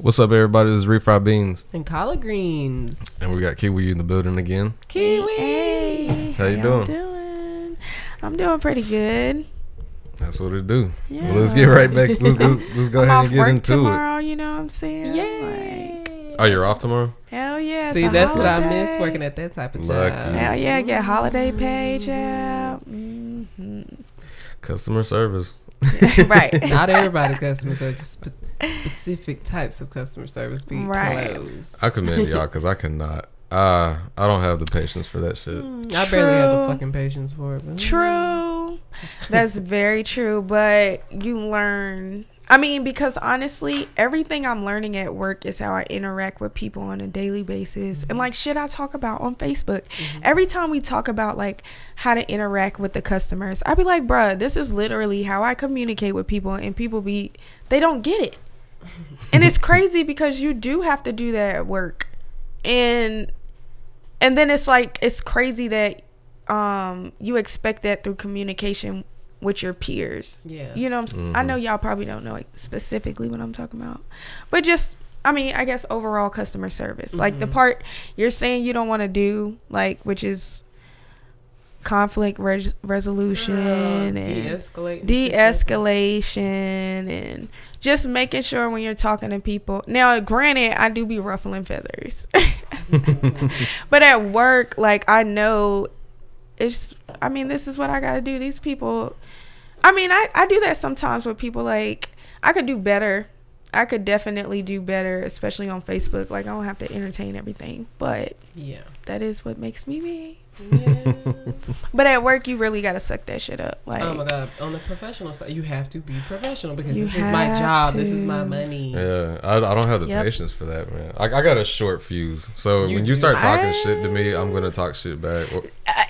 What's up, everybody? This is refried beans and collard greens, and we got Kiwi in the building again. Kiwi, hey, how you doing? I'm doing pretty good. That's what it do. Yeah. Well, let's get right back. Let's go ahead and get into tomorrow, it. You know what I'm saying? Yeah. Like, oh, you're off tomorrow? Hell yeah. See, that's holiday. What I miss working at that type of job. Hell yeah, get holiday pay job. Customer service. Yeah, right. Not everybody customer service. Just specific types of customer service. Be right. Close. I commend y'all because I cannot. I don't have the patience for that shit. I barely have the fucking patience for it. But true. That's very true. But you learn. I mean, because honestly, everything I'm learning at work is how I interact with people on a daily basis. Mm-hmm. And like shit I talk about on Facebook. Mm-hmm. Every time we talk about like how to interact with the customers, I be like, bruh, this is literally how I communicate with people, and people be, they don't get it. And it's crazy because you do have to do that at work. And then it's like, it's crazy that you expect that through communication with your peers. Yeah. You know, I know y'all probably don't know like, specifically what I'm talking about, but just, I mean, I guess overall customer service, like the part you're saying you don't want to do, like, which is conflict resolution and de-escalation and just making sure when you're talking to people. Now, granted, I do be ruffling feathers, but at work, like, I know it's, I mean, this is what I gotta do. These people, I mean, I do that sometimes with people. Like, I could do better. I could definitely do better, especially on Facebook. Like, I don't have to entertain everything, but yeah, that is what makes me me. Yeah. But at work, you really gotta suck that shit up. Like, oh my god, on the professional side, you have to be professional because this is my job. This is my money. Yeah, I don't have the patience for that, man. I got a short fuse, so when you start talking shit to me, I'm gonna talk shit back.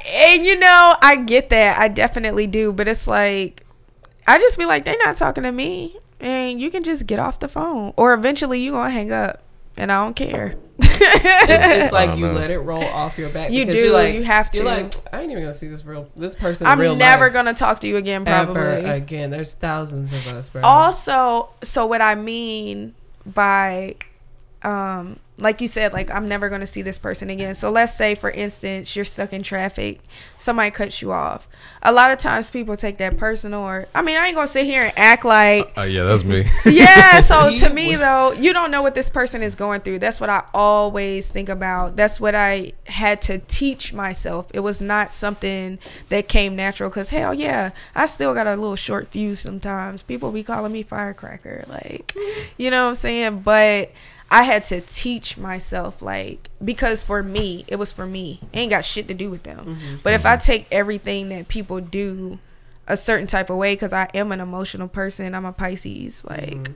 And you know, I get that. I definitely do. But it's like, I just be like, they're not talking to me, and you can just get off the phone, or eventually you gonna hang up, and I don't care. It's like you let it roll off your back. You do. You're like, you have to. You're like, I ain't even gonna see this person. I'm real never life gonna talk to you again. Probably ever again. There's thousands of us. Bro. Also, so what I mean by, like you said, like I'm never gonna see this person again. So let's say, for instance, you're stuck in traffic. Somebody cuts you off. A lot of times people take that personal. Or I mean, I ain't gonna sit here and act like. Oh yeah, that's me. Yeah. So to me though, you don't know what this person is going through. That's what I always think about. That's what I had to teach myself. It was not something that came natural. Cause hell yeah, I still got a little short fuse sometimes. People be calling me firecracker. Like, you know what I'm saying? But I had to teach myself, like, because for me, it was for me. It ain't got shit to do with them. Mm-hmm. But if I take everything that people do a certain type of way, because I am an emotional person, I'm a Pisces, like,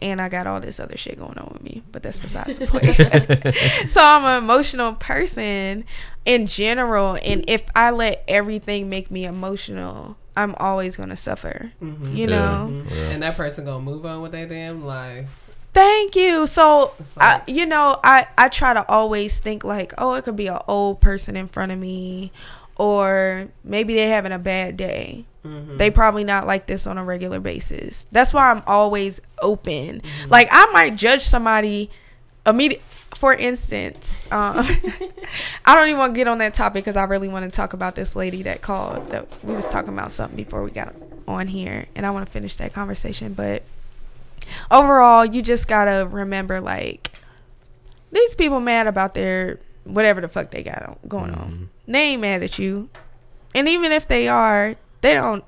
and I got all this other shit going on with me. But that's besides the point. So I'm an emotional person in general. And if I let everything make me emotional, I'm always going to suffer, you know? Mm-hmm. Yeah. And that person going to move on with their damn life. Thank you. So, like, you know, I try to always think like, oh, it could be an old person in front of me, or maybe they're having a bad day. They probably not like this on a regular basis. That's why I'm always open. Like, I might judge somebody immediately. For instance, I don't even want to get on that topic because I really want to talk about this lady that called. That we was talking about something before we got on here, and I want to finish that conversation, but overall, you just gotta remember, like, these people mad about their whatever the fuck they got going on. They ain't mad at you, and even if they are, they don't.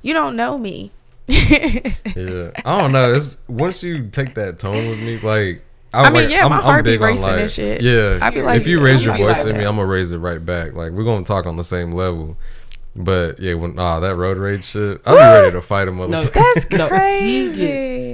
You don't know me. Yeah, I don't know. It's once you take that tone with me, like, I mean, like, yeah, my heart be racing and shit. Yeah, I be like, if you raise your voice at me, I'm gonna raise it right back. Like, we're gonna talk on the same level. But yeah, when that road rage shit, I'll be ready to fight a motherfucker. No, that's crazy. He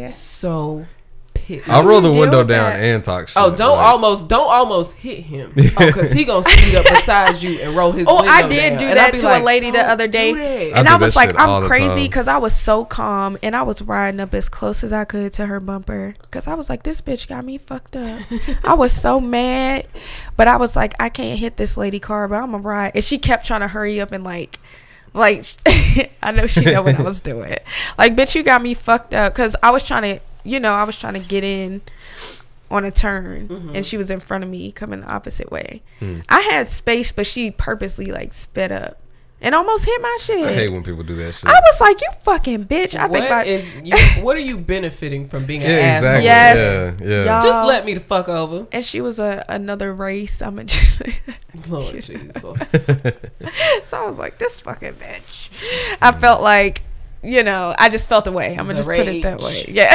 gets so pissed. I'll roll the window down and talk shit. Oh, don't like, almost hit him. Oh, because he gonna speed up beside you and roll his window down. Oh, I did do that to a lady the other day, and I was like, I'm crazy because I was so calm and I was riding up as close as I could to her bumper because I was like, this bitch got me fucked up. I was so mad, but I was like, I can't hit this lady car, but I'm gonna ride. And she kept trying to hurry up and like. Like, I know she know what I was doing. Like, bitch, you got me fucked up. Because I was trying to, you know, I was trying to get in on a turn, mm-hmm. and she was in front of me coming the opposite way. Mm. I had space, but she purposely like sped up and almost hit my shit. I hate when people do that shit. I was like, you fucking bitch. I what are you benefiting from being an ass? Exactly. Yes. Yeah, yeah. Just let me the fuck over. And she was another race. I'm a just Lord Jesus. So I was like, this fucking bitch. I felt like, you know, I just felt the way. I'm going to just put it that way. Yeah.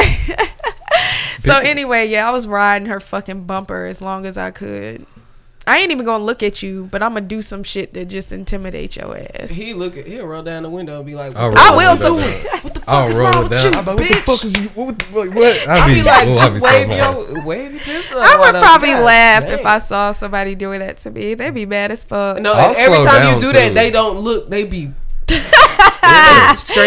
So anyway, yeah, I was riding her fucking bumper as long as I could. I ain't even gonna look at you, but I'm gonna do some shit that just intimidate your ass. He'll roll down the window and be like, I will. So what the fuck is wrong with you, bitch? I'll be like, just wave your pistol. I would probably laugh if I saw somebody doing that to me. They'd be mad as fuck. No, every time you do that, they don't look. They be. Straight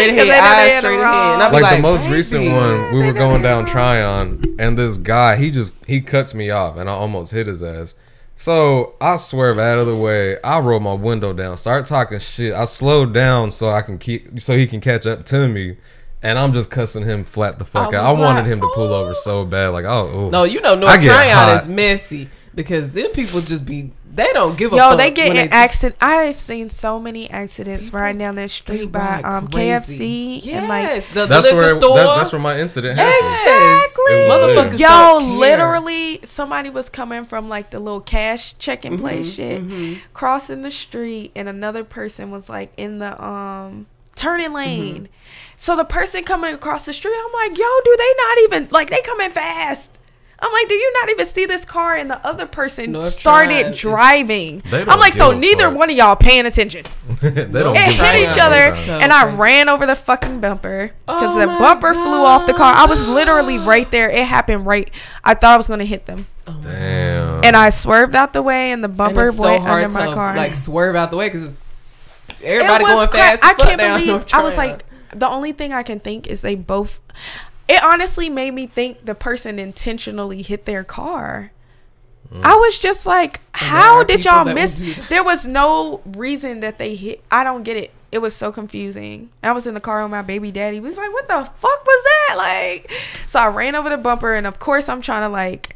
ahead, eyes straight ahead. And like the most recent one, we were going down Tryon, and this guy, he cuts me off, and I almost hit his ass. So I swerve out of the way. I roll my window down, start talking shit. I slowed down so he can catch up to me. And I'm just cussing him flat the fuck out. I wanted him to pull over so bad, like no, you know, North Tryon is messy because them people just be. They don't give a fuck. Yo, they get in accidents. I've seen so many accidents riding down that street by KFC. Yes. And like the liquor store. That's where my incident happened. Exactly. Motherfuckers. Yo, literally somebody was coming from like the little cash check-in place shit, crossing the street, and another person was like in the turning lane. So the person coming across the street, I'm like, yo, do they not even like they coming fast? I'm like, do you not even see this car? And the other person started driving. I'm like, so neither one of y'all paying attention. They hit each other, and I ran over the fucking bumper because the bumper flew off the car. I was literally right there. It happened right. I thought I was going to hit them. Damn. And I swerved out the way, and the bumper went under my car. Like swerve out the way because everybody going fast. I can't believe. I was like, the only thing I can think is they both. It honestly made me think the person intentionally hit their car. I was just like, how did y'all miss? There was no reason that they hit. I don't get it. It was so confusing. I was in the car with my baby daddy. He was like, what the fuck was that? Like, so I ran over the bumper, and of course I'm trying to like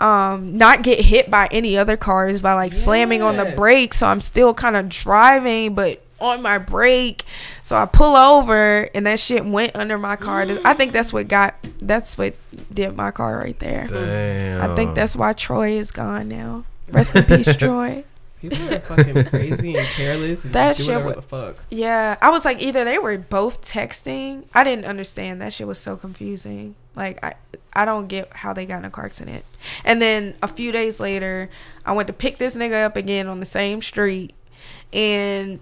not get hit by any other cars by like slamming on the brakes. So I'm still kind of driving, but on my break. So I pull over, and that shit went under my car. I think that's what did my car right there. Damn. I think that's why Troy is gone now. Rest in peace, Troy. People are fucking crazy and careless and that shit was, the fuck. Yeah, I was like, either they were both texting. I didn't understand. That shit was so confusing. Like I don't get how they got in a car accident. And then a few days later, I went to pick this nigga up again on the same street, and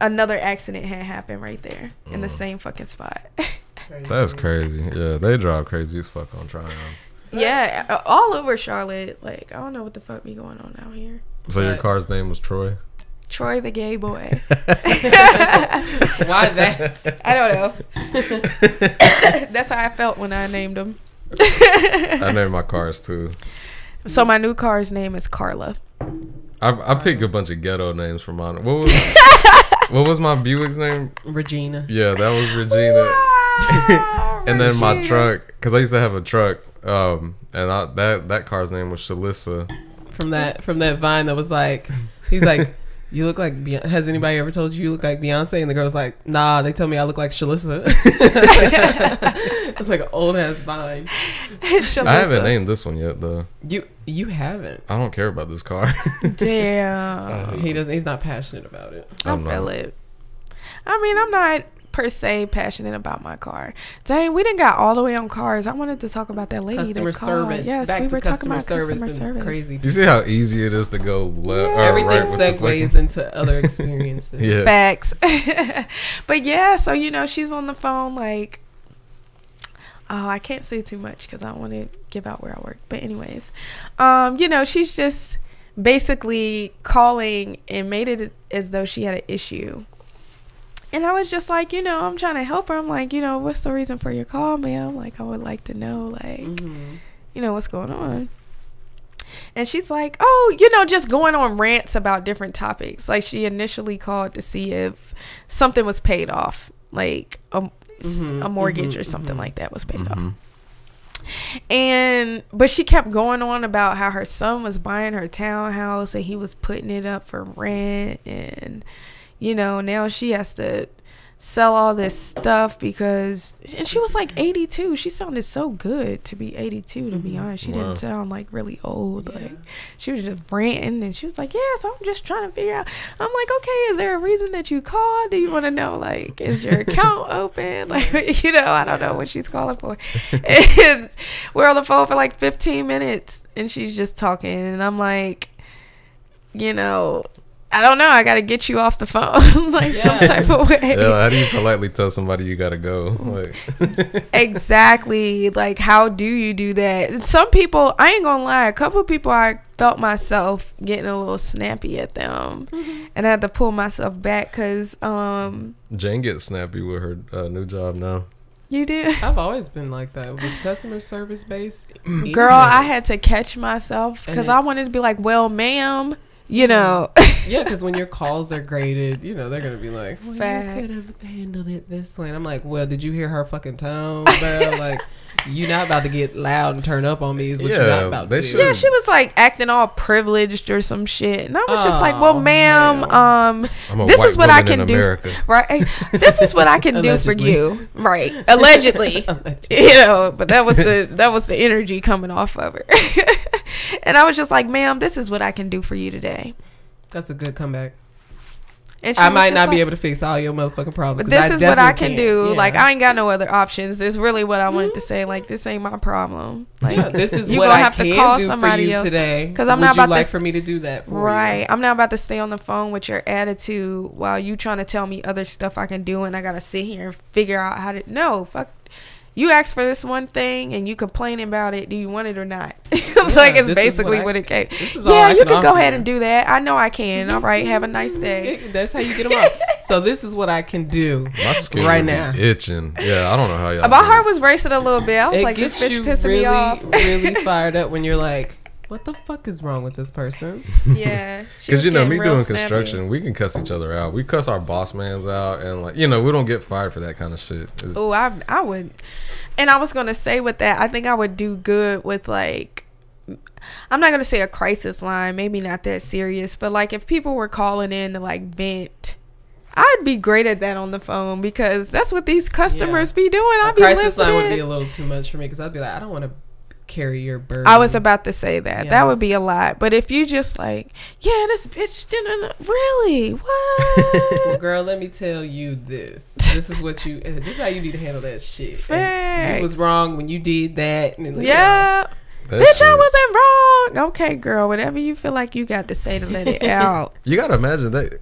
another accident had happened right there in the same fucking spot. That's crazy. Yeah, they drive crazy as fuck on Tryon. Yeah, all over Charlotte. Like, I don't know what the fuck be going on out here. So your car's name was Troy? Troy the gay boy. Why that? I don't know. That's how I felt when I named him. I named my cars too. So my new car's name is Carla. I picked a bunch of ghetto names for mine. What was my Buick's name? Regina. Yeah, that was Regina. Wow, and then my truck, because I used to have a truck, and that car's name was Shalissa. From that Vine that was like, he's like, you look like Beyonce. Has anybody ever told you look like Beyonce? And the girl's like, nah, they tell me I look like Shalissa. It's like an old ass Vine. I haven't named this one yet though. You haven't. I don't care about this car. Damn. He doesn't. He's not passionate about it. I feel it. I mean, I'm not per se passionate about my car. Dang, we didn't got all the way on cars. I wanted to talk about that lady. Customer service. Yes, we were talking about customer service. Crazy. You see how easy it is to go left. Yeah. Everything segues into other experiences. Yeah. Facts. But yeah, so you know, she's on the phone like. Oh, I can't say too much because I don't want to give out where I work. But anyways, you know, she's just basically calling and made it as though she had an issue. And I was just like, you know, I'm trying to help her. I'm like, you know, what's the reason for your call, ma'am? Like, I would like to know, like, you know, what's going on. And she's like, oh, you know, just going on rants about different topics. Like, she initially called to see if something was paid off, like a mortgage or something like that was paid off. But she kept going on about how her son was buying her townhouse and he was putting it up for rent, and you know, now she has to sell all this stuff because, and she was like 82. She sounded so good to be 82, to be honest. She didn't sound like really old. Yeah. Like she was just ranting, and she was like, yeah, so I'm just trying to figure out. I'm like, okay, is there a reason that you called? Do you want to know, like, is your account open? Like, you know, I don't know what she's calling for. We're on the phone for like 15 minutes and she's just talking, and I'm like, you know, I don't know. I got to get you off the phone, like some type of way. Yeah, how do you politely tell somebody you got to go? Like. Exactly. Like, how do you do that? And some people, I ain't going to lie, a couple of people I felt myself getting a little snappy at them. And I had to pull myself back because... Jane gets snappy with her new job now. You did? I've always been like that with customer service based. Girl, I had to catch myself because I wanted to be like, well, ma'am. You know, yeah, because when your calls are graded, you know, they're gonna be like, well, you could have handled it this way. And I'm like, well, did you hear her fucking tone, bro? Like, you're not about to get loud and turn up on me, is what you're not about to do. Yeah, she was like acting all privileged or some shit, and I was just like, well, ma'am, this is what I can do, right? This is what I can do for you, right? Allegedly, you know, but that was the energy coming off of her. And I was just like, ma'am, this is what I can do for you today. That's a good comeback. And I might not be able to fix all your motherfucking problems, but this is what I can do. Like, I ain't got no other options. It's really what I wanted to say. Like, this ain't my problem. Like, this is what I can do for you today. Because I'm not about like for me to do that. Right. I'm not about to stay on the phone with your attitude while you trying to tell me other stuff I can do, and I gotta sit here and figure out how to. No, fuck. You asked for this one thing and you complain about it. Do you want it or not? Like, it's basically what it came. Yeah, you can go ahead and do that. I know I can. All right. Have a nice day. That's how you get them off. So this is what I can do right now. Itching. Yeah, I don't know how y'all. My heart was racing a little bit. I was like, this bitch pissing me off. Really fired up when you're like, what the fuck is wrong with this person? Yeah. Because, you know, me doing construction, we can cuss each other out. We cuss our boss mans out. And, like, you know, we don't get fired for that kind of shit. Oh, I would. And I was going to say with that, I think I would do good with, like, I'm not going to say a crisis line. Maybe not that serious. But, like, if people were calling in to, like, vent, I'd be great at that on the phone because that's what these customers be doing. I'd be listening. A crisis line would be a little too much for me because I'd be like, I don't want to carry your burden. I was about to say that. Yeah. That would be a lot. But if you just like, yeah, this bitch didn't really what. Well, girl, let me tell you this. This is what you. This is how you need to handle that shit. Facts. You was wrong when you did that. And like, yeah. Bitch, shit. I wasn't wrong. Okay, girl. Whatever you feel like you got to say to let it out. You gotta imagine that.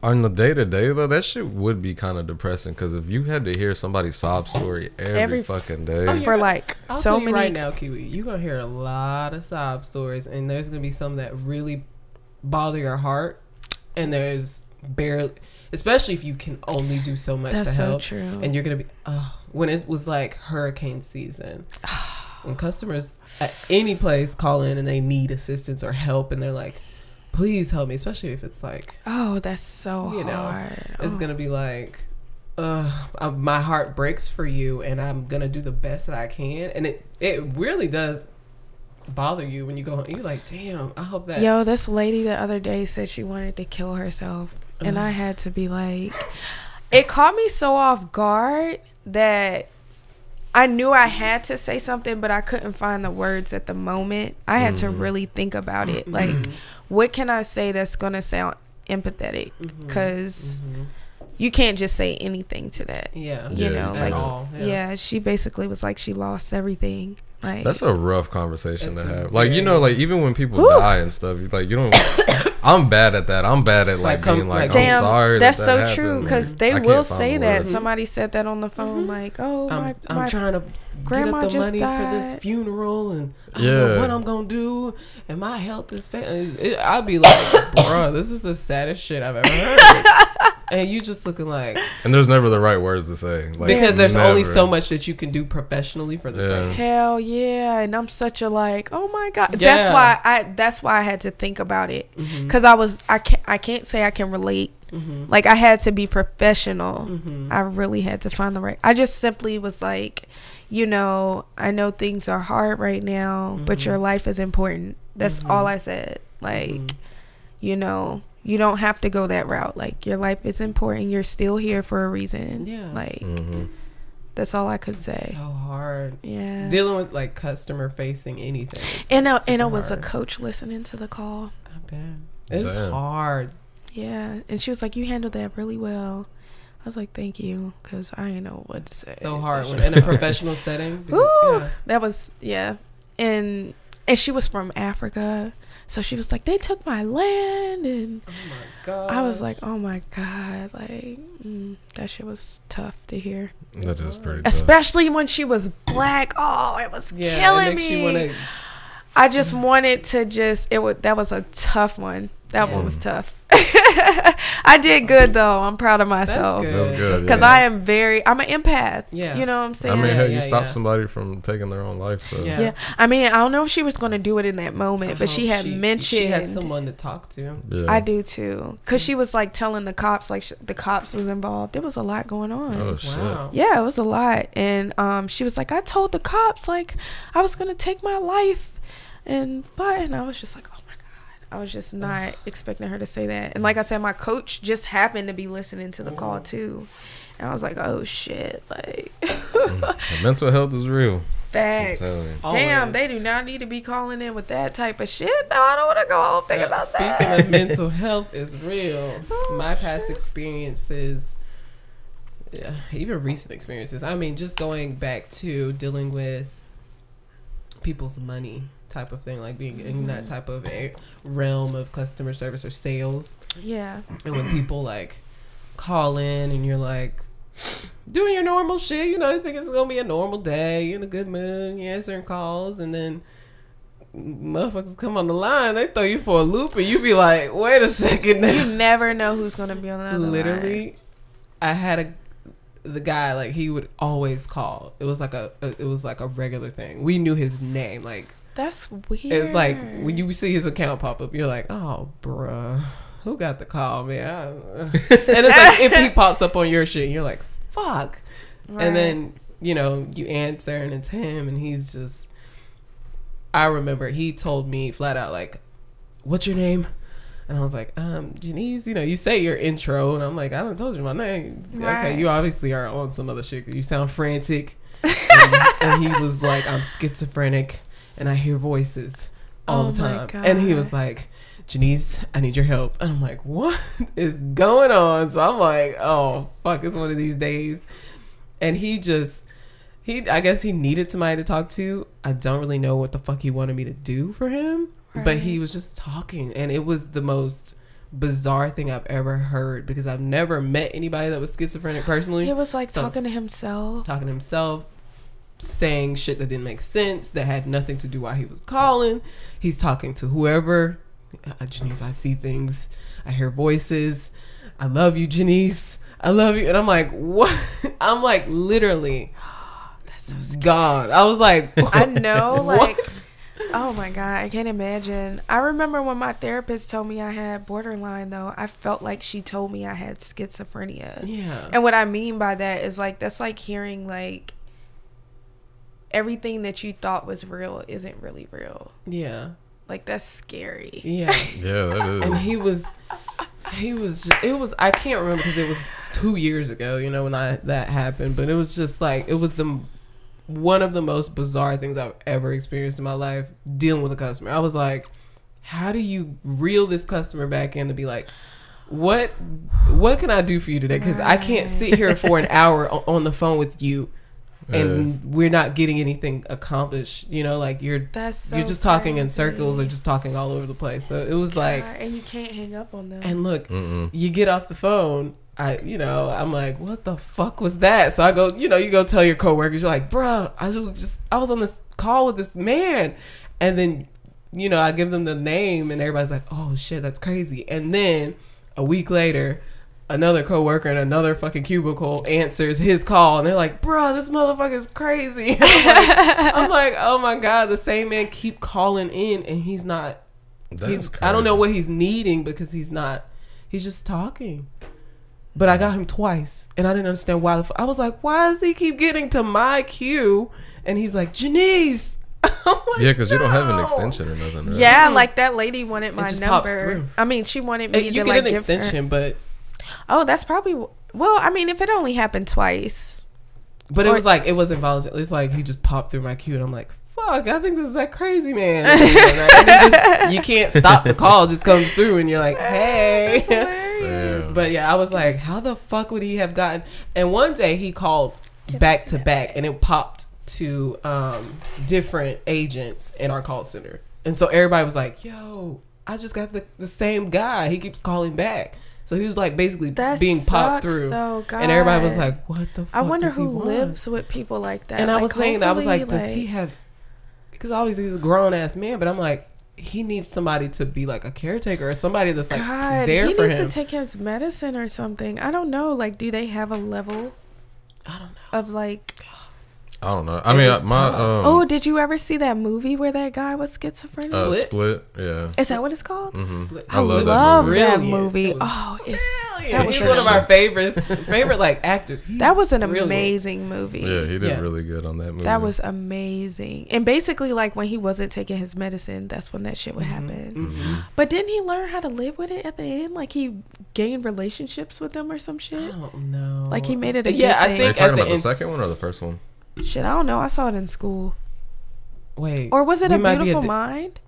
On the day-to-day, though, that shit would be kind of depressing because if you had to hear somebody's sob story every fucking day. Oh, for, like, I'll so many. Right now, Kiwi, you're going to hear a lot of sob stories, and there's going to be some that really bother your heart, and there's barely, especially if you can only do so much to help. That's so true. And you're going to be, when it was, like, hurricane season. When customers at any place call in and they need assistance or help, and they're like, please help me, especially if it's like, oh, that's so you know, hard. It's gonna be like, my heart breaks for you, and I'm gonna do the best that I can, and it really does bother you when you go home. You're like, damn, I hope that. Yo, this lady the other day said she wanted to kill herself, and I had to be like, it caught me so off guard that I knew I had to say something, but I couldn't find the words at the moment. I had to really think about it, like. What can I say that's going to sound empathetic? Because you can't just say anything to that. Yeah. You know, like, all. Yeah, she basically was like, she lost everything. Like, that's a rough conversation to have. Like, you know, like, even when people die and stuff, like, you don't, I'm bad at that. I'm bad at, like, being like, damn, I'm sorry that's so happened. True, because they will say that. Somebody said that on the phone, like, oh, I'm trying to grandma get up the money died. For this funeral, and I don't know what I'm going to do, and my health is failing. I'd be like, bro, this is the saddest shit I've ever heard. And you just looking like... And there's never the right words to say. Like, because there's only so much that you can do professionally for this person. Hell yeah. And I'm such a like, oh my God. Yeah. That's why I had to think about it. Because I can't say I can relate. Like, I had to be professional. I really had to find the right... I just simply was like, you know, I know things are hard right now, but your life is important. That's all I said. Like, you know... You don't have to go that route. Like, your life is important. You're still here for a reason. Yeah. Like, that's all I could say. It's so hard. Yeah. Dealing with, like, customer facing anything. And I was a coach listening to the call. I bet. It's hard. Yeah. And she was like, you handled that really well. I was like, thank you, because I didn't know what to say. So hard. In a professional setting. Because, that was, And she was from Africa. So she was like, they took my land. And oh my God. I was like, oh my God. Like, that shit was tough to hear. That is pretty tough. Especially when she was black. Oh, it was killing me. I just wanted to just, that was a tough one. That one was tough. I did good though. I'm proud of myself. That's good. Because I'm an empath. Yeah. You know what I'm saying? I mean, hey, you stopped somebody from taking their own life. So. Yeah. I mean, I don't know if she was going to do it in that moment, but she had mentioned. She had someone to talk to. Yeah. I do too. Because she was like telling the cops, like the cops was involved. There was a lot going on. Oh, wow. Shit. Yeah, it was a lot. And she was like, I told the cops, like, I was going to take my life. And I was just like, oh. I was just not expecting her to say that. And like I said, my coach just happened to be listening to the call too. And I was like, oh shit. Like, mental health is real. Facts. Damn, they do not need to be calling in with that type of shit. No, I don't want to go home think about that. Speaking of mental health is real. My past experiences, even recent experiences. I mean, just going back to dealing with people's money. Type of thing, like being in that type of a realm of customer service or sales. Yeah. And when people like call in and you're like doing your normal shit, you know, you think it's gonna be a normal day, you're in a good mood, you're answering calls, and then motherfuckers come on the line, they throw you for a loop, and you be like, wait a second now. You never know who's gonna be on the line. Literally, I had the guy, like, he would always call. It was like a regular thing. We knew his name, like. That's weird. It's like when you see his account pop up, you're like, "Oh, bruh, who got the call, man?" And it's like if he pops up on your shit, and you're like, "Fuck," right. And then you know you answer, and it's him, and he's just. I remember he told me flat out, like, "What's your name?" And I was like, "Janice." You know, you say your intro, and I'm like, "I done told you my name." Right. Okay, you obviously are on some other shit. You sound frantic. And he was like, "I'm schizophrenic. And I hear voices all the time." And he was like, "Janice, I need your help." And I'm like, what is going on? So I'm like, oh, fuck, it's one of these days. And I guess he needed somebody to talk to. I don't really know what the fuck he wanted me to do for him. Right. But he was just talking. And it was the most bizarre thing I've ever heard because I've never met anybody that was schizophrenic personally. It was like talking to himself. Talking to himself. Saying shit that didn't make sense, that had nothing to do why he was calling. He's talking to whoever. "Janice, I see things. I hear voices. I love you, Janice. I love you." And I'm like, what? I'm like, literally. That's so scary. God. I was like, what? I know. Like, oh my God, I can't imagine. I remember when my therapist told me I had borderline, though, I felt like she told me I had schizophrenia. Yeah. And what I mean by that is, like, that's like hearing, like, everything that you thought was real isn't really real. Yeah. Like, that's scary. Yeah. Yeah, that is. And he was just, it was, I can't remember because it was 2 years ago, you know, when that happened, but it was just like, it was one of the most bizarre things I've ever experienced in my life, dealing with a customer. I was like, how do you reel this customer back in to be like, what can I do for you today? Because I can't sit here for an hour on the phone with you and we're not getting anything accomplished, you know, like you're just talking crazy. In circles or just talking all over the place. So it was like, and you can't hang up on them. And look, you get off the phone, I'm like, what the fuck was that? So I go, you know, you go tell your coworkers, you're like, bruh, I was on this call with this man. And then, you know, I give them the name and everybody's like, oh shit, that's crazy. And then a week later, another coworker in another fucking cubicle answers his call, and they're like, bro, this motherfucker's crazy. I'm like, oh my God, the same man keep calling in, and he's not. He's, I don't know what he's needing, because he's not. He's just talking. But I got him twice, and I didn't understand why. I was like, why does he keep getting to my queue? And he's like, Janice. Yeah, because you don't have an extension or nothing, right? Yeah, like that lady wanted my number. I mean, she wanted me to like give her. You get an extension, but... Oh, that's probably... Well, I mean, if it only happened twice. But it was like, it wasn't voluntary. It's like he just popped through my queue, and I'm like, fuck, I think this is that crazy man. And just, you can't stop the call. It just comes through, and you're like, hey. Damn. But yeah, I was like, how the fuck would he have gotten... And one day he called back to back, and it popped to different agents in our call center, and so everybody was like, yo, I just got the same guy, he keeps calling back. So he was like basically that being popped through though, and everybody was like, what the fuck? I wonder who lives with people like that. And like, I was saying that, I was like, does he have, because obviously he's a grown-ass man, but I'm like, he needs somebody to be like a caretaker or somebody that's like there for him. He needs to take his medicine or something. I don't know, like, do they have a level of like, I don't know. I mean, my oh, did you ever see that movie where that guy was schizophrenic? Split. Yeah. Is that what it's called? Mm-hmm. Split. I love that movie. Oh, it's that was one of our favorite like actors. He's that was an amazing movie. Yeah, he did really good on that movie. That was amazing. And basically, like, when he wasn't taking his medicine, that's when that shit would happen. Mm-hmm. But didn't he learn how to live with it at the end? Like, he gained relationships with them or some shit. I don't know. Like, he made it. Yeah, I think. Are you talking about the second one or the first one? Shit, I don't know. I saw it in school. Wait. Or was it A Beautiful Mind?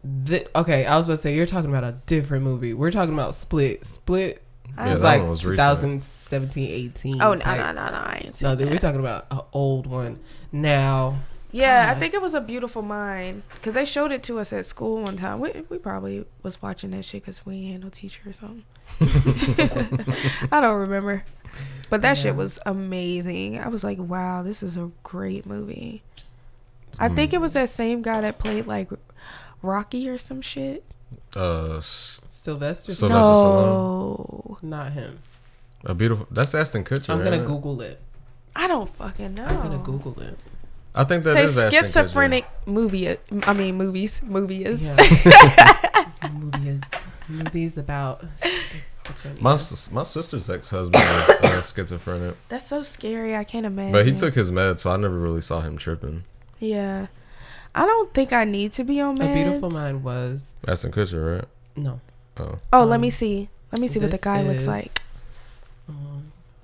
Okay, I was about to say, you're talking about a different movie. We're talking about Split. Split was like 2017, 18. Oh, no, no, no, no. I ain't seen that. No, we're talking about an old one now. Yeah, God. I think it was A Beautiful Mind, because they showed it to us at school one time. We probably was watching that shit because we ain't had no teacher or something. I don't remember. But that shit was amazing. I was like, wow, this is a great movie. I think it was that same guy that played like Rocky or some shit. Sylvester Stallone. No, not him. A Beautiful. That's Ashton Kutcher. I'm gonna Google it. I don't fucking know. I'm gonna Google it. I think that is schizophrenic movie. I mean, movies. Yeah. Movies about schizophrenia. My sister's ex-husband is schizophrenic. That's so scary. I can't imagine. But he took his meds, so I never really saw him tripping. Yeah, I don't think I need to be on meds. A Beautiful Mind was Ashton Kutcher, right? No. Oh. Oh, let me see what the guy looks like.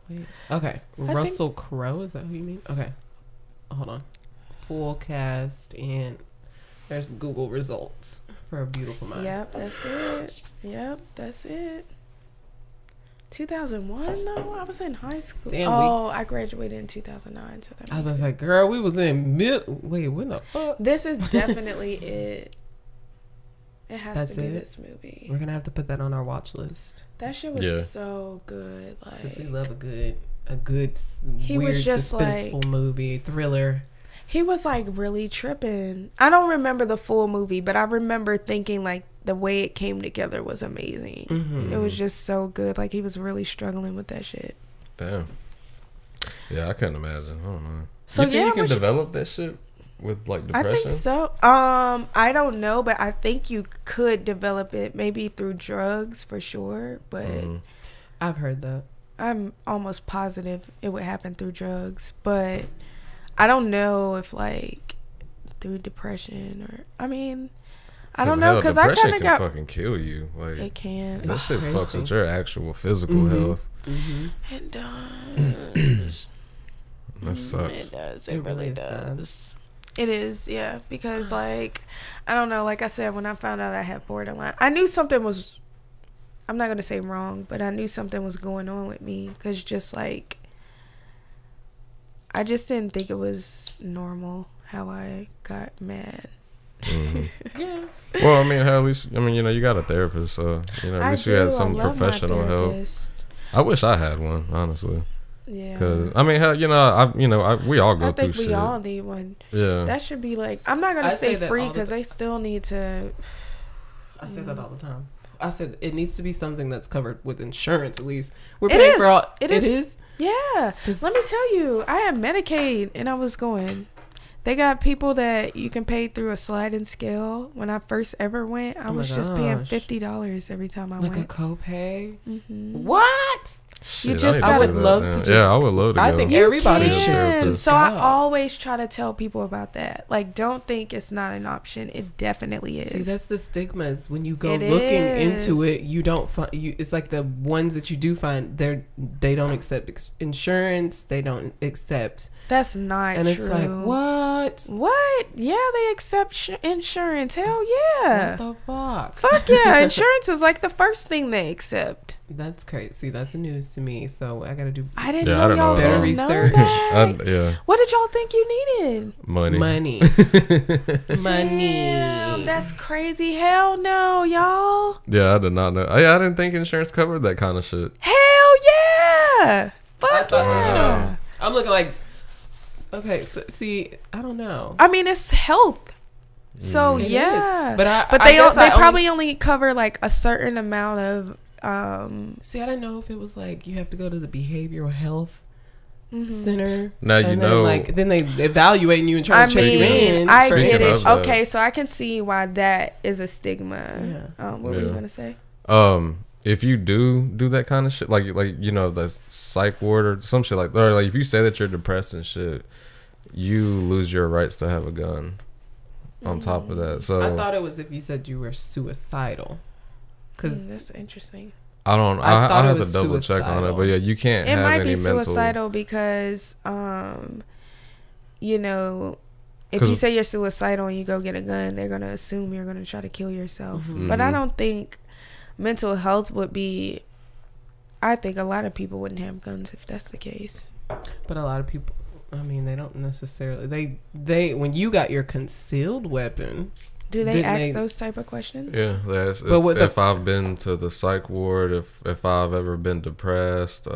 Wait. Okay, Russell Crowe, is that who you mean? Okay, hold on. Full cast, and there's Google results. For A Beautiful Mind. Yep, that's it. 2001, though? I was in high school. Damn, I graduated in 2009. So that I was like, girl, we was in Wait, what the fuck? This is definitely it. It has to be this movie. We're going to have to put that on our watch list. That shit was so good. Because we love a good weird, suspenseful movie, thriller. He was like really tripping. I don't remember the full movie, but I remember thinking like the way it came together was amazing. Mm-hmm. It was just so good. Like, he was really struggling with that shit. Damn. Yeah, I couldn't imagine. I don't know. So you think you can develop that shit with like depression? I think so. I don't know, but I think you could develop it maybe through drugs for sure. But I've heard that. I'm almost positive it would happen through drugs, but I don't know if like through depression or I don't know, because I kind of got fucking kill you. Like, it can. That shit fucks with your actual physical health. It does. That sucks. It does. It really does. It is, yeah. Because like, I don't know. Like I said, when I found out I had borderline, I knew something was. I'm not gonna say wrong, but I knew something was going on with me, because just like, I just didn't think it was normal how I got mad. Yeah. Well, I mean, at least you know, you got a therapist, so you know, at least you had some professional help. I wish I had one, honestly. Yeah. Because I mean, hell, you know, we all go through shit. I think we all need one. Yeah. That should be like, I'm not gonna say free, because they still need to. I say that all the time. I said it needs to be something that's covered with insurance at least. We're paying for all. It is. Yeah. Let me tell you, I had Medicaid and I was going. They got people that you can pay through a sliding scale. When I first ever went, I was just paying $50 every time I went. Like a copay. Mm-hmm. What? Shit, you just I would love to. Just, yeah, I would love to. I think everybody should. So I always try to tell people about that. Like, don't think it's not an option. It definitely is. See, that's the stigmas. When you go looking into it, you don't find. It's like the ones that you do find. They don't accept insurance. They don't accept. That's not true. And it's like what? What? Yeah, they accept insurance. Hell yeah. What the fuck? Fuck yeah, insurance is like the first thing they accept. That's crazy. That's news to me, so I gotta do. I didn't know y'all better research. Yeah. What did y'all think you needed? Money. Damn, that's crazy. Hell no, y'all. Yeah, I did not know. I didn't think insurance covered that kind of shit. Hell yeah! Fuck yeah! I'm looking like. Okay, so, see, I don't know. I mean, it's health. So yeah, but they probably only cover like a certain amount of. See, I didn't know if it was like you have to go to the behavioral health center. Now you know. Like then they evaluate you and try to check you in. I get it. Okay, so I can see why that is a stigma. Yeah. What were you gonna say? If you do that kind of shit, like you know the psych ward or some shit like that, or like if you say that you're depressed and shit, you lose your rights to have a gun. On top of that, so I thought it was if you said you were suicidal. That's interesting. I don't. I have to double check on it, but yeah, you can't. It might be suicidal because, you know, if you say you're suicidal and you go get a gun, they're gonna assume you're gonna try to kill yourself. Mm-hmm. But I don't think mental health would be. I think a lot of people wouldn't have guns if that's the case. But a lot of people, I mean, they don't necessarily. They when you got your concealed weapon. Do they ask those type of questions? Yeah, they ask if I've been to the psych ward, if I've ever been depressed,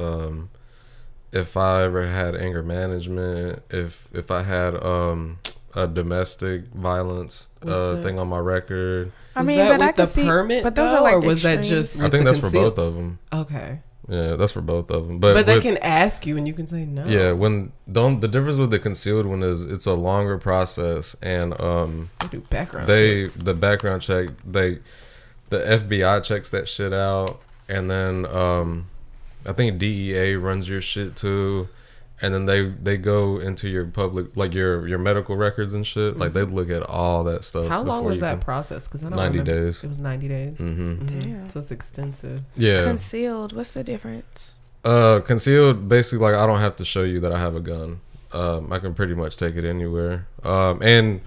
if I ever had anger management, if I had a domestic violence thing on my record. I mean, but I can see, but those are like extreme. Was that just? I think that's for both of them. Okay. Yeah, that's for both of them. But they can ask you and you can say no. Yeah, the difference with the concealed one is it's a longer process and they do background checks. The background check, the FBI checks that shit out and then I think DEA runs your shit too and then they go into your public like your medical records and shit. Like they look at all that stuff. How long was that process? Because I don't remember. 90 days. It was 90 days. Mm-hmm. Damn. So it's extensive. Yeah. Concealed. What's the difference? Concealed basically like I don't have to show you that I have a gun. I can pretty much take it anywhere. And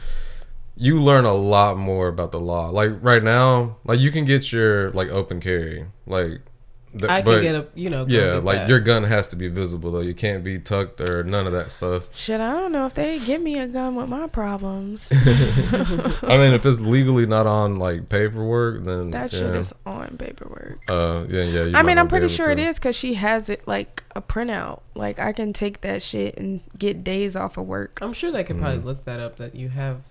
you learn a lot more about the law. Like right now, like you can get your like open carry like. Your gun has to be visible though. You can't be tucked or none of that stuff. Shit, I don't know if they give me a gun with my problems. I mean, if it's legally not on like paperwork, then that shit is on paperwork. I mean, I'm pretty sure it is because she has it like a printout. Like I can take that shit and get days off of work. I'm sure they could probably look that up that you have.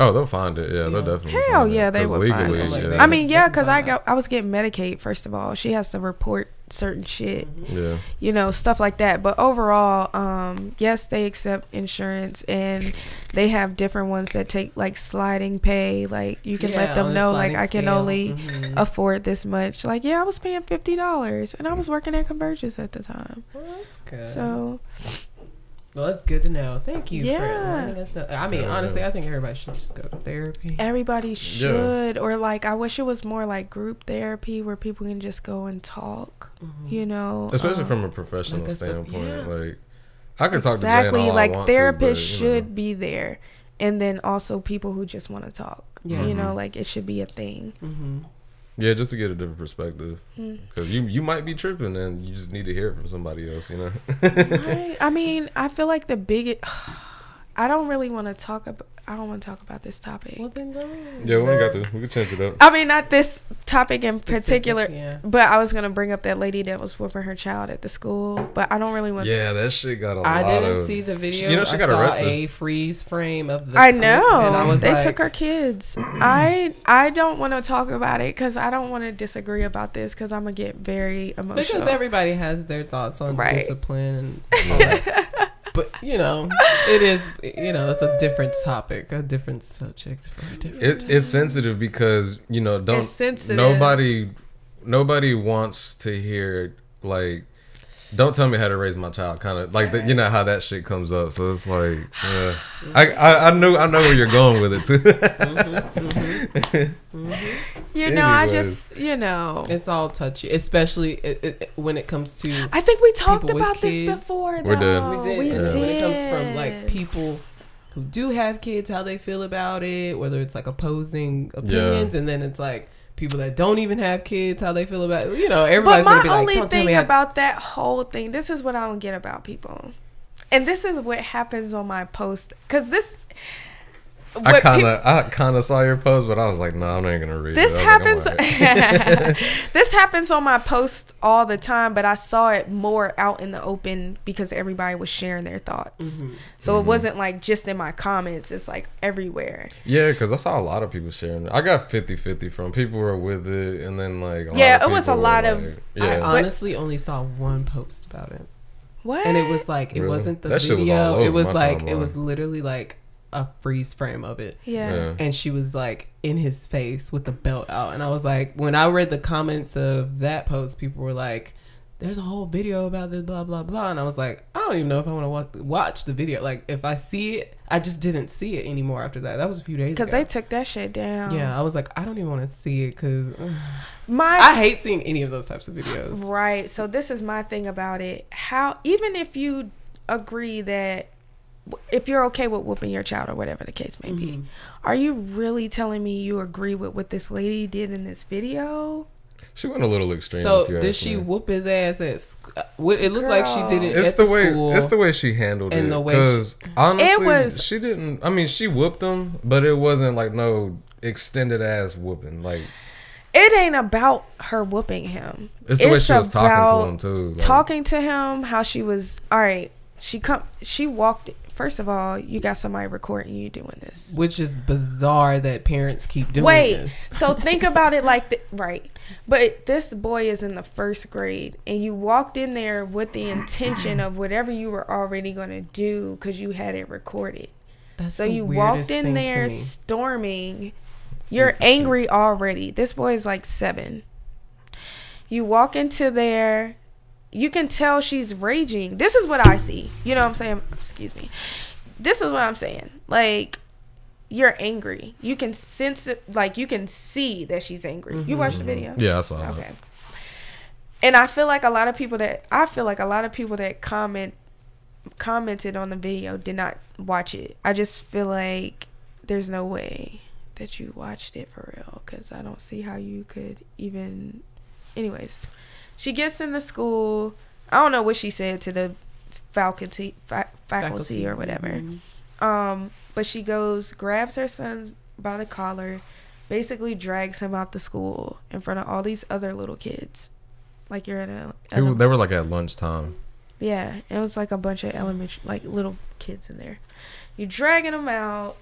Oh, they'll find it. Yeah, they'll definitely. Hell yeah, they will find it. I mean, yeah, because I was getting Medicaid, first of all. She has to report certain shit. Yeah. You know, stuff like that. But overall, yes, they accept insurance and they have different ones that take like sliding pay. Like you can let them know like I can only afford this much. Like, yeah, I was paying $50 and I was working at Convergence at the time. Well, that's good. So well, that's good to know. Thank you for letting us know. I mean, honestly, I think everybody should just go to therapy. Everybody should. Or, like, I wish it was more like group therapy where people can just go and talk, you know. Especially from a professional standpoint. Like, I could talk to Jay all I want therapists to, but, should be there. And then also people who just want to talk. Yeah. You know, like, it should be a thing. Yeah, just to get a different perspective, because you might be tripping and you just need to hear it from somebody else, you know. I mean, I feel like the biggest I don't want to talk about this topic. Well, then don't. Yeah, we ain't got to. We can change it up. I mean, not this topic in particular, yeah. But I was going to bring up that lady that was whipping her child at the school, but I don't really want to. Yeah, that shit got a lot of... I didn't see the video. You know, she got arrested. I saw a freeze frame of the... I know. And I was like, they took her kids. I don't want to talk about it because I don't want to disagree about this because I'm going to get very emotional. Because everybody has their thoughts on discipline and all that. But, you know, it is, you know, it's a different topic, a different subject for a different... It's sensitive because, you know, nobody wants to hear, like, don't tell me how to raise my child, kind of like that. You know how that shit comes up, so it's like, yeah. I know where you're going with it too. You know, anyways. I just, you know, it's all touchy, especially when it comes to... I think we talked about this before. Though. We did. When it comes from like people who do have kids, how they feel about it, whether it's like opposing opinions, and then it's like people that don't even have kids, how they feel about it. You know, everybody's gonna be like, don't tell me about that whole thing. This is what I don't get about people, and this is what happens on my post because this... I kind of saw your post, but I was like, no, I'm not gonna read this. This happens on my post all the time, but I saw it more out in the open because everybody was sharing their thoughts. So it wasn't like just in my comments. It's like everywhere. Yeah, because I saw a lot of people sharing it. I got 50-50 from people who were with it, and then like it was a lot of... I honestly only saw one post about it. What? And it was like, it wasn't the video. It was like, it was literally like a freeze frame of it, and she was like in his face with the belt out, and I was like, when I read the comments of that post, people were like, there's a whole video about this, blah blah blah, and I was like, I don't even know if I want to watch the video. Like, if I see it, I just didn't see it anymore after that. That was a few days ago because they took that shit down. Yeah, I was like, I don't even want to see it because I hate seeing any of those types of videos. Right. So this is my thing about it. How, even if you agree that, if you're okay with whooping your child or whatever the case may be, are you really telling me you agree with what this lady did in this video? She went a little extreme. So did she whoop his ass at school? It looked like she did it at the school. It's the way she handled it. Because honestly, she didn't... I mean, she whooped him, but it wasn't like no extended ass whooping. Like, it ain't about her whooping him. It's the way she was talking to him too. Like, talking to him, how she was... All right, she walked... First of all, you got somebody recording you doing this, which is bizarre that parents keep doing this. So think about it like that, right? But this boy is in the first grade, and you walked in there with the intention of whatever you were already going to do because you had it recorded. That's so... you walked in there storming. You're angry already. This boy is like 7. You walk into there. You can tell she's raging. This is what I see. You know what I'm saying? Excuse me. This is what I'm saying. Like, you're angry. You can sense it. Like, you can see that she's angry. You watched the video? Yeah, I saw it. Okay. And I feel like a lot of people that... commented on the video did not watch it. I just feel like there's no way that you watched it for real, because I don't see how you could even... Anyways, she gets in the school. I don't know what she said to the faculty or whatever. But she goes, grabs her son by the collar, basically drags him out the school in front of all these other little kids. Like, you're at a... They were like at lunchtime. Yeah, it was like a bunch of elementary, like little kids in there. You're dragging them out.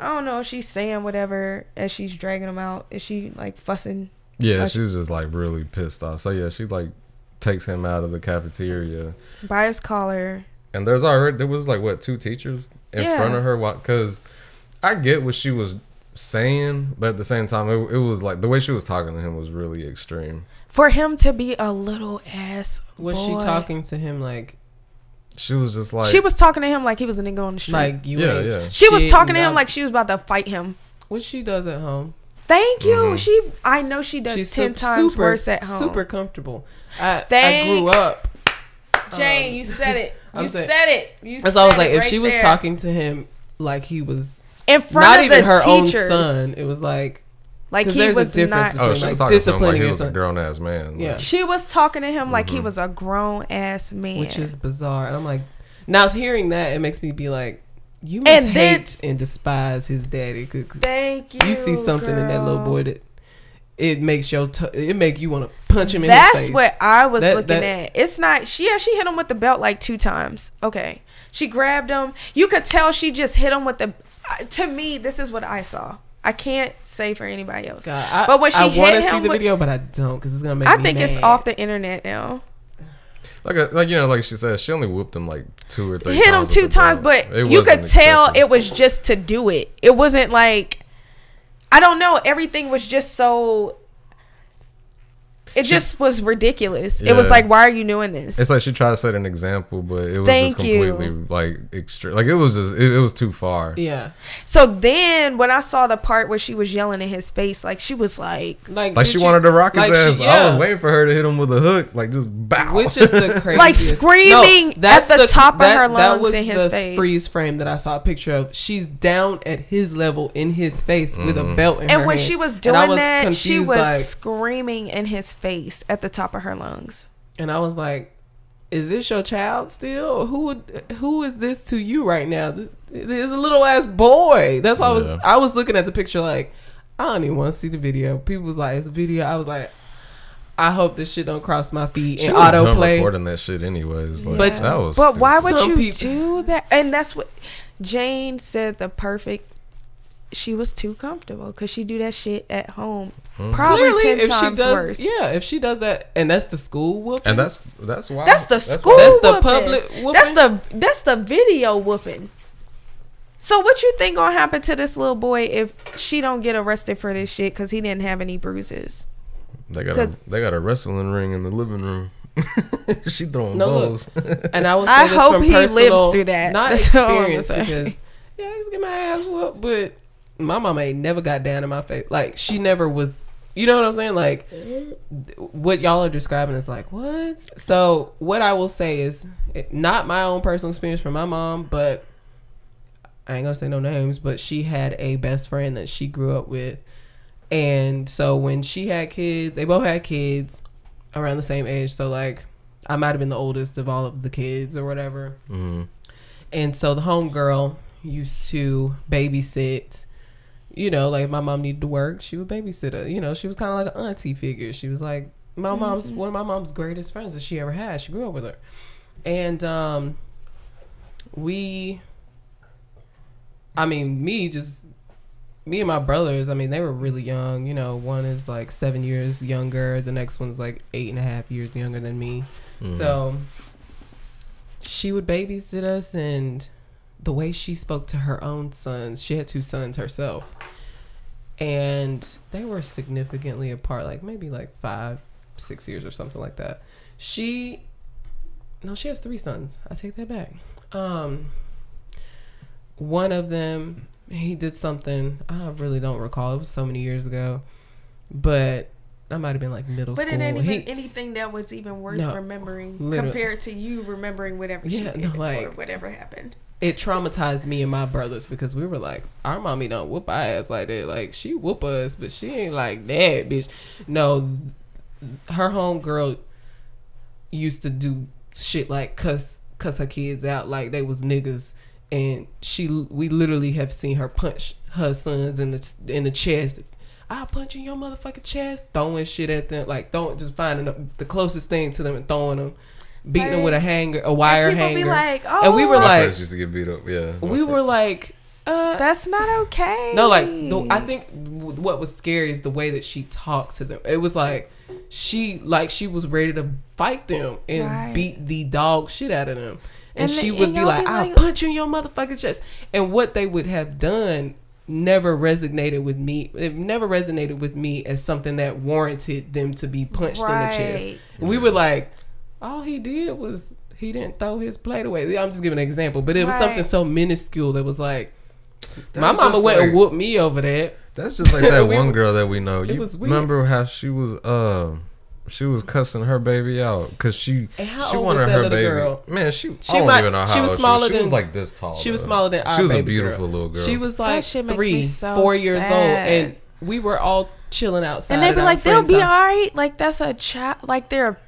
I don't know if she's saying whatever as she's dragging them out. Is she like fussing? Yeah, she's just like really pissed off. So yeah, she like takes him out of the cafeteria by his collar. And there was like, what, 2 teachers in front of her? Because I get what she was saying, but at the same time, it was like the way she was talking to him was really extreme for him to be a little ass boy. Was she talking to him like... She was just like... She was talking to him like he was a nigga on the street. Like, you... She was talking to him like she was about to fight him, which she does at home. Thank you. I know she does. She's 10 times worse at home. Super comfortable. I grew up... Jane, you said it. You said it. You said it. So I was like, if she was talking to him like he was in front of the teachers, not even her own son, it was like... Like, he was... There's a difference between like disciplining your son. He was a grown ass man. Yeah, she was talking to him like he was a grown ass man, which is bizarre. And I'm like, now hearing that, it makes me be like, You must and hate and despise his daddy. Thank you. You see something in that little boy that it makes your it make you want to punch him in the face. That's what I was looking at. It's not she hit him with the belt like 2 times. Okay, she grabbed him. You could tell she just hit him with the. To me, this is what I saw. I can't say for anybody else. God, but when she hit him, I want to see the video, but I don't because it's gonna make. I think it's off the internet now. Like you know, like she said, she only whooped him like 2 or 3 times. Hit him 2 times, but you could tell it was just to do it. It wasn't like, I don't know. Everything was just so, it just was ridiculous. Yeah. It was like, why are you doing this? It's like she tried to set an example, but it was just completely like extreme. Like it was just, it was too far. Yeah. So then when I saw the part where she was yelling in his face, like she was like she wanted to rock his ass. Yeah. I was waiting for her to hit him with a hook, like just bow. Which is the craziest. Like screaming at the top of her lungs in his face. Freeze frame that I saw a picture of. She's down at his level in his face with a belt in her hand. And when she was doing that, she was screaming in his face. At the top of her lungs, and I was like, is this your child still? Who is this to you right now? This is a little ass boy. That's why I was looking at the picture like, I don't even want to see the video. People was like, it's a video. I was like, I hope this shit don't cross my feet and autoplay. Recording that shit anyways. Like, but that was stupid. Why would you do that? And that's what Jane said, the perfect. She was too comfortable because she do that shit at home. Probably clearly, 10 times worse. Yeah, if she does that, and that's the school whooping, and that's why that's the public whooping. That's the video whooping. So what you think gonna happen to this little boy if she don't get arrested for this shit because he didn't have any bruises? They got a wrestling ring in the living room. She throwing balls. And I will say this hope from he personal, lives through that. Not that's experience because yeah, I just get my ass whooped, but. My mama ain't never got down in my face. Like she never was, you know what I'm saying? Like what y'all are describing is like, what? So what I will say is not my own personal experience from my mom, but I ain't gonna say no names, but she had a best friend that she grew up with. And so when she had kids, they both had kids around the same age. So like I might've been the oldest of all of the kids or whatever. Mm-hmm. And so the homegirl used to babysit. You know, like my mom needed to work, she would babysit her. You know, she was kind of like an auntie figure. She was like my mom's one of my mom's greatest friends that she ever had. She grew up with her, and me and my brothers. I mean, they were really young. You know, one is like 7 years younger. The next one's like 8.5 years younger than me. Mm-hmm. So she would babysit us and. The way she spoke to her own sons, she had 2 sons herself, and they were significantly apart, like maybe like 5, 6 years or something like that. She has 3 sons. I take that back. One of them, he did something I really don't recall. It was so many years ago, but I might have been like middle school. But it ain't even anything that was even worth remembering compared to you remembering whatever or whatever happened. It traumatized me and my brothers because we were like, our mommy don't whoop our ass like that. Like, she whoop us, but she ain't like that, bitch. No, her homegirl used to do shit like cuss her kids out like they was niggas. And we literally have seen her punch her sons in the chest. I'll punch in your motherfucking chest. Throwing shit at them. Like, just finding the closest thing to them and throwing them. Beating him with a wire hanger. People be like, oh. And we were like, used to get beat up. Yeah, we were like, that's not okay. No, like I think what was scary is the way that she talked to them. It was like she was ready to fight them and beat the dog shit out of them. And she would be like, I'll punch you in your motherfucking chest. And what they would have done never resonated with me. It never resonated with me as something that warranted them to be punched in the chest. And we were like. All he did was he didn't throw his plate away. I'm just giving an example, but it was something so minuscule that was like, my mama went and whooped me over that. That's just like that one girl that we know. You remember how she was cussing her baby out because she wanted her baby. Girl? Man, I don't even know how old she was. She was like this tall. She was smaller than our baby. She was a beautiful little girl. She was like 3, 4 years old, and we were all chilling outside. And they'd be like, they'll be all right. Like that's a child. Like they're.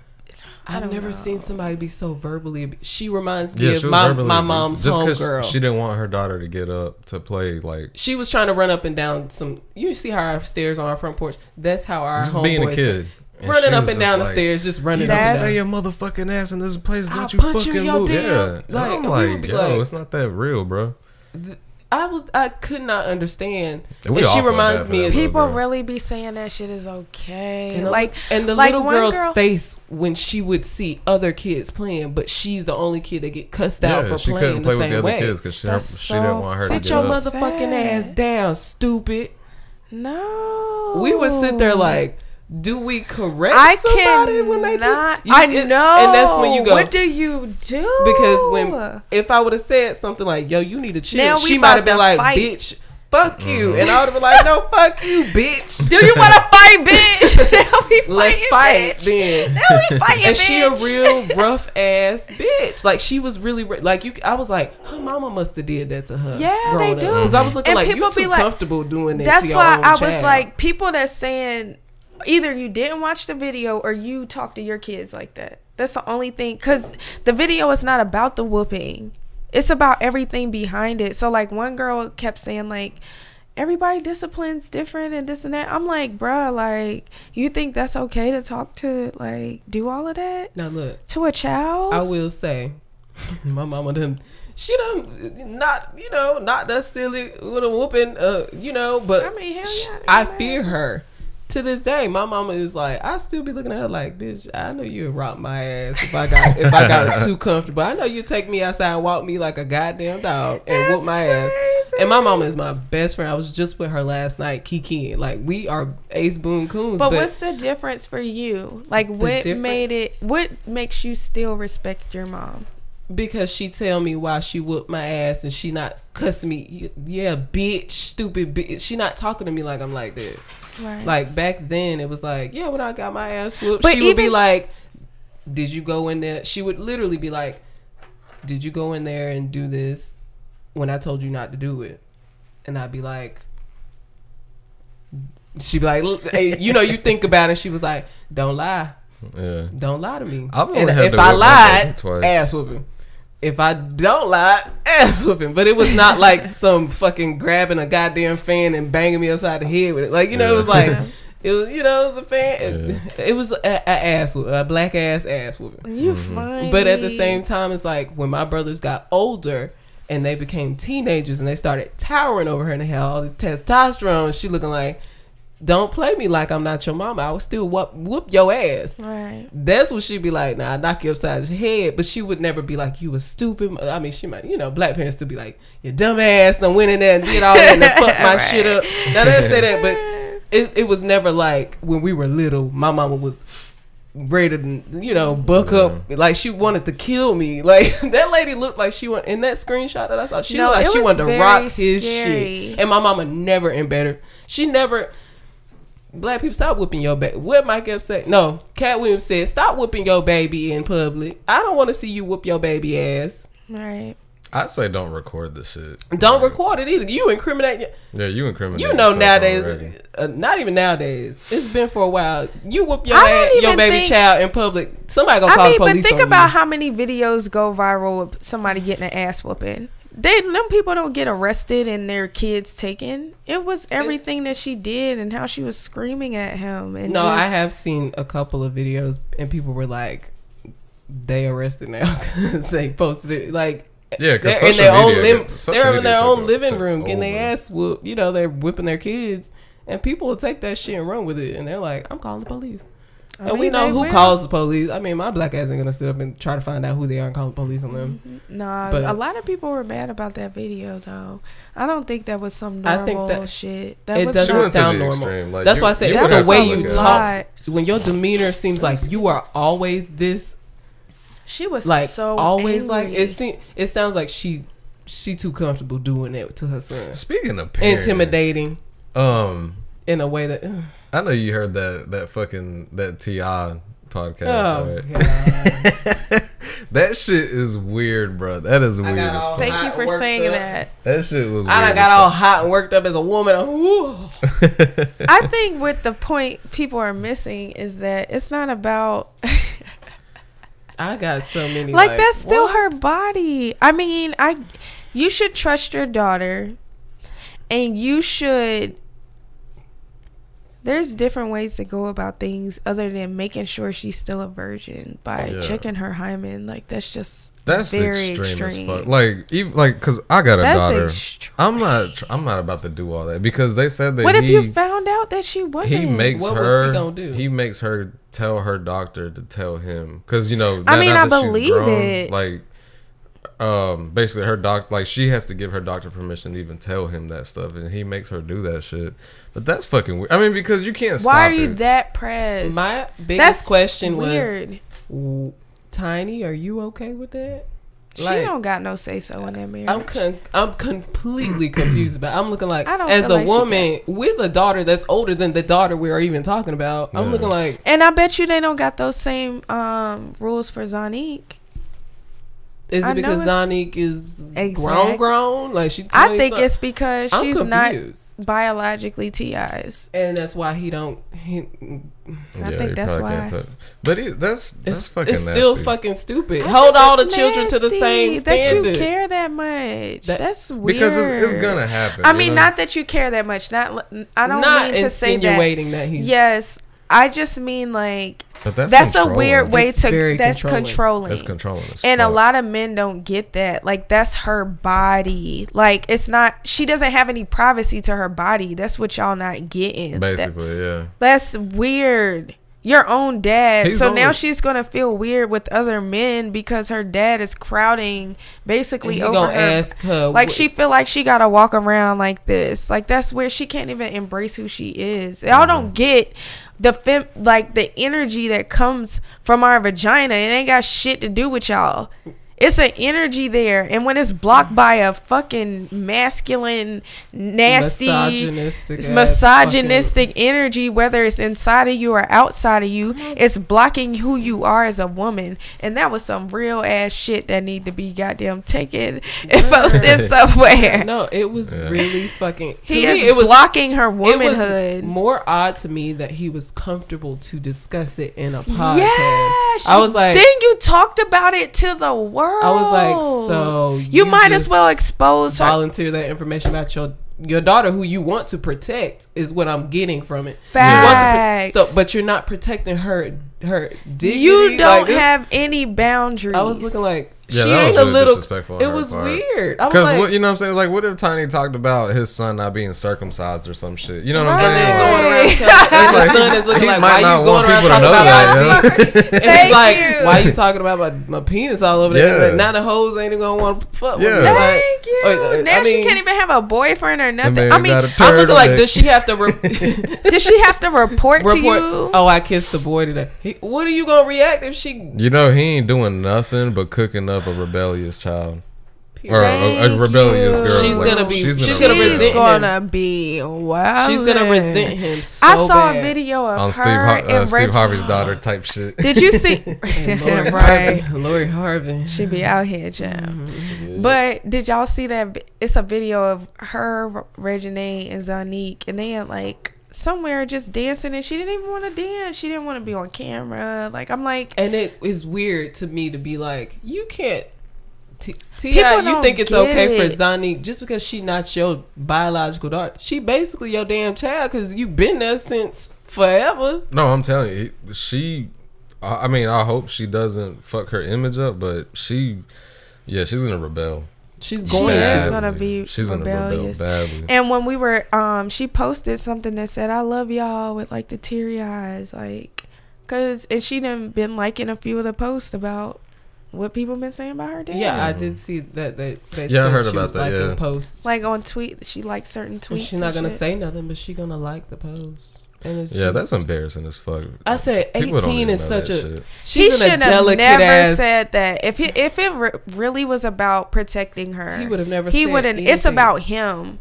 I've never seen somebody be so verbally. She reminds me of my mom's homegirl. She didn't want her daughter to get up to play. Like, she was trying to run up and down some. You see her upstairs on our front porch. That's how our homeboys being a kid. Running up and down the stairs, just running up and down. Stay your motherfucking ass in this place. Don't you fucking move. Yeah. Like, I'm like, yo, it's not that real, bro. I could not understand. And she reminds me of people really be saying that shit is okay. And the little girl's face when she would see other kids playing, but she's the only kid that get cussed out for playing the same way. She didn't want her to sit your motherfucking ass down, stupid. No, we would sit there like, do we correct somebody when they do? I know, and that's when you go, what do you do? Because when if I would have said something like, "Yo, you need to chill," she might have been like, "Bitch, fuck you," and I would have been like, "No, fuck you, bitch. Do you want to fight, bitch? Now we fighting, let's fight, bitch. Then. Now we fighting." And bitch, she a real rough ass bitch. Like, she was really like you. I was like, her mama must have did that to her. Yeah, they do. Because I was looking like, you too comfortable doing that. That's why I was like, people that saying, either you didn't watch the video or you talk to your kids like that. That's the only thing. Because the video is not about the whooping. It's about everything behind it. So, like, one girl kept saying, like, everybody disciplines different and this and that. I'm like, bruh, like, you think that's okay to talk to, like, do all of that? Now, look. To a child? I will say, my mama done, she done not, you know, not that silly with a whooping, you know, but I mean, hell yeah, I fear her. To this day, my mama is like, I still be looking at her like, bitch, I know you'd rock my ass if I got too comfortable. I know you'd take me outside and walk me like a goddamn dog and whoop my ass. And my mama is my best friend. I was just with her last night, Kiki. Like, we are ace boon coons. But what's the difference for you? Like, what makes you still respect your mom? Because she tell me why she whooped my ass and she not cussing me. Yeah, bitch, stupid bitch. She not talking to me like I'm like that. Right. Like, back then, it was like, yeah, when I got my ass whooped, but she would be like, did you go in there? She would literally be like, did you go in there and do this when I told you not to do it? And I'd be like, she'd be like, look, hey, you know, you think about it. She was like, don't lie. Yeah. Don't lie to me. And if I lied, ass whooping. If I don't lie, ass whooping. But it was not like some fucking grabbing a goddamn fan and banging me upside the head with it. Like, you know, it was like, it was, you know, it was a fan. Yeah. It was a ass whooping, a black ass whooping. You fine. But at the same time, it's like when my brothers got older and they became teenagers and they started towering over her and they had all this testosterone, she looking like, don't play me like I'm not your mama. I would still whoop your ass. Right. That's what she'd be like. Nah, I knock you upside your head. But she would never be like, you was stupid. I mean, she might, you know, black parents still be like, your dumb ass done went in there and did all that and fucked my shit up. Now, they say that, but it was never like when we were little, my mama was ready to, you know, buck up. Like, she wanted to kill me. Like, that lady looked like she went in that screenshot that I saw. She looked like she wanted to rock his shit. And my mama never embittered. She never. Black people, stop whooping your baby. What Mike Epps said? No, Cat Williams said, stop whooping your baby in public. I don't want to see you whoop your baby ass. Right. I say don't record the shit. Don't record it either. You incriminate. Yeah, you incriminate. You know, nowadays, not even nowadays. It's been for a while. You whoop your baby child in public. Somebody gonna call the police on you. But think about how many videos go viral of somebody getting an ass whooping. Them people don't get arrested and their kids taken. It was everything that she did and how she was screaming at him. And no, I have seen a couple of videos and people were like, they arrested now because they posted it. Like, yeah, because they're in their own living room getting their ass whooped. You know, they're whipping their kids and people will take that shit and run with it. And they're like, I'm calling the police. And we know who calls the police. I mean, my black ass ain't gonna sit up and try to find out who they are and call the police on them. Nah, but a lot of people were mad about that video, though. I don't think that was some normal shit. It doesn't sound normal. That's why I say it's the way you talk. When your demeanor seems like you are always this. She was like so always angry. Like it sounds like she too comfortable doing it to her son. Speaking of parents, intimidating. In a way that. I know you heard that T.I. podcast. Oh, right? That shit is weird, bro. That is weird as fuck. Thank you for saying that. That shit was weird. I got all hot and worked up as a woman. I think what the point people are missing is that it's not about I got so many. Like that's still what? Her body. I mean, you should trust your daughter, and you should. There's different ways to go about things other than making sure she's still a virgin by checking her hymen. Like that's just very extreme. As fuck. Like even like because I got a daughter. Extreme. I'm not about to do all that because they said that. What if you found out that she wasn't? He makes her tell her doctor to tell him because you know. I mean, I believe it. Like. Basically her doc, like she has to give her doctor permission to even tell him that stuff, and he makes her do that shit. But that's fucking weird. I mean, because you can't stop. Why are you that pressed? My biggest question was, Tiny, are you okay with that? She don't got no say so in that marriage. I'm completely confused about it. I'm looking like, as a woman with a daughter that's older than the daughter we are even talking about, I'm looking like, and I bet you they don't got those same rules for Zonnique. Is it because Zonnique is grown? Like she. I think it's because she's not biologically T.I.'s, and that's why he don't. I think that's why. But that's fucking. It's still fucking stupid. Hold all the children to the same standard. That you care that much. That's weird. Because it's gonna happen. I mean, not that you care that much. Not. I don't mean to say that. Insinuating that he's. Yes, I just mean like. But that's a weird way to. That's controlling. That's controlling. And a lot of men don't get that. Like that's her body. Like it's not. She doesn't have any privacy to her body. That's what y'all not getting. Basically, yeah. That's weird. Your own dad. So now she's gonna feel weird with other men because her dad is crowding basically over her. Like she feel like she gotta walk around like this. Like that's where she can't even embrace who she is. Y'all don't get. The energy that comes from our vagina, it ain't got shit to do with y'all. It's an energy there, and when it's blocked by a fucking masculine, nasty, misogynistic energy, whether it's inside of you or outside of you, it's blocking who you are as a woman. And that was some real ass shit that need to be goddamn taken and posted somewhere. No, it was really fucking. It was blocking her womanhood. It was more odd to me that he was comfortable to discuss it in a podcast. Yes, I was like, then you talked about it to the world. I was like, so you might as well expose her. Volunteer that information about your daughter who you want to protect is what I'm getting from it. Facts. You want to but you're not protecting her dignity. You don't have any boundaries. I was looking like she was really a little disrespectful. It was weird. Because like, you know what I'm saying? Like, what if Tiny talked about his son not being circumcised or some shit? You know what I'm saying? Going around telling his son is looking like, why you going around talking about my penis? And it's like, why you talking about my penis all over there? Like, now the hoes ain't even gonna want to fuck with me. Thank you. Now she can't even have a boyfriend or nothing. I mean, I'm looking like, does she have to? Does she have to report to you? Oh, I kissed the boy today. What are you gonna react if she? You know he ain't doing nothing but cooking up a rebellious child or a rebellious girl. She's like, gonna be. She's gonna be. Wow. She's gonna resent him. So I saw a video of Steve Harvey's daughter type shit. Did you see? Lori Harvey. She be out here, Jim. Mm-hmm. But did y'all see that? It's a video of her, Reginae, and Zonnique, and they had like. Somewhere just dancing, and she didn't even want to dance. She didn't want to be on camera. Like I'm like, and it is weird to me to be like, you can't. T.I., you think it's okay for Zonnique just because she not your biological daughter? She basically your damn child because you've been there since forever. No, I'm telling you, she. I mean, I hope she doesn't fuck her image up, but she, she's gonna rebel. She's gonna be rebellious. Badly. And when we were, she posted something that said, "I love y'all" with like the teary eyes, like, cause and she done been liking a few of the posts about what people been saying about her dad. Yeah, I did see that. I heard about that. Yeah, posts like on tweet, she liked certain tweets. And she's not gonna say nothing, but she gonna like the post. Yeah, that's embarrassing as fuck. I said 18 is such a. She's an delicate ass. He said that if it really was about protecting her, he would have never. He wouldn't. It's about him.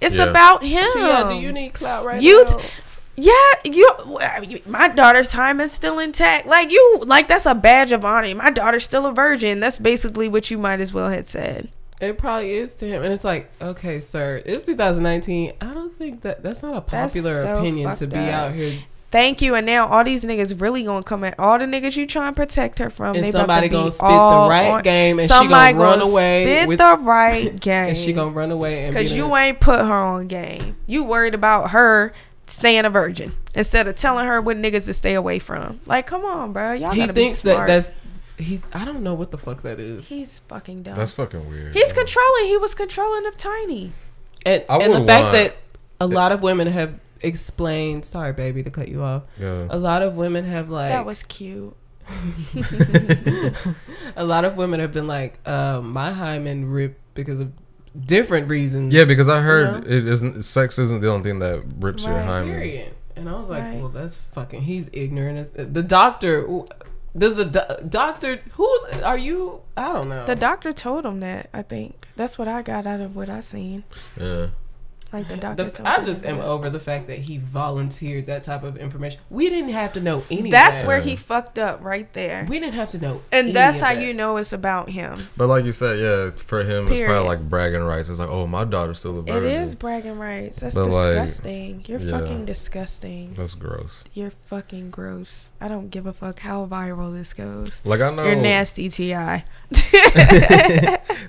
It's about him. Tia, do you need clout right now? My daughter's time is still intact. Like that's a badge of honor. My daughter's still a virgin. That's basically what you might as well had said. It probably is to him, and it's like, okay, sir, it's 2019. I don't think that's not a popular opinion to be out here. Thank you. And now all these niggas really gonna come at all the niggas you trying to protect her from. And they somebody gonna spit the right game, and she gonna run away. Spit the right game, and she gonna run away. Because you ain't put her on game. You worried about her staying a virgin instead of telling her what niggas to stay away from. Like, come on, bro. Y'all gotta be smart. He thinks that that's he. I don't know what the fuck that is. He's fucking dumb. That's fucking weird. He's controlling. He was controlling of Tiny. And the fact that a lot of women have explained. Sorry, baby, to cut you off. Yeah. A lot of women have like. That was cute. A lot of women have been like, my hymen ripped because of different reasons. Yeah, because I heard it isn't sex isn't the only thing that rips your hymen. Period. And I was like, well, that's fucking. He's ignorant. The doctor. Does the doctor who are you? I don't know. The doctor told him that. I think that's what I got out of what I seen. Yeah. Like the doctor told I just am over the fact that he volunteered that type of information. We didn't have to know any. That's where he fucked up right there. We didn't have to know. And that's how you know it's about him. But like you said, yeah, for him it's probably like bragging rights. It's like, oh, my daughter's still a virgin. It is bragging rights. That's disgusting. You're fucking disgusting. That's gross. You're fucking gross. I don't give a fuck how viral this goes. Like I know you're nasty, T.I.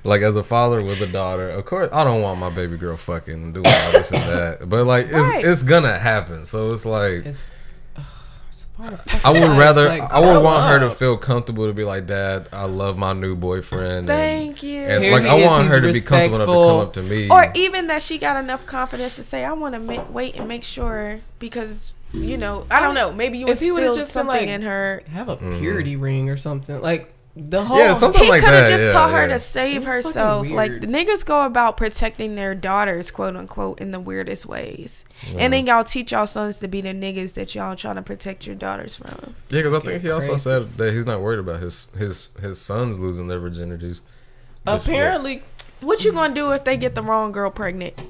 Like as a father with a daughter, of course I don't want my baby girl fucking doing all this and that, but like it's gonna happen. So it's like I would rather like, I would want her to feel comfortable to be like, Dad, I love my new boyfriend. Thank you. And like I want her to be comfortable enough to come up to me, or even that she got enough confidence to say, I want to wait and make sure because. You know, I don't know. Maybe you would have just something like, in her. Have a purity ring or something like the whole. Yeah, something he like that. He could have just taught her to save herself. Like the niggas go about protecting their daughters, quote unquote, in the weirdest ways. Yeah. And then y'all teach y'all sons to be the niggas that y'all trying to protect your daughters from. Yeah, because I think he also said that he's not worried about his sons losing their virginities. Apparently, what you gonna do if they get the wrong girl pregnant?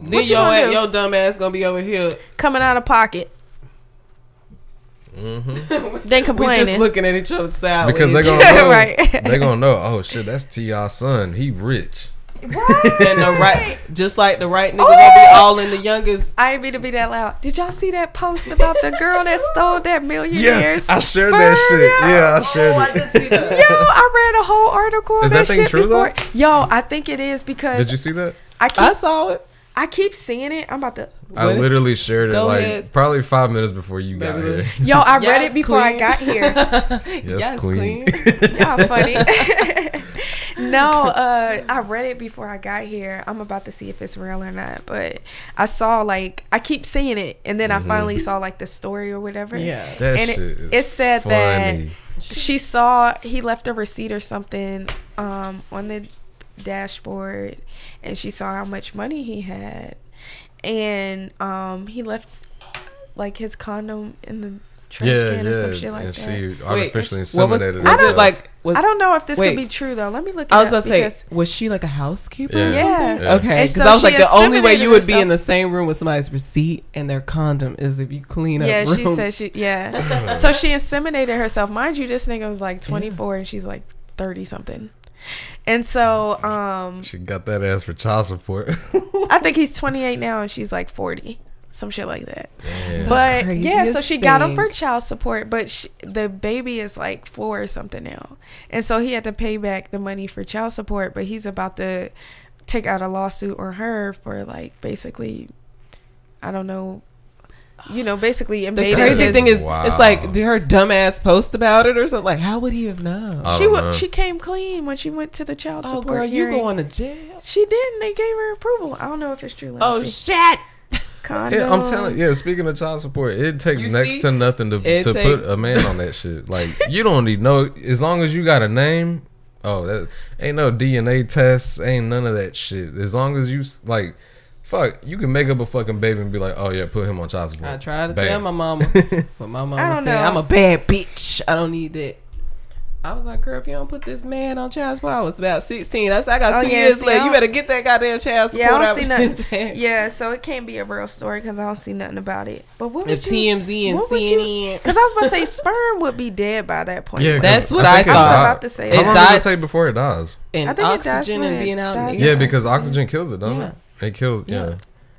Then your dumb ass gonna be over here coming out of pocket. Then complaining. We just looking at each other sideways because they're gonna know, they're gonna know. Oh shit, that's T.I.'s son. He rich. What? And the just like the nigga gonna be all in the youngest. I ain't mean to be that loud. Did y'all see that post about the girl that stole that millionaire's sperm? I shared that shit. Yeah, I shared it. I did see that. Yo, I read a whole article. Is that thing true though? Yo, I think it is because. Did you see that? I saw it. I keep seeing it. I'm about to. I literally shared it like probably 5 minutes before you got here. Yo, I read it before I got here. Yes, queen. Y'all funny. No, I read it before I got here. I'm about to see if it's real or not. But I saw like I keep seeing it, and then I finally saw like the story or whatever. Yeah, that and shit it said funny. That she saw he left a receipt or something on the dashboard, and she saw how much money he had, and he left like his condom in the trash can or some shit like and that. She artificially inseminated herself. Like, I don't know if this could be true though. Let me look. I was about to say, was she like a housekeeper? Yeah. Okay. Because so I was like, the only way you would be in the same room with somebody's receipt and their condom is if you clean up. Yeah, she said she. Yeah. So she inseminated herself. Mind you, this nigga was like 24 and she's like 30 something. And so she got that ass for child support. I think he's 28 now and she's like 40, some shit like that. Damn. But yeah, so she got him for child support, but the baby is like 4 or something now, and so he had to pay back the money for child support, but he's about to take out a lawsuit or her for like basically I don't know, you know, basically invading. The crazy thing is, it's like, did her dumb ass post about it or something? Like, how would he have known? She came clean when she went to the child support hearing. You going to jail? She didn't. They gave her approval. I don't know if it's true. Shit. Yeah, I'm telling you. Yeah, speaking of child support, it takes next to nothing to put a man on that shit. Like, you don't need as long as you got a name. Oh, that ain't no DNA tests. Ain't none of that shit. As long as you like. Fuck, you can make up a fucking baby and be like, oh yeah, put him on child support. I tried to tell my mama, but my mama said, I'm a bad bitch. I don't need that. I was like, girl, if you don't put this man on child support, I was about 16. I said, I got 2 years left. You better get that goddamn child support. Yeah, I don't see nothing. Yeah, so it can't be a real story because I don't see nothing about it. But what if TMZ and CNN? Because I was about to say, sperm would be dead by that point. Yeah, that's what I thought. I was about to say. How long does it take before it dies? And oxygen and being out. Yeah, because oxygen kills it, don't it? It kills, yeah.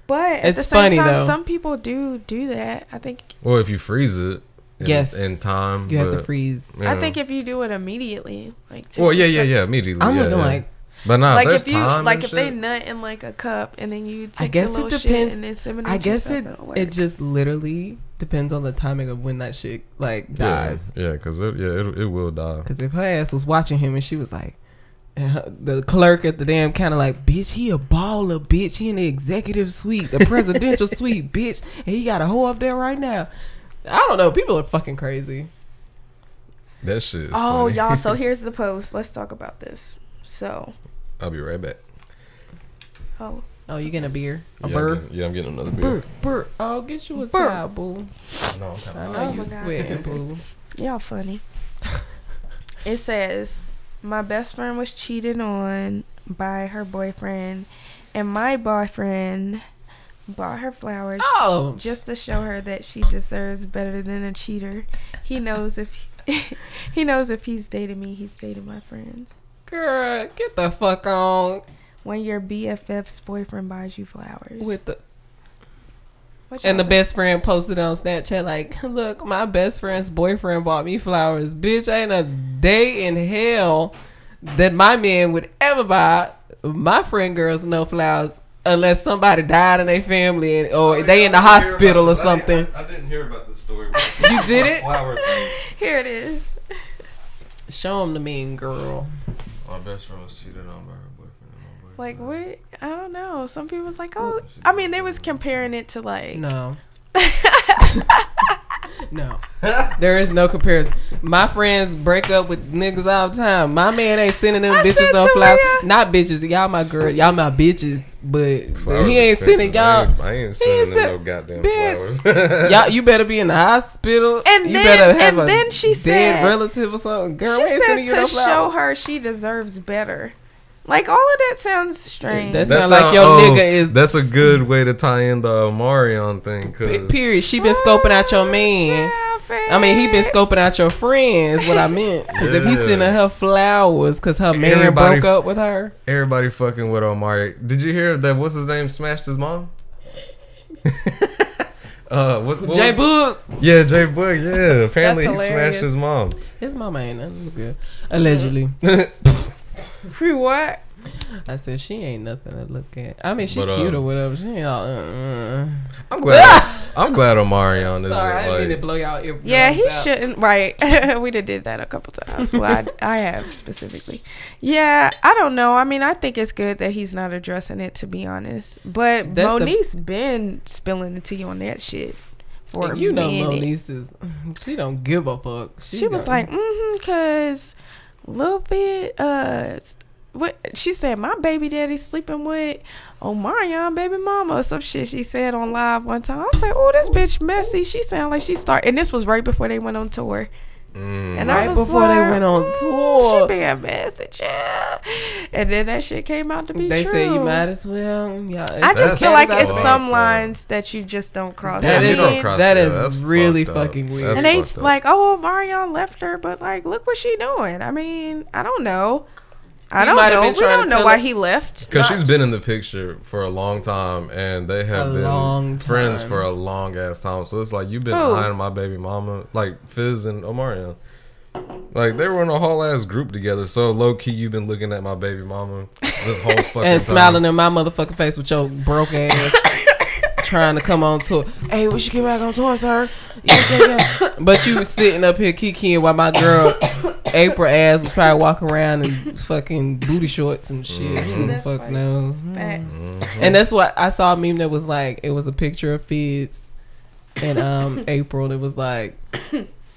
But at the same time, some people do that, I think. Well, if you freeze it. Yes, in time you have to freeze. You know. I think if you do it immediately, like immediately. I'm looking like, but nah, like if you time like if shit. They nut in like a cup and then you take a little shit and then I guess it just literally depends on the timing of when that shit like dies. Yeah, because it will die. Because if her ass was watching him and she was like, and her, the clerk at the damn counter like, bitch, he a baller, bitch, he in the executive suite, the presidential suite, bitch, and he got a hoe up there right now. I don't know. People are fucking crazy. That shit is funny. Y'all, so here's the post. Let's talk about this. So I'll be right back. Oh, you getting a beer? I'm getting another beer. Oh, get you a towel, boo. No, I know you sweating, boo. Y'all funny. It says, my best friend was cheated on by her boyfriend, and my boyfriend bought her flowers just to show her that she deserves better than a cheater. He knows if he's dated me, he's dated my friends. Girl, get the fuck on. When your BFF's boyfriend buys you flowers with the and the best friend posted on Snapchat like, look, my best friend's boyfriend bought me flowers. Bitch, ain't a day in hell that my man would ever buy my friend girls no flowers. Unless somebody died in their family and, or they in the hospital or something. I didn't hear about this story. You did it? Here it is. Show them the mean girl. My best friend was cheated on by her boyfriend. Like, what? I don't know. Some people was like, oh. I mean, they was comparing it to like. No. No. There is no comparison. My friends break up with niggas all the time. My man ain't sending them bitches no flowers. Not bitches. Y'all my girl. Y'all my bitches. But flowers he ain't sending y'all. I ain't sending no goddamn bitch. Flowers. Y'all, you better be in the hospital. And you better have a dead relative or something. Girl, she said to show her she deserves better. Like, all of that sounds strange. That sounds like your nigga is. That's a good way to tie in the Omarion thing. Period. She been scoping out your man. I mean, he been scoping out your friends. What I meant. Because if he's sending her flowers, because her man broke up with her. Everybody fucking with Omarion. Did you hear that? What's his name? Smashed his mom. What Jay Book. Yeah, Jay Book. Yeah, apparently he smashed his mom. His mama ain't nothing good, allegedly. Free what? I said she ain't nothing to look at. I mean, she cute or whatever. She ain't all. I'm glad Omarion is. Sorry, I didn't mean to blow y'all. Yeah, he shouldn't. Right, we did that a couple times. Well, I have specifically. Yeah, I don't know. I mean, I think it's good that he's not addressing it. To be honest, but Moniece been spilling the tea on that shit. For you know, Moniece is. She don't give a fuck. She was like, cause. Little bit what she said, my baby daddy's sleeping with Omarion baby mama or some shit she said on live one time. I said, oh, this bitch messy. She sound like she start, and this was right before they went on tour. And right before they went on tour, she being messy, yeah. And then that shit came out to be true. They said you might as well. Yeah, I just feel like it's some lines that you just don't cross. That is really fucking weird. And they like, oh, Omarion left her, but like, look what she doing. I mean, I don't know. I don't know. We don't know why he left. Because she's been in the picture for a long time, and they have been friends for a long ass time. So it's like, you've been behind my baby mama, like Fizz and Omarion. Like, they were in a whole ass group together. So low key, you've been looking at my baby mama this whole fucking time. And smiling in my motherfucking face with your broke ass. Trying to come on tour. Hey, we should get back on tour, sir. Yeah. But you was sitting up here kikiing while my girl April ass was probably walking around in fucking booty shorts and shit. Fuck funny. No. And that's why I saw a meme that was like, it was a picture of Fizz and April. It was like,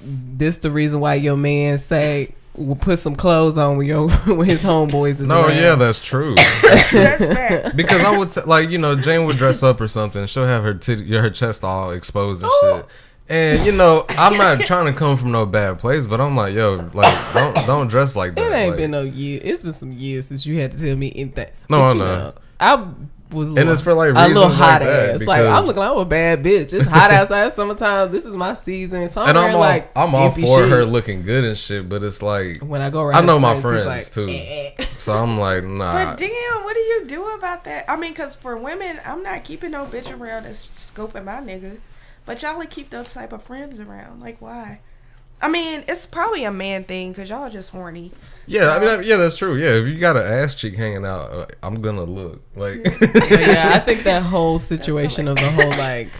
this the reason why your man say, we'll put some clothes on with your with his homeboys. Yeah, that's true. That's bad. Because I would like, you know, Jane would dress up or something. She'll have her her chest all exposed and shit. And you know, I'm not trying to come from no bad place, but I'm like, yo, like don't dress like that. It ain't been no year. It's been some years since you had to tell me anything. No, I know. I was and it's for like a little hot like ass. Like I'm looking like I'm a bad bitch. It's hot outside summertime. This is my season. So I'm wearing all, like I'm all for shit. Her looking good and shit, but it's like when I go around, I know my friends like, too. So I'm like, nah. But damn, what do you do about that? I mean, cause for women, I'm not keeping no bitch around that's scoping my nigga. But y'all would keep those type of friends around. Like why? I mean, it's probably a man thing because y'all just horny. Yeah, so. I mean, yeah, that's true. Yeah, if you got an ass cheek hanging out, I'm gonna look like. Yeah, I think that whole situation of the whole like,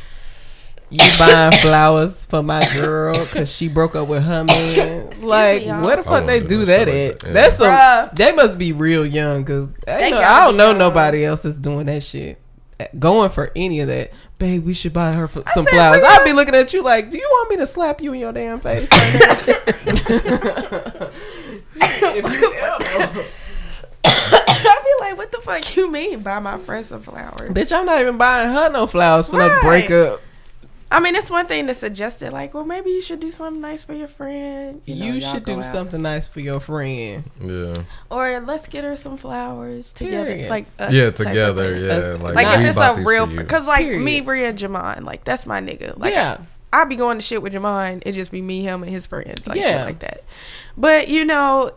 you buying flowers for my girl because she broke up with her man. Like, where the fuck they do that at? That's a, they must be real young because I don't know nobody else that's doing that shit. Going for any of that. Babe, we should buy her some flowers. I'll be looking at you like, do you want me to slap you in your damn face? I'll be like, what the fuck you mean buy my friend some flowers? Bitch, I'm not even buying her no flowers for no breakup. I mean, it's one thing to suggest it, like, well, maybe you should do something nice for your friend. You should do something nice for your friend. Yeah. Or let's get her some flowers together. Period. Like us. Yeah, together. Yeah. Like if it's a real friend. Because, like, me, Bria, and Jamon, like, that's my nigga. Like, yeah. I be going to shit with Jamon. It just be me, him, and his friends. Like, shit like that. But, you know,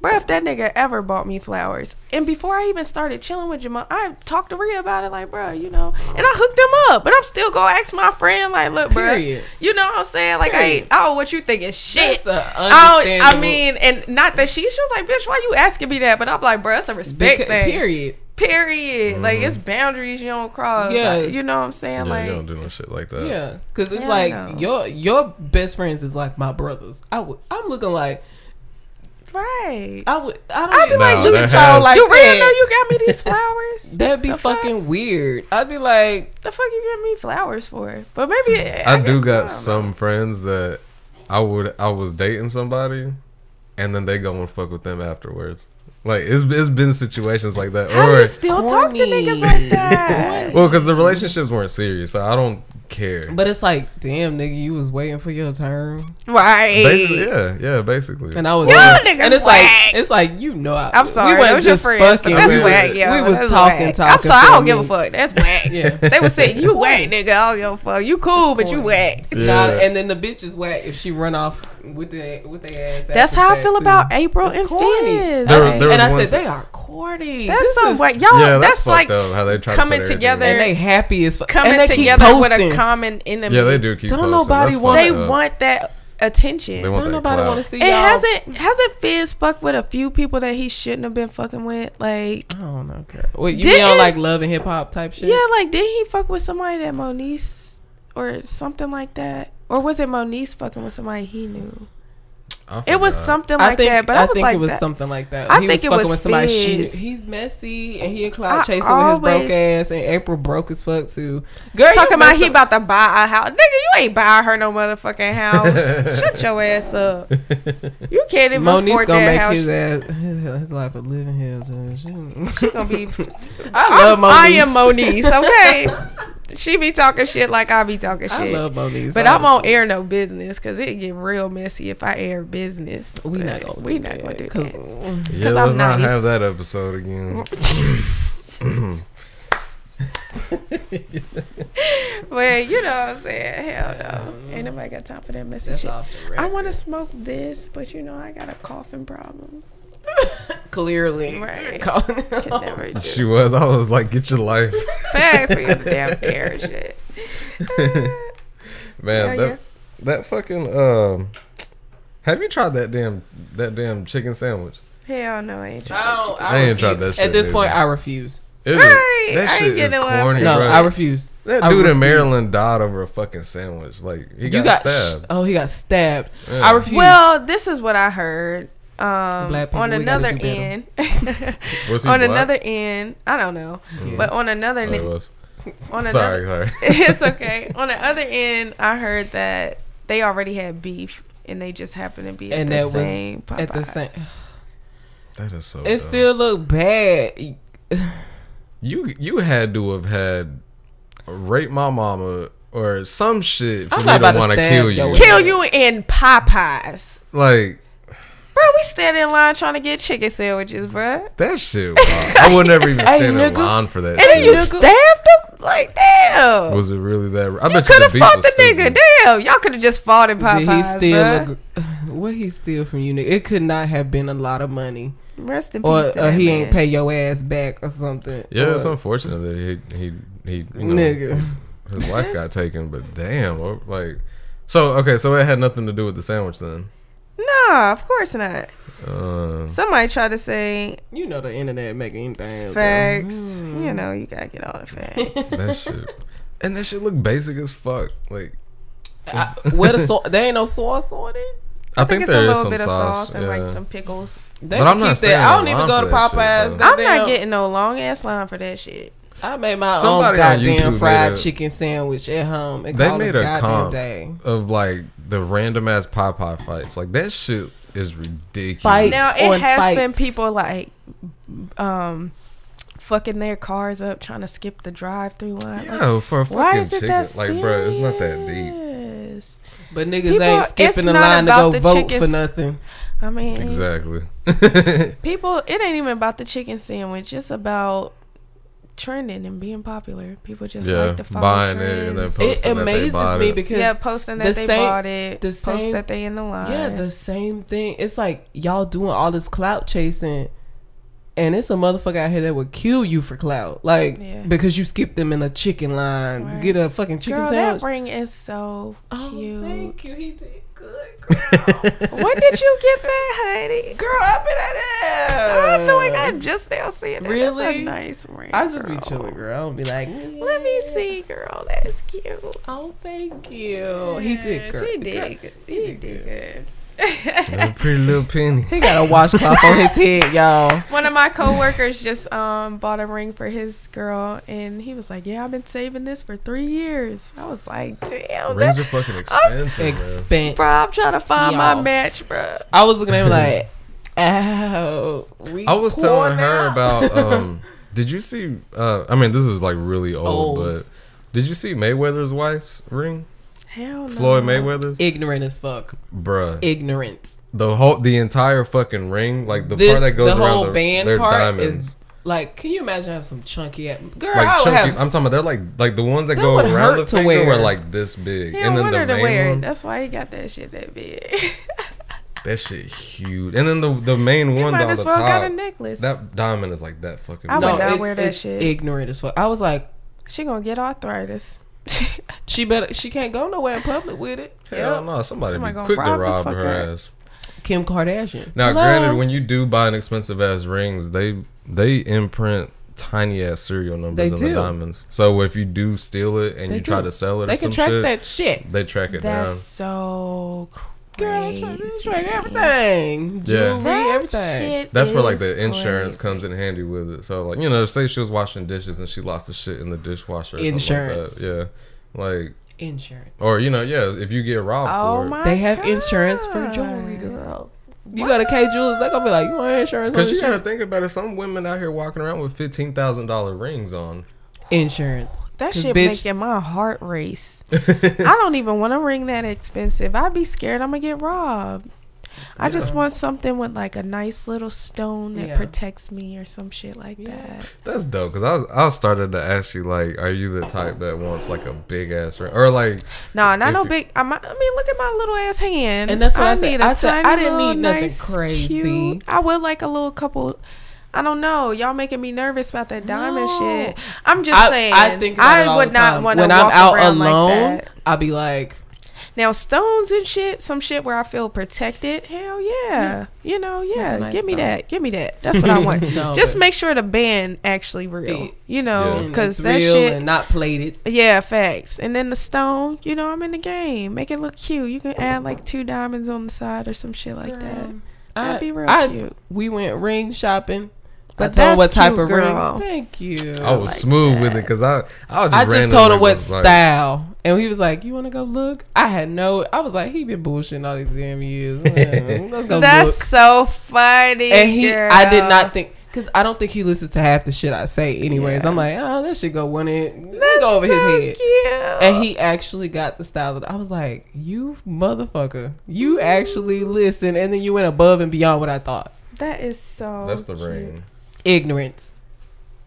bro, if that nigga ever bought me flowers, and before I even started chilling with Jamal, I talked to Rhea about it, like, bro, you know, and I hooked him up, but I'm still gonna ask my friend, like, look, bro, you know what I'm saying? Like, I ain't, what you think is shit. I mean, and not that she was like, bitch, why you asking me that? But I'm like, bro, that's a respect thing. Period. Mm-hmm. Like, it's boundaries you don't cross. Yeah. Like, you know what I'm saying? Yeah, like, you don't do no shit like that. Yeah. Cause it's like, your best friends is like my brothers. I'm looking like, I'd be like, look at y'all like, you really know you got me these flowers? That'd be fucking weird. I'd be like, the fuck you get me flowers for? But maybe I do got some friends that I was dating somebody, and then they go and fuck with them afterwards. Like it's been situations like that. How or you still talk to niggas like that? Well, because the relationships weren't serious, so I don't care. But it's like, damn, nigga, you was waiting for your turn, right? Basically, yeah, basically. And I was, and it's whack. Like, it's like, you know, I'm sorry, we weren't just fucking. That's whack, yo. We was talking. I'm sorry, I don't give a fuck. That's whack. Yeah, they was saying you whack, nigga. I don't give a fuck. You cool, but you whack. Yeah. And then the bitch is whack if she run off with their ass. That's how I feel about April and Fizz. And I said, they are corny. That's some way. Y'all, that's like how they try coming together. And they happy as fuck. Coming together with a common enemy. Yeah, they do keep posting. Don't nobody want that. They want that attention. Don't nobody want to see y'all. Hasn't Fizz fucked with a few people that he shouldn't have been fucking with? Like, I don't know, girl. Wait, you mean on like Love and Hip Hop type shit? Yeah, like, did he fuck with somebody that Moniece or something like that? Or was it Moniece fucking with somebody he knew? It was something like that, but I think it was something like that. I think it was with somebody she knew. He's messy, and he and Clyde chasing with his broke ass, and April broke as fuck too. Girl, talking about he about to buy a house, nigga. You ain't buying her no motherfucking house. Shut your ass up. You can't even afford that house. Moniece gonna make his life a living hell. She gonna be. I love Moniece. I am Moniece. Okay. She be talking shit like I be talking shit. I love Moniece, but I won't air no business because it get real messy if I air business. We not gonna do that. Yeah, let's not have that episode again. Well, you know what I'm saying. Hell no, ain't nobody got time for that messy shit. I want to smoke this, but you know I got a coughing problem. Clearly, right. She was. I was like, get your life. Facts for your damn hair shit. Man, that fucking. Have you tried that damn chicken sandwich? Hell no, I ain't tried. I ain't tried that shit. At this point, I refuse. Right. That shit is corny. No, I refuse. That dude in Maryland died over a fucking sandwich. Like he got stabbed. Oh, he got stabbed. Yeah. I refuse. Well, this is what I heard. On another end, I don't know, but on another, sorry, it's okay. On the other end, I heard that they already had beef, and they just happened to be at the same Popeyes. That is so. It still looked bad. You had to have had Rape My Mama or some shit for me to want to kill you. Kill you in Popeyes, like. Bro, we standing in line trying to get chicken sandwiches, bro. That shit, bro. I would never even stand in line for that and shit. And then you stabbed him? Like, damn. Was it really that? I bet you could have fought the nigga. Damn. Y'all could have just fought in Popeyes, what he steal from you, nigga? It could not have been a lot of money. Rest in peace or he ain't pay your ass back or something. Yeah, it's unfortunate that he you know, nigga. His wife got taken, but damn. Like, so, okay, so it had nothing to do with the sandwich then? Nah, of course not. Somebody tried to say, you know, the internet making anything facts. You know, you gotta get all the facts. That shit, and that shit look basic as fuck. Like, there ain't no sauce on it. I think there is some bit sauce, of sauce and like some pickles. But I'm not saying I don't even go to Popeyes. Shit, I'm not getting no long ass line for that shit. I made my own goddamn fried chicken sandwich at home. They made a comp of like the random ass Popeye fights. Like that shit is ridiculous. Now it has been people like fucking their cars up trying to skip the drive-through line. Yo, for a fucking chicken, like, bro, it's not that deep. But niggas ain't skipping the line to go vote for nothing. I mean, exactly. People, it ain't even about the chicken sandwich. It's about trending and being popular. People just like to follow buying trends. It amazes me because posting that they bought it, the post that they in the line. Yeah, the same thing. It's like y'all doing all this clout chasing, and it's a motherfucker out here that would kill you for clout, like because you skipped them in a chicken line, get a fucking chicken sandwich. That ring is so cute. Oh, thank you. He did good, girl. When did you get that, honey? Girl, I've been at it. I feel like I'm just now seeing that. Really? That's a nice ring. I just be chilling, girl. I don't be like, let me see, girl. That's cute. Oh, thank you. Yes, he did, girl. He did good. He did good. A pretty little penny. He got a washcloth on his head, y'all. One of my coworkers just bought a ring for his girl, and he was like, "Yeah, I've been saving this for 3 years." I was like, "Damn, rings are fucking expensive." Bro, I'm trying to find my match, bro. I was looking at him like, "Oh, we." I was telling her about. Did you see? I mean, this is like really old, but did you see Mayweather's wife's ring? Hell no. Floyd Mayweather, ignorant as fuck, bruh. Ignorant. The entire fucking ring, like part that goes around the band their part diamonds. Is like, can you imagine having some chunky ass girl? Like I would have, I'm talking about they're like the ones that go around the finger were like this big, and then the main one, that's why he got that shit that big. That shit huge, and then the main one on the top got a necklace. That diamond is like that fucking. I would not wear that shit. Ignorant as fuck. I was like, she gonna get arthritis. She can't go nowhere in public with it. Hell no, somebody be quick to rob her ass. Kim Kardashian. Now, granted, when you do buy an expensive ass rings, they imprint tiny ass serial numbers on the diamonds. So if you do steal it and you try to sell it, they can track that shit. They track it down. That's so cool. Girl, it's like everything. Yeah, everything. That's where like the insurance comes in handy with it. So like, you know, say she was washing dishes and she lost the shit in the dishwasher. Or insurance. Something like that. Yeah, like insurance. Or you know, yeah, if you get robbed, for it. They have insurance for jewelry, girl. You go to K Jewelers, they're gonna be like, you want insurance? Because you gotta think about it. Some women out here walking around with $15,000 rings on. Insurance. That shit making my heart race. I don't even want a ring that expensive. I'd be scared I'm gonna get robbed. I just want something with like a nice little stone that protects me or some shit like that. That's dope. Cause I started to ask you like, are you the type that wants like a big ass ring or like? Nah, not no big. I mean, look at my little ass hand. And that's what I said. I didn't need nothing crazy. Cute. I would like a little couple. I don't know. Y'all making me nervous about that diamond shit. I'm just saying. I think I would not want to walk around like that. When I'm out alone, I'll be like. Now, stones and shit, some shit where I feel protected. Hell yeah. You know, yeah. Give me that. Give me that. That's what I want. Just make sure the band actually real. You know, because that shit. And not plated. Yeah, facts. And then the stone, you know, I'm in the game. Make it look cute. You can add like 2 diamonds on the side or some shit like that. That'd be real cute. We went ring shopping. But that's what type of ring. Thank you. I was like smooth with it because I just told him what style, and he was like, "You want to go look?" I had no. I was like, "He been bullshitting all these damn years." Let's go look. That's so funny. And I did not think. Because I don't think he listens to half the shit I say anyways. Yeah. I'm like, oh, that shit go one in. That's go over so his head. Cute. And he actually got the style of I was like, you motherfucker. You actually listen. And then you went above and beyond what I thought. That is so That's the cute. Ring. Ignorance.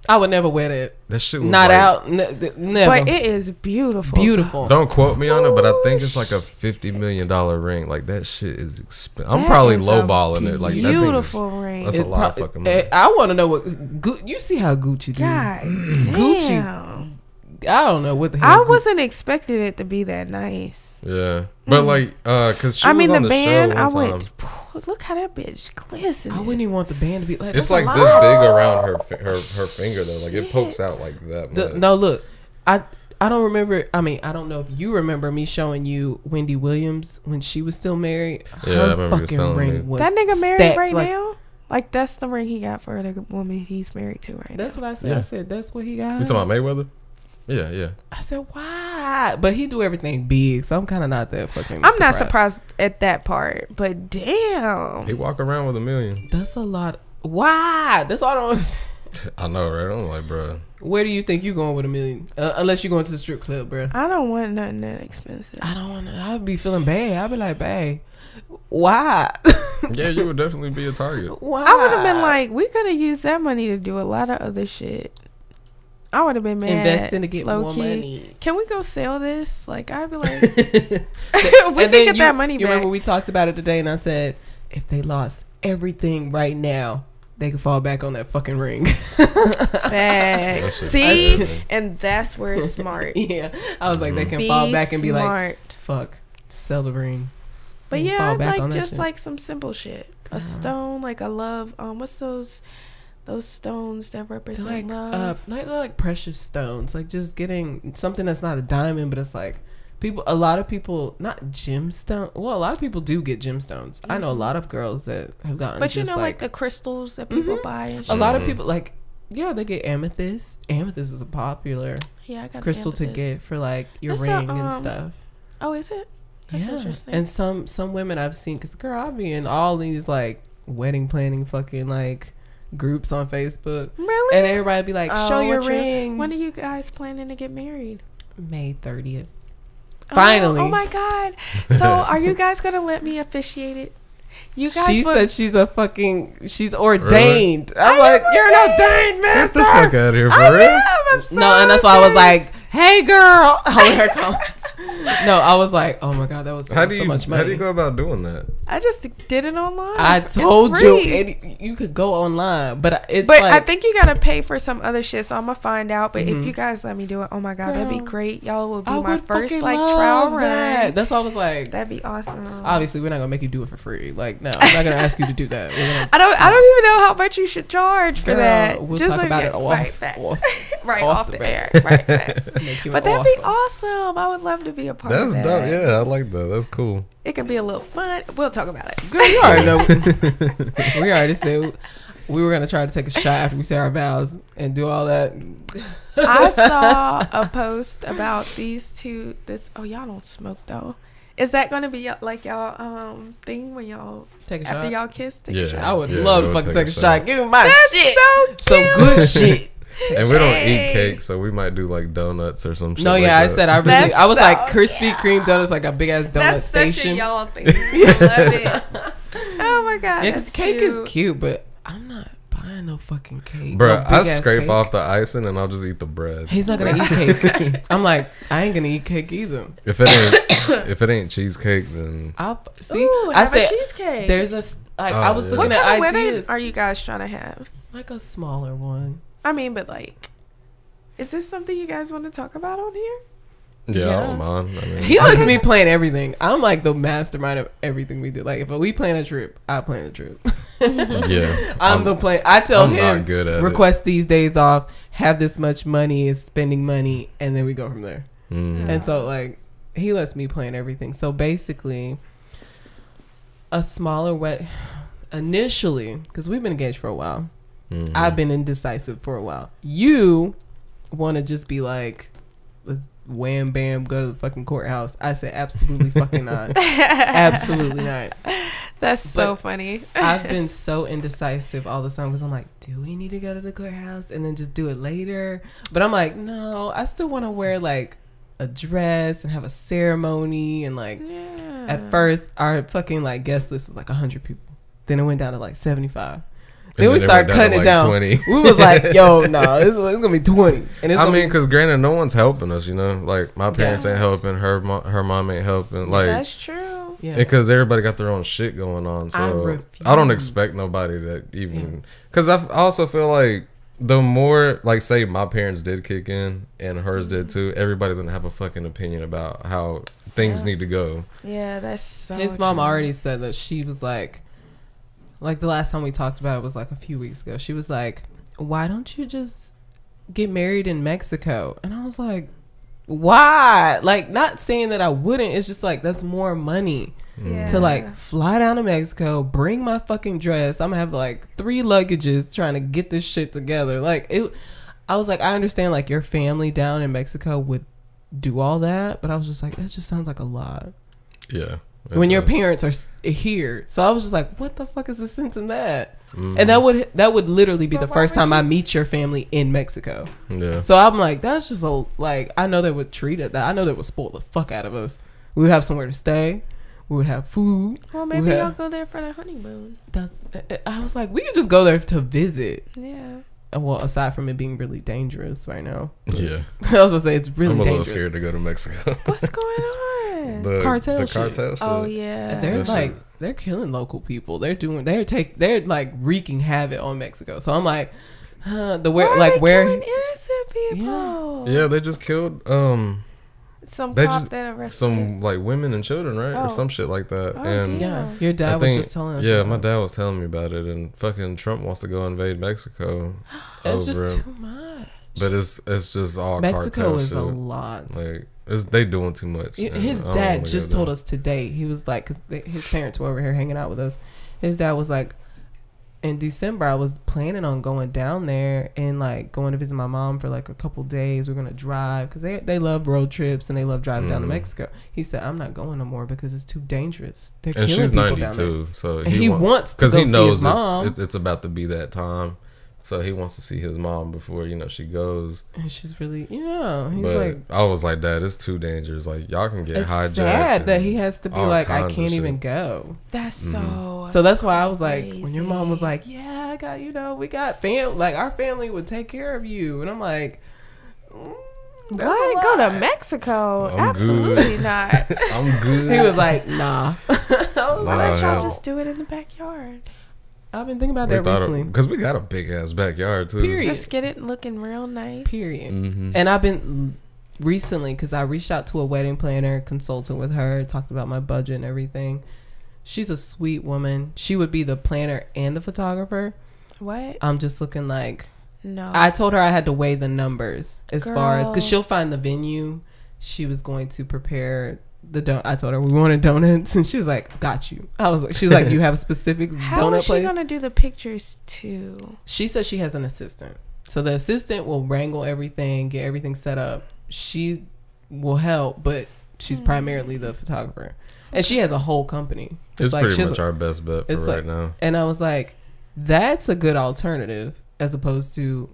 I would never wear that. That shit was not like, out. Never. But it is beautiful. Beautiful. Don't quote me on it, but I think it's like a $50 million ring. Like that shit is expensive. I'm probably lowballing it. Like beautiful that is, ring. That's it's a lot of fucking money. I want to know what you see how Gucci do. God Gucci. I don't know what the hell. I wasn't expecting it to be that nice. Yeah, but like, cause she I was mean on the band. I went. Look how that bitch glistens. I wouldn't even want the band to be like. It's like this big around her finger though. Like it pokes out like that much. No, look, I don't remember. I mean, I don't know if you remember me showing you Wendy Williams when she was still married. Yeah, her fucking ring was that nigga married right now. Like that's the ring he got for the woman he's married to right now. That's what I said. I said that's what he got. You talking about Mayweather? Yeah, yeah. I said, why? But he do everything big, so I'm kind of not that fucking I'm not surprised at that part, but damn. He walk around with $1 million. That's a lot. Why? That's all I don't understand. I know, right? I'm like, bro. Where do you think you going with $1 million? Unless you're going to the strip club, bro. I don't want nothing that expensive. I don't want to. I'd be feeling bad. I'd be like, babe, why? Yeah, you would definitely be a target. Why? I would have been like, we could have used that money to do a lot of other shit. I would have been mad. Investing to get more money. Can we go sell this? Like, I'd be like, we can get that money back. You remember we talked about it today, and I said, if they lost everything right now, they could fall back on that fucking ring. Facts. See? And that's where it's smart. Yeah. I was like, they can fall back and be like, fuck, sell the ring. But yeah, like just like some simple shit. A stone, like a love. What's those? Those stones that represent like, love, like precious stones, like just getting something that's not a diamond, but it's like people. A lot of people, not gemstone. Well, a lot of people do get gemstones. I know a lot of girls that have gotten, but you know, like the crystals that people buy. And shit. A lot of people, like, yeah, they get amethyst. Amethyst is a popular crystal to get for like your ring and stuff. Oh, is it? That's interesting. And some women I've seen, because girl, I'll be in all these like wedding planning fucking like groups on Facebook, really, and everybody be like, show your rings. When are you guys planning to get married? May 30th. Finally. Oh my god. So are you guys gonna let me officiate it? You guys, she said she's a fucking, she's ordained. Really? I'm like, you're an ordained master. Get the fuck out of here, for real. I'm so no, and that's why I was like, hey girl, holding her comments. No, I was like, oh my god, that was so much money. How do you go about doing that? I just did it online. I told you you could go online, but it's like, I think you gotta pay for some other shit, so I'm gonna find out. But if you guys let me do it, oh my god, that'd be great. Y'all will be my first like trial run. That's why I was like, that'd be awesome. Obviously, we're not gonna make you do it for free. Like, no, I'm not gonna ask you to do that. I don't even know how much you should charge for that. We'll talk about it off the air. Right, facts. But that'd be awesome. I would love to be a part of that. That's dope. Yeah, I like that. That's cool. It could be a little fun. We'll talk about it. Girl, you already know. We already said we were going to try to take a shot after we say our vows and do all that. I saw a post about these two. Oh, y'all don't smoke, though. Is that going to be like y'all thing when y'all take a shot? After y'all kiss? Take a shot? I would love to fucking take a shot. Give me my shit. That's so cute. Some good shit. And we don't eat cake, so we might do like donuts or some shit. No, yeah, like I said I was so like Krispy Kreme donuts, like a big ass donut that's station. That's such a y'all thing. I love it. Oh my god, yeah, cause cake is cute, but I'm not buying no fucking cake. Bro, I scrape off the icing and I'll just eat the bread. He's not gonna eat cake. I'm like, I ain't gonna eat cake either. If it ain't cheesecake, then I'll see. Ooh, I said cheesecake. There's a like I was looking at ideas. What kind of wedding are you guys trying to have? Like a smaller one. I mean, but like, is this something you guys want to talk about on here? Yeah, I don't mind. I mean, he lets me plan everything. I'm like the mastermind of everything we do. Like, if we plan a trip, I plan a trip. Yeah, I'm the plan. I tell him, request these days off, have this much money, is spending money, and then we go from there. And so, like, he lets me plan everything. So basically, a smaller wedding initially, because we've been engaged for a while. I've been indecisive for a while. You want to just be like, let's wham bam go to the fucking courthouse. I said absolutely fucking not. Absolutely not. That's so funny. I've been so indecisive all the time because I'm like, do we need to go to the courthouse and then just do it later? But I'm like, no, I still want to wear like a dress and have a ceremony. And like, yeah. At first, our fucking like guest list was like 100 people. Then it went down to like 75. Then we started cutting it down. We was like, yo, no, it's going to be 20. And I mean, because granted, no one's helping us, you know? Like, my parents ain't helping. Her mom ain't helping. Like, that's true. Yeah. Because everybody got their own shit going on. So I don't expect nobody to even... Because I also feel like the more, like, say my parents did kick in and hers did too, everybody's going to have a fucking opinion about how things need to go. Yeah, that's so true. His mom already said that. She was like... Like, the last time we talked about it was, like, a few weeks ago. She was like, why don't you just get married in Mexico? And I was like, why? Like, not saying that I wouldn't. It's just, like, that's more money to, like, fly down to Mexico, bring my fucking dress. I'm going to have, like, 3 luggages trying to get this shit together. Like, it. I was like, I understand, like, your family down in Mexico would do all that. But I was just like, that just sounds like a lot. Yeah. When your parents are here. So I was just like, what the fuck is the sense in that? And that would literally be the first time I meet your family in Mexico. Yeah. So I'm like, that's just a, like, I know they would treat it that. I know they would spoil the fuck out of us. We would have somewhere to stay. We would have food. Well, maybe y'all go there for the honeymoon. That's. I was like, we could just go there to visit. Yeah. Well, aside from it being really dangerous right now. Yeah. I was gonna say it's really dangerous. I'm a little scared to go to Mexico. What's going on? The cartel shit. Oh yeah. They're like shit. They're killing local people. They're like wreaking havoc on Mexico. So I'm like, huh, why are they killing innocent people? Yeah, they just killed some like women and children, right? Or some shit like that. Oh, and yeah, your dad was just telling us. Yeah, my dad was telling me about it, and fucking Trump wants to go invade Mexico. It's just too much. But it's just all Mexico is shit. A lot. Like they doing too much. His dad just told us today. He was like, because his parents were over here hanging out with us. His dad was like, in December, I was planning on going down there and like going to visit my mom for like a couple days. We're gonna drive because they love road trips and they love driving down to Mexico. He said, "I'm not going no more because it's too dangerous. They're killing people down there." And she's 92, so he wants because he knows his mom. It's about to be that time, so he wants to see his mom before she goes. And she's really He's like, I was like, Dad, it's too dangerous. Like y'all can get hijacked. It's sad that he has to be like, I can't even go. That's so that's why I was like, when your mom was like, yeah, I got, you know, we got family, like our family would take care of you. And I'm like, what? Go to Mexico? Absolutely not. I'm good. He was like, nah. I was like, y'all just do it in the backyard. I've been thinking about that recently. Because we got a big-ass backyard, too. Period. Just get it looking real nice. Period. And I've been recently, because I reached out to a wedding planner, consulted with her, talked about my budget and everything. She's a sweet woman. She would be the planner and the photographer. What? I'm just looking like... No. I told her I had to weigh the numbers as far as... Because she'll find the venue. She was going to prepare... I told her we wanted donuts, and she was like, "Got you." I was like, "She was like, you have a specific donut place." How is she gonna do the pictures too? She said she has an assistant, so the assistant will wrangle everything, get everything set up. She will help, but she's primarily the photographer, and she has a whole company. It's like, pretty much our best bet for right now. And I was like, "That's a good alternative as opposed to."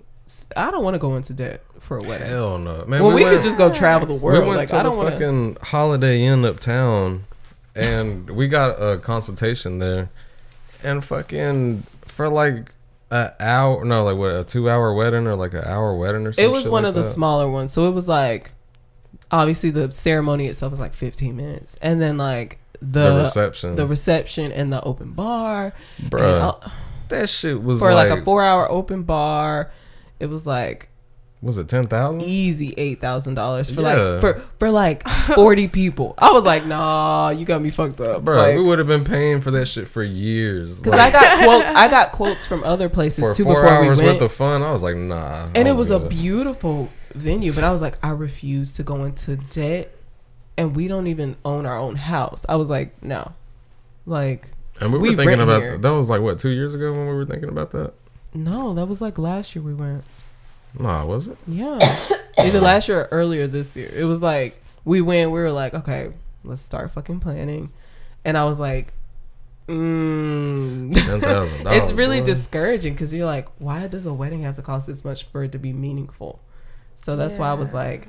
I don't want to go into debt for a wedding. Hell no, man. Well, we could just go travel the world. We went to the fucking Holiday Inn uptown, and we got a consultation there, and fucking for like an hour, no, like what, a 2-hour wedding or like an hour wedding or something. It was one of the smaller ones, so it was like obviously the ceremony itself was like 15 minutes, and then like the reception, and the open bar, bro. That shit was for like a 4-hour open bar. It was like, was it $10,000? Easy $8,000 for like for like 40 people. I was like, nah, you got me fucked up, bro. Like, we would have been paying for that shit for years. Because like, I got quotes from other places for too. 4 hours worth of fun. I was like, nah. And it was a beautiful venue, but I was like, I refuse to go into debt, and we don't even own our own house. I was like, no, like. And we were thinking about that was like what, 2 years ago when we were thinking about that. No, that was like last year we went. Nah, was it? Yeah. Either last year or earlier this year. It was like, we went, we were like, okay, let's start fucking planning. And I was like, $10,000. It's really discouraging because you're like, why does a wedding have to cost this much for it to be meaningful? So that's why I was like,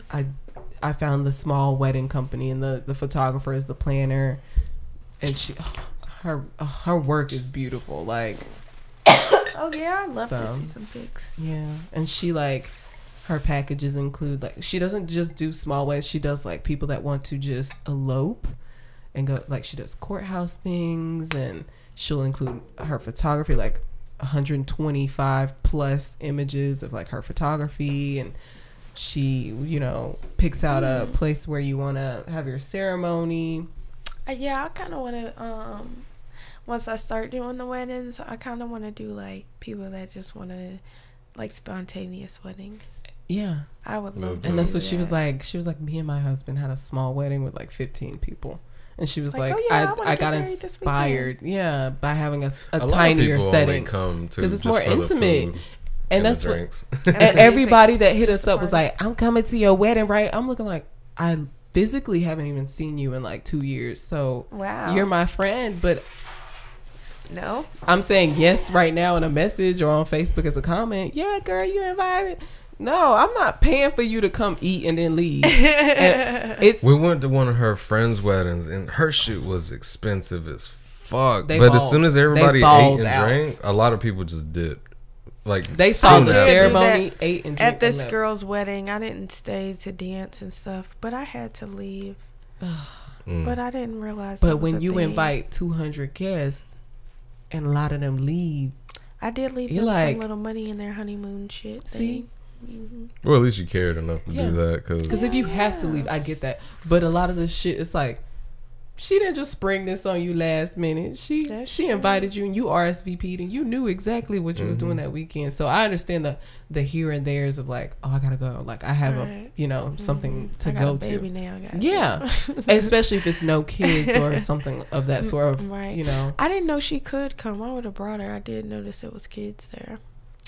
I found the small wedding company, and the photographer is the planner, and she, her work is beautiful. Like, oh yeah, I'd love to see some pics. Yeah, and she like, her packages include, like, she doesn't just do small weddings. She does like people that want to just elope and go, like, she does courthouse things, and she'll include her photography, like 125 plus images of like her photography, and she, you know, picks out a place where you want to have your ceremony. Yeah, I kind of want to, once I start doing the weddings, I kind of want to do like people that just want to, like, spontaneous weddings. Yeah, I would love to. And that's what she was like. She was like, me and my husband had a small wedding with like 15 people, and she was like, oh, yeah, I got inspired, yeah, by having a tinier setting, because it's more intimate. And that's what, and everybody that hit us up was like, I'm coming to your wedding, right? I'm looking like, I physically haven't even seen you in like 2 years, so wow, you're my friend, but no, I'm saying yes right now in a message or on Facebook as a comment. Yeah, girl, you invited. No, I'm not paying for you to come eat and then leave. And it's, we went to one of her friends' weddings, and her shoot was expensive as fuck. But as soon as everybody ate and drank, a lot of people just dipped. Like, they saw the ceremony, ate and drank. At this girl's wedding, I didn't stay to dance and stuff, but I had to leave. But I didn't realize. But when you invite 200 guests, and a lot of them leave. I did leave them some little money in their honeymoon shit. See? Well, at least you cared enough to do that. Because if you have to leave, I get that. But a lot of this shit, it's like, she didn't just spring this on you last minute. She invited you, and you RSVP'd, and you knew exactly what you was doing that weekend. So I understand the here and there's of like, oh, I gotta go. Like, I have a, you know, something to go to. Baby now, yeah, especially if it's no kids or something of that sort of, you know. I didn't know she could come. I would have brought her. I did notice it was kids there.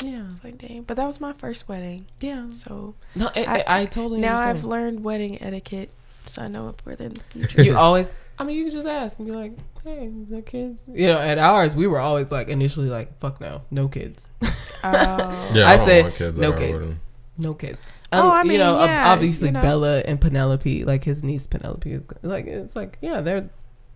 Yeah, it's like, dang. But that was my first wedding. Yeah. So no, I totally now understand. I've learned wedding etiquette, so I know it for the future. You always. I mean, you can just ask and be like, hey, is there kids? You know, at ours, we were always like, initially like, fuck no, no kids. Oh. Yeah, I said, kids no kids, already. No kids. Oh, I mean, you know, yeah, obviously, you know. Bella and Penelope, like his niece Penelope, is like, it's like, yeah, they're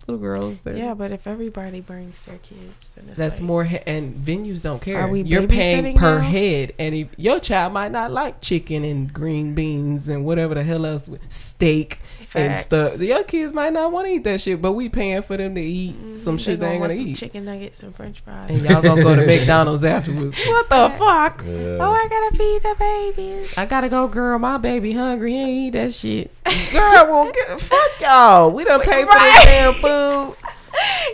little girls. They're, yeah, but if everybody brings their kids, then it's that's like, more, and venues don't care. Are we You're paying per now? Head, and if, your child might not like chicken and green beans and whatever the hell else, steak. Facts. And stuff. Your kids might not want to eat that shit, but we paying for them to eat some shit they ain't gonna eat. Chicken nuggets and French fries. And y'all gonna go to McDonald's afterwards. What the fuck? Yeah. Oh, I gotta feed the babies. I gotta go, girl. My baby hungry. He ain't eat that shit. Girl, well, fuck y'all. We done paid for this damn food.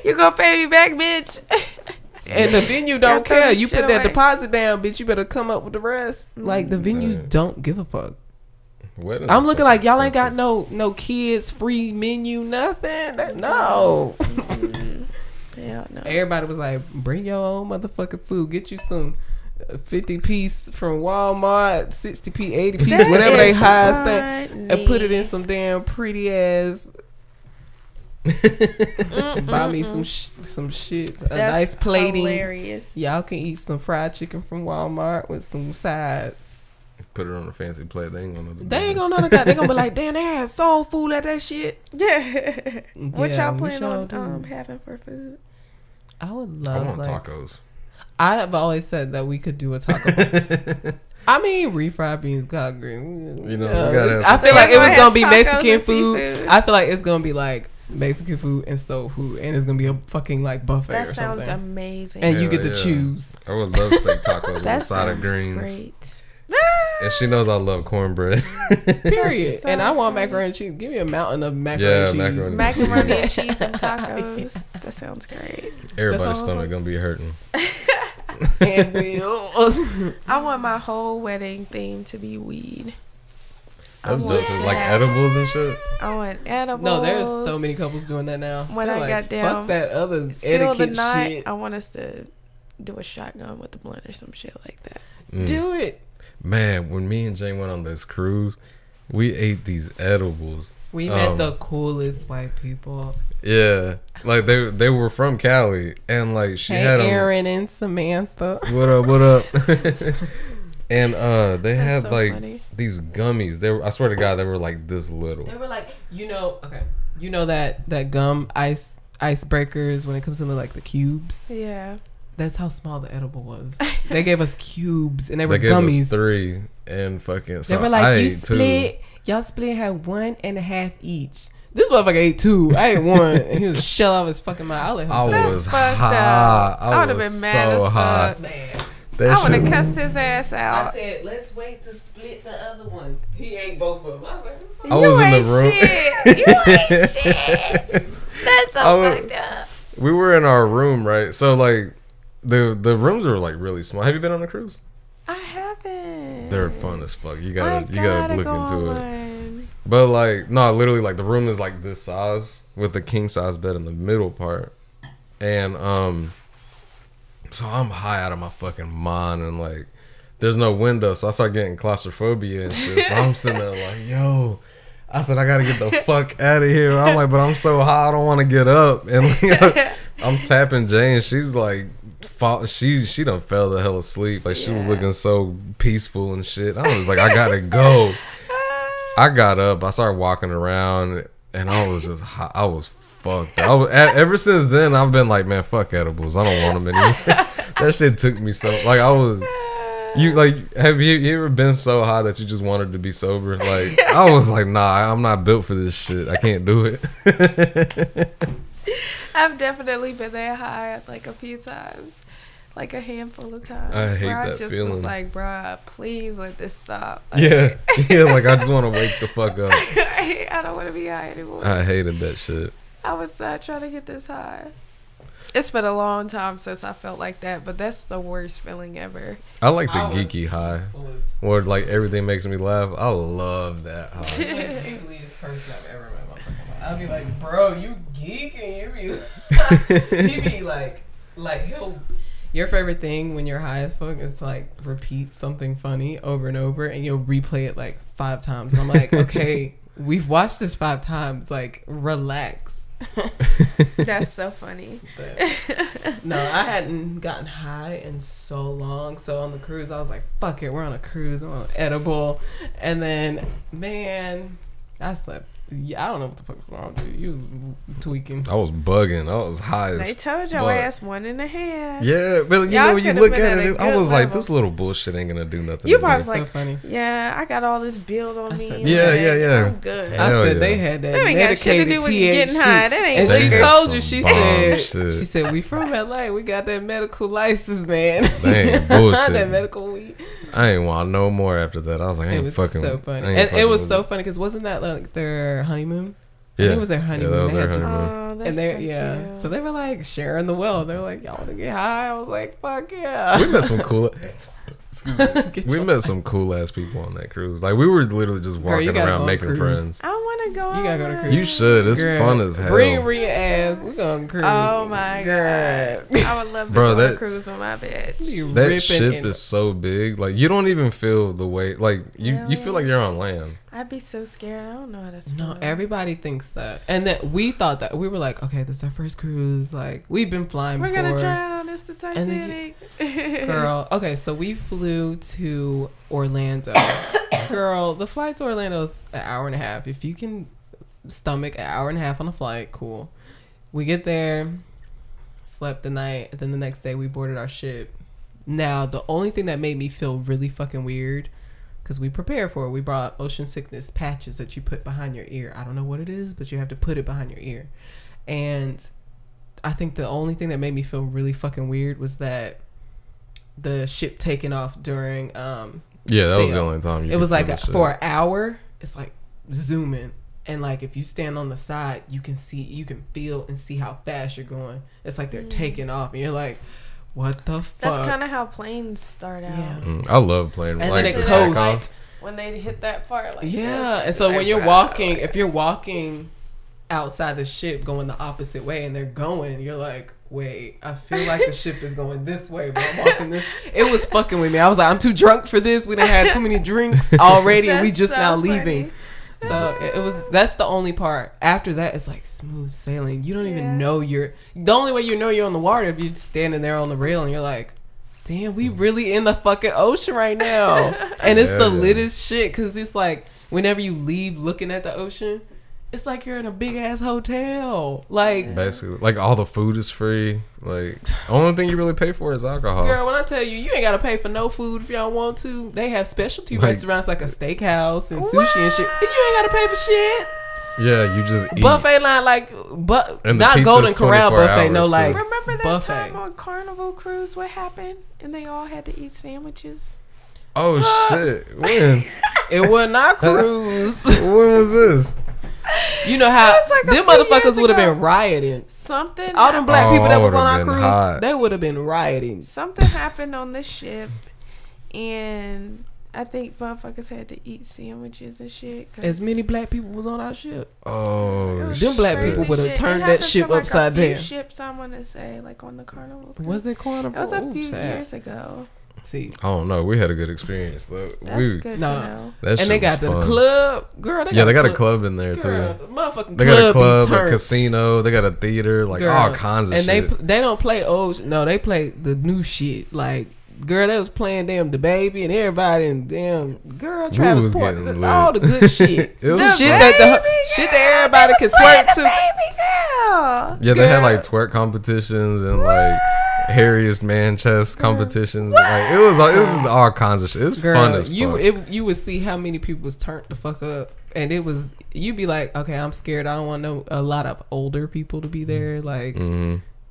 You gonna pay me back, bitch? And the venue don't care. You put that deposit down, bitch. You better come up with the rest. Like, the venues don't give a fuck. I'm looking like, y'all ain't got no kids free menu, nothing. No. Yeah, no. Everybody was like, bring your own motherfucking food. Get you some 50-piece from Walmart, 60-piece, 80-piece, whatever they highest thing, and put it in some damn pretty ass. Buy me some shit. That's a nice plating. Hilarious. Y'all can eat some fried chicken from Walmart with some sides. Put it on a fancy plate. They ain't gonna know the they gonna be like, damn, they had soul food at that shit. Yeah. What y'all planning on having for food? I would love, I want tacos. I have always said that we could do a taco. I mean, refried beans, collard greens. You know, I feel like it was gonna be Mexican food. I feel like it's gonna be like Mexican food and soul food, and it's gonna be a fucking like buffet or something. That sounds amazing. And you get to choose. I would love steak tacos with a side of greens. Great. And she knows I love cornbread. Period. So and I want macaroni and cheese. Give me a mountain of macaroni and cheese. Macaroni and cheese and tacos. Yeah. That sounds great. Everybody's stomach gonna be hurting. And I want my whole wedding theme to be weed. That's dope. Like edibles and shit. I want edibles. No, there's so many couples doing that now. When They're I like, got down, fuck that other etiquette night, shit. I want us to do a shotgun with the blunt or some shit like that. Do it. Man, when me and Jay went on this cruise, we ate these edibles We met the coolest white people. Yeah, like they were from Cali, and like she had Aaron and Samantha. What up? What up? And they had like these gummies. They were, I swear to God, they were like this little. They were like, you know, okay, you know that gum icebreakers when it comes to like the cubes. Yeah. That's how small the edible was. They gave us cubes and they were gummies. They gave us 3 and fucking. So they were like, I ate 2. Y'all split had 1.5 each. This motherfucker ate 2. I ate 1. And he was a shell out of his fucking mouth. I was high. I would have been mad as fuck. Man. I would have cussed his ass out. I said, let's wait to split the other one. He ate both of them. I was like, I was in the room. Shit. You ain't shit. That's so fucked up. We were in our room, right? So like, the rooms are like really small. Have you been on a cruise? I haven't. They're fun as fuck. You gotta look into it. But like, no, literally, like the room is like this size with the king size bed in the middle part, and so I'm high out of my fucking mind, and like, there's no window, so I start getting claustrophobia and shit. So I'm sitting there like, yo. I said, I gotta get the fuck out of here. I'm like, but I'm so high, I don't want to get up. And like, I'm tapping Jane, and she's like, she done fell the hell asleep. Like, she was looking so peaceful and shit. I was like, I gotta go. I got up. I started walking around, and I was just high. I was fucked. Ever since then, I've been like, man, fuck edibles. I don't want them anymore. That shit took me so, like, I was... You like, have you ever been so high that you just wanted to be sober? Like, I was like, nah, I'm not built for this shit. I can't do it. I've definitely been that high like a few times, like a handful of times. I hate that feeling. I just was like, bruh, please let this stop. Like, yeah, like I just want to wake the fuck up. I don't want to be high anymore. I hated that shit. I was not trying to get this high. It's been a long time since I felt like that, but that's the worst feeling ever. I like the geeky high, where like everything makes me laugh. I love that high. You're like the geekiest person I've ever met in my fucking life. I'll be like, bro, you geek, and you be like he'll. Your favorite thing when you're high as fuck is to like repeat something funny over and over, and you'll replay it like 5 times. And I'm like, okay, we've watched this 5 times. Like, relax. That's so funny. But, no, I hadn't gotten high in so long. So on the cruise, I was like, fuck it, we're on a cruise, I'm on an edible. And then, man, I slept. Yeah, I don't know what the fuck was wrong, dude. You was tweaking. I was bugging. I was high as fuck. They told your ass 1.5. Yeah, but you know, when you look at it, I was like, this little bullshit ain't gonna do nothing. You probably like, so funny. Yeah, I got all this build on me. Yeah. I'm good. I said they had that Medicaid THC. And she told you, she said, we from LA, we got that medical license, man. That bullshit. That medical weed. I ain't want no more after that. I was like, I ain't fucking. It was so funny. And it was so funny because wasn't that like their honeymoon? Yeah, I think it was their honeymoon. Yeah, that was their honeymoon. Oh, and they, so yeah, so they were like sharing the wealth. They were like, y'all want to get high? I was like, fuck yeah. We met some cool. We met some cool ass people on that cruise. Like, we were literally just walking around making friends. I want to go. You gotta go to cruise. You should. It's fun as hell. Bring Rhea ass. We're going to cruise. Oh my god, I would love to go on a cruise with my bitch. That ship is so big. Like, you don't even feel the weight. Like you feel like you're on land. I'd be so scared. I don't know how to swim. No, everybody thinks that. And then we thought that. We were like, okay, this is our first cruise. Like, we've been flying before. We're going to drown. It's the Titanic. Girl. Okay, so we flew to Orlando. Girl, the flight to Orlando is an hour and a half. If you can stomach an hour and a half on a flight, cool. We get there, slept the night. Then the next day, we boarded our ship. Now, the only thing that made me feel really fucking weird, because we prepared for it. We brought ocean sickness patches that you put behind your ear. I don't know what it is, but you have to put it behind your ear. And I think the only thing that made me feel really fucking weird was that the ship taking off during that was the only time. It was like for an hour. It's like zooming. And like, if you stand on the side, you can see, you can feel and see how fast you're going. It's like they're taking off. And you're like, what the fuck? That's kind of how planes start out. Yeah. I love planes. And like, then it coast. When they hit that part. Like, yeah. Like, and so when you're walking, if you're walking outside the ship going the opposite way and they're going, you're like, wait, I feel like the ship is going this way, but I'm walking this. It was fucking with me. I was like, I'm too drunk for this. We done had too many drinks already and we just now leaving. So it was, that's the only part. After that, it's like smooth sailing. You don't even know you're, the only way you know you're on the water if you're just standing there on the rail and you're like, damn, we really in the fucking ocean right now. And it's the littest shit, because it's like whenever you leave looking at the ocean, it's like you're in a big ass hotel. Like basically, like all the food is free. Like only thing you really pay for is alcohol. Girl, when I tell you, you ain't gotta pay for no food if y'all want to. They have specialty restaurants like a steakhouse and sushi and shit. You ain't gotta pay for shit. Yeah, you just eat. Buffet line, like, but not Golden Corral buffet, no, like, remember that buffet time on Carnival Cruise, what happened? And they all had to eat sandwiches. Oh, shit. When? It wasn't our cruise. When was this? You know how like them motherfuckers would have been rioting. Something. All them black people that was on our cruise, they would have been rioting. Something happened on this ship, and I think motherfuckers had to eat sandwiches and shit. As many black people was on our ship. Oh, them black people would have turned that ship upside down. Ships, I want to say, like on the Carnival. Was it Carnival? It was a few years ago. See, I don't know. We had a good experience though. That's good to know. And they got the club, girl. Yeah, they got a club in there too. Motherfucking club. They got a club, a casino. They got a theater, like all kinds of shit. And they don't play old. No, they play the new shit, like. Girl, they was playing damn DaBaby and everybody and damn girl Travis Porter, all the good shit. It was shit that everybody could twerk to. Girl. Yeah, they had like twerk competitions and like hairiest man chest competitions. Like it was just all kinds of shit. It was fun as fuck. You would see how many people was turned the fuck up, and it was, you'd be like, okay, I'm scared. I don't want a lot of older people to be there, like.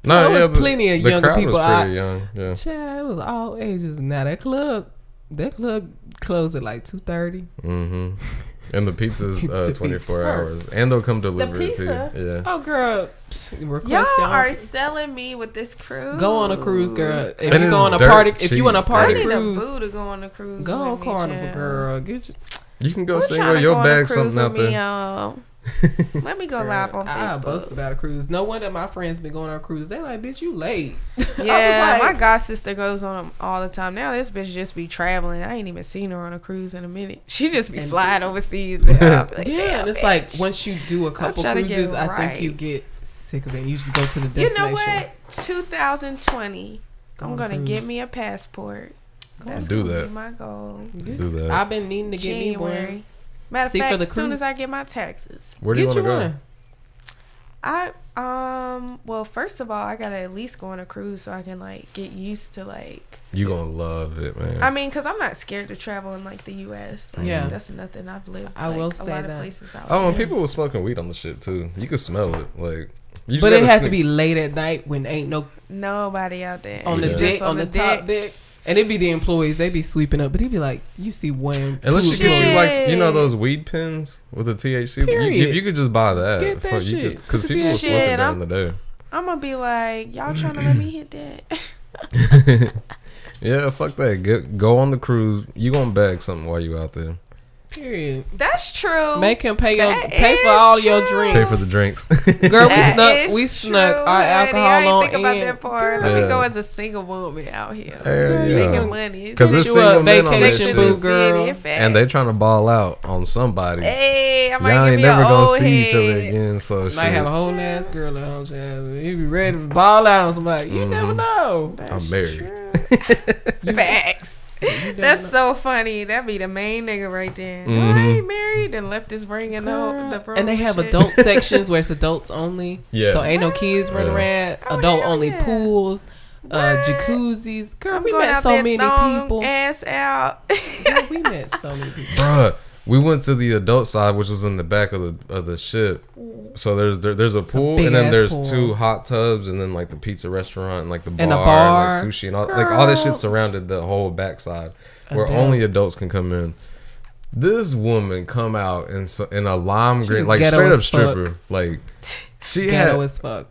No, there was plenty of younger people. The crowd was pretty young. Yeah. Child, it was all ages. Now that club closed at like 2:30. Mm-hmm. And the pizza's 24 hours, and they'll come deliver it too. Yeah. Oh, girl, y'all are selling me with this cruise. Go on a cruise, girl. If you go on a party, cheap. If you want a party cruise, I need a boo to go on a cruise. Go on Carnival, girl. Get you. You can go single. Your bag something out there. Let me go live on Facebook. I boast about a cruise. No wonder my friends been going on a cruise. They like, bitch, you late. Yeah, like, my god sister goes on them all the time. Now this bitch just be traveling. I ain't even seen her on a cruise in a minute. She just be flying overseas. Like, yeah, and it's bitch. Like once you do a couple cruises, I think you get sick of it. You just go to the destination. You know what? 2020, I'm gonna get me a passport. That's do that. Be my goal. Do that. I've been needing to get me one. Matter of fact, as soon as I get my taxes. Where do you want to go? Well, first of all, I gotta at least go on a cruise so I can like get used to like. You gonna love it, man. I mean, cause I'm not scared to travel in like the U.S. Like, yeah, that's nothing. I've lived. I will say that. A lot of places out there. Oh, and people were smoking weed on the ship too. You could smell it, like. But it has to be late at night when ain't nobody out there on the deck, on the top deck. And it'd be the employees, they'd be sweeping up, but he'd be like, you see one. Unless you get you like, you know, those weed pens with the THC. If you could just buy that. Get that shit. Because people were smoking during the day. I'm going to be like, y'all trying to let me hit that. Yeah, fuck that. Go on the cruise. You going to bag something while you out there. Period. That's true. Make him pay for all your drinks. Pay for the drinks. Girl, we snuck our alcohol on in. I didn't think about that part. Let me go as a single woman out here. Girl, making money. Because this single man on that shit, girl, and they trying to ball out on somebody. Hey, I might y'all ain't never gonna see each other again. So might have a whole ass girl at home. You be ready to ball out on somebody. You never know. I'm married. Facts. That's so funny. That be the main nigga right there. I ain't married and left his ring in the and they have adult sections where it's adults only. Yeah. So ain't no kids running around. Adult only pools, jacuzzis. Girl, we met so many people. Ass out. Girl, we met so many people. Bruh, we went to the adult side, which was in the back of the ship. So there's a pool, and then there's two hot tubs, and then like the pizza restaurant, and like the bar, and like sushi, and all like all that shit surrounded the whole backside, where only adults can come in. This woman come out in a lime green, like straight up stripper, like she had.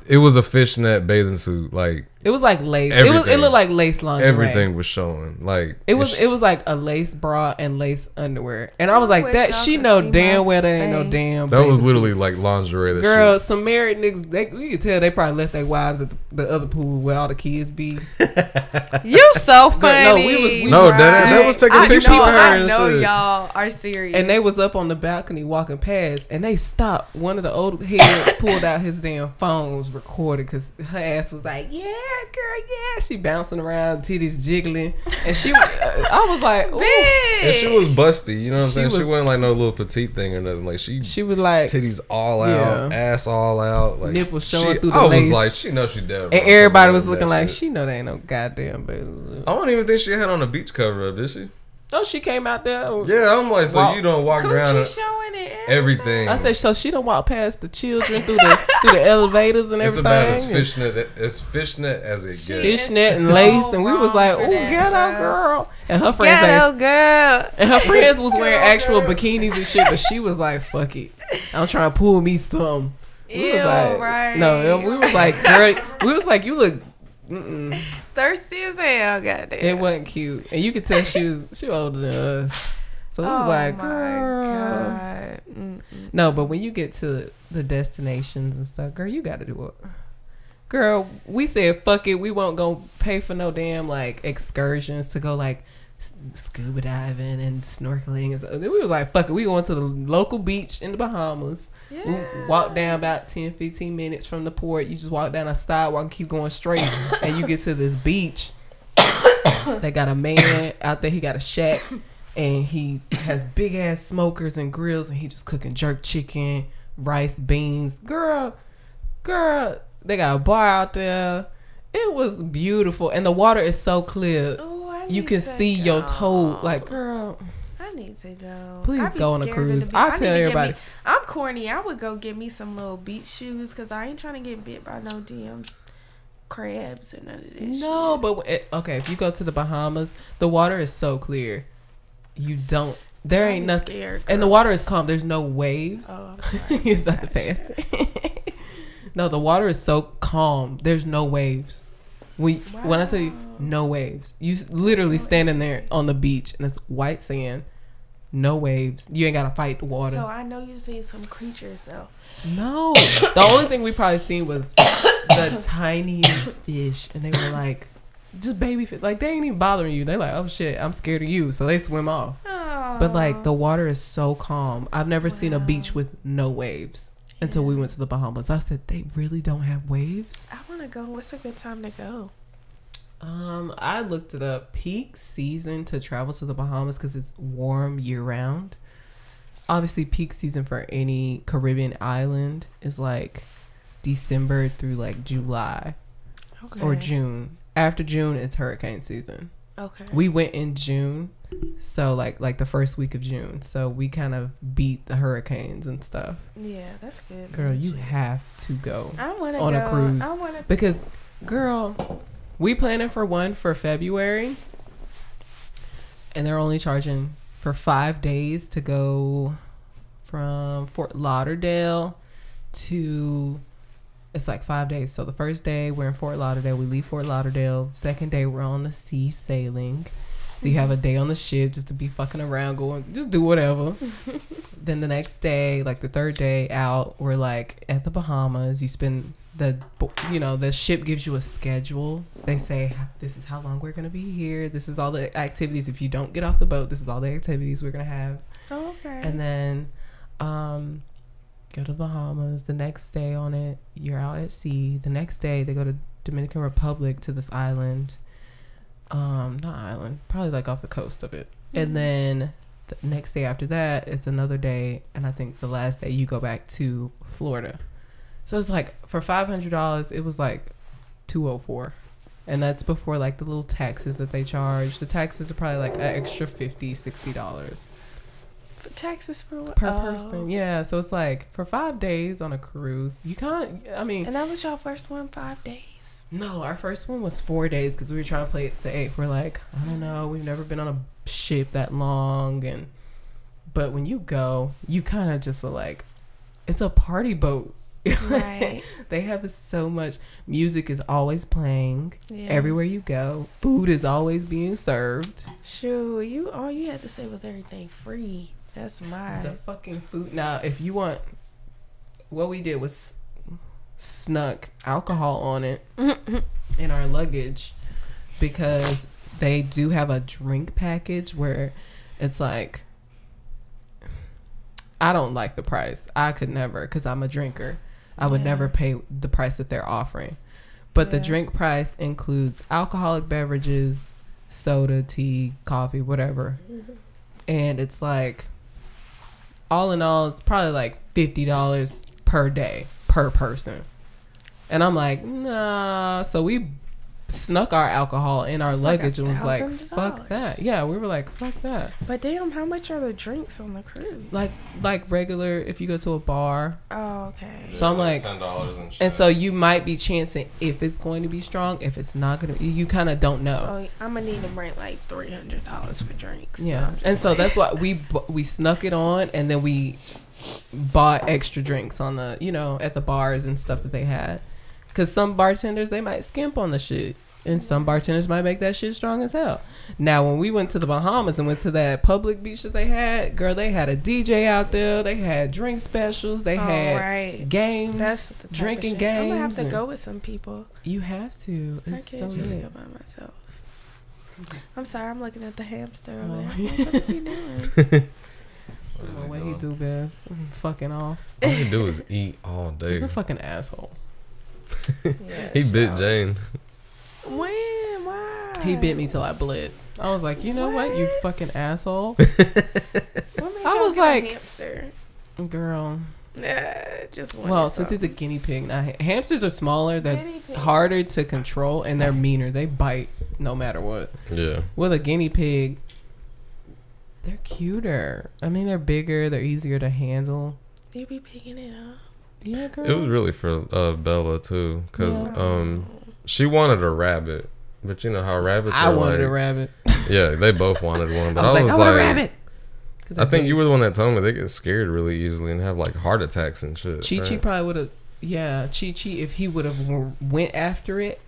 It was a fishnet bathing suit, like It was like lace. It looked like lace lingerie. Everything was showing. Like it was like a lace bra and lace underwear. And I was like, that she know damn well there ain't no damn. That was literally like lingerie. That girl, some married niggas, you can tell they probably left their wives at the other pool where all the kids be. You so funny. But no, that was taking pictures. I know y'all are serious. And they was up on the balcony walking past, and they stopped. One of the old heads pulled out his damn phones, recorded, because her ass was like, yeah. Girl, yeah, she bouncing around, titties jiggling, and she I was like, ooh. And she was busty, you know what I'm saying? She wasn't like no little petite thing or nothing. Like she was like titties all out, ass all out, like nipples showing through the lace. I was like, she knows she dead. And everybody was looking like she know they ain't no goddamn business. I don't even think she had on a beach cover up, did she? Oh, she came out there. Yeah, I'm like, so you don't walk around showing it everything. I said, so she don't walk past the children through the elevators and everything. It's about as fishnet as it gets. Fishnet and lace, and we was like, oh, ghetto girl. And her friends, was wearing actual bikinis and shit, but she was like, fuck it, I'm trying to pull me some. We was like, right? No, we was like, girl, we was like, you look. Thirsty as hell, goddamn. It wasn't cute, and you could tell she was older than us. So it was like, God. No, but when you get to the destinations and stuff, girl, you got to do it. Girl, we said fuck it, we won't go pay for no damn like excursions to go like scuba diving and snorkeling and stuff. Then we was like, fuck it, we going to the local beach in the Bahamas. Yeah. We walk down about 10-15 minutes from the port. You just walk down a sidewalk and keep going straight, and you get to this beach. They got a man out there, he got a shack, and he has big ass smokers and grills, and he just cooking jerk chicken, rice, beans. Girl, they got a bar out there. It was beautiful, and the water is so clear. Ooh, you can see your toe. Like, girl, I need to go. Please go on a cruise. I tell everybody. I'm corny. I would go get me some little beach shoes, because I ain't trying to get bit by no damn crabs or none of that shit. No, but okay, if you go to the Bahamas, the water is so clear. You don't. There ain't nothing. Scared, and the water is calm. There's no waves. Oh, you're about to pass. No, the water is so calm. There's no waves. When I tell you no waves, you literally standing there on the beach, and it's white sand, no waves. You ain't gotta fight the water. So I know you seen some creatures though. No, the only thing we probably seen was the tiniest fish, and they were like just baby fish. Like they ain't even bothering you. They like, oh shit, I'm scared of you, so they swim off. Aww. But like the water is so calm. I've never seen a beach with no waves. Until we went to the Bahamas. I said, they really don't have waves? I want to go. What's a good time to go? I looked it up. Peak season to travel to the Bahamas, because it's warm year-round. Obviously, peak season for any Caribbean island is like December through like July or June. After June, it's hurricane season. Okay. We went in June, so like the first week of June, so we kind of beat the hurricanes and stuff. Yeah, that's good. Girl, you have to go on a cruise. I wanna, because girl, we planning for one for February, and they're only charging for 5 days to go from Fort Lauderdale to. It's like 5 days. So the first day we're in Fort Lauderdale. We leave Fort Lauderdale. Second day we're on the sea sailing. So you have a day on the ship just to be fucking around, going, just do whatever. Then the next day, like the third day out, we're like at the Bahamas. You spend the ship gives you a schedule. They say, this is how long we're going to be here. This is all the activities. If you don't get off the boat, this is all the activities we're going to have. Oh, okay. And then, go to Bahamas. The next day on it, you're out at sea. The next day they go to Dominican Republic, to this island, probably like off the coast of it. And then the next day after that, it's another day, and I think the last day you go back to Florida. So it's like for $500, it was like $204, and that's before like the little taxes that they charge. The taxes are probably like an extra $50-$60. Taxes for what? Per person, yeah. So it's like for 5 days on a cruise, you can't. I mean, and that was y'all first one, 5 days. No, our first one was 4 days, because we were trying to play it safe. We're like, I don't know, we've never been on a ship that long, but when you go, you kind of just are like, it's a party boat. Right. They have so much. Music is always playing everywhere you go. Food is always being served. Sure, you all you had to say was everything free. That's my the fucking food. Now, if you want, what we did was snuck alcohol on it in our luggage because they do have a drink package where it's like, I don't like the price. I could never, because I'm a drinker. I would never pay the price that they're offering. But the drink price includes alcoholic beverages, soda, tea, coffee, whatever. And it's like, all in all, it's probably like $50 per day, per person. And I'm like, nah. So we snuck our alcohol in our luggage and was like, fuck that. Yeah, we were like, fuck that. But damn, how much are the drinks on the cruise? Like regular if you go to a bar. Oh, okay. So I'm like, $10 and shit. And so you might be chancing if it's going to be strong, if it's not going to be, you kind of don't know. So I'm going to need to bring like $300 for drinks. Yeah. So and so that's why we snuck it on, and then we bought extra drinks on the, you know, at the bars and stuff that they had. Because some bartenders, they might skimp on the shit. And some bartenders might make that shit strong as hell. Now, when we went to the Bahamas and went to that public beach that they had, girl, they had a DJ out there. They had drink specials. They had games, drinking games. I'm going to have to go with some people. You have to. It's I can't just go by myself. I'm sorry. I'm looking at the hamster over there. What is he doing? I don't know what he do best. I'm fucking off. All he do is eat all day. He's a fucking asshole. Yeah, he bit Jane. When? Why? He bit me till I bled. I was like, you know what? You fucking asshole. I was like, hamster? Girl. Nah, just one. Well, since he's a guinea pig, hamsters are smaller. They're harder to control and they're meaner. They bite no matter what. Yeah. With a guinea pig, they're cuter. I mean, they're bigger. They're easier to handle. They be picking it up. Yeah, girl. It was really for Bella too, because she wanted a rabbit, but you know how rabbits are. I wanted a rabbit. Yeah, they both wanted one, but I was like, a rabbit. I think you were the one that told me they get scared really easily and have like heart attacks and shit. Chi-Chi probably would have. Yeah, Chi-Chi, if he would have went after it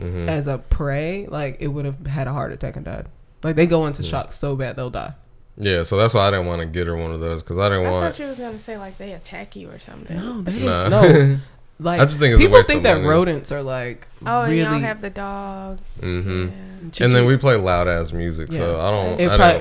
as a prey, like it would have had a heart attack and died. Like they go into shock so bad they'll die. Yeah, so that's why I didn't want to get her one of those, because I thought you was going to say, like, they attack you or something. No, no. Like, I just think it's a waste of money. People think that rodents are, like, really... and y'all have the dog. Yeah. And then we play loud-ass music, so I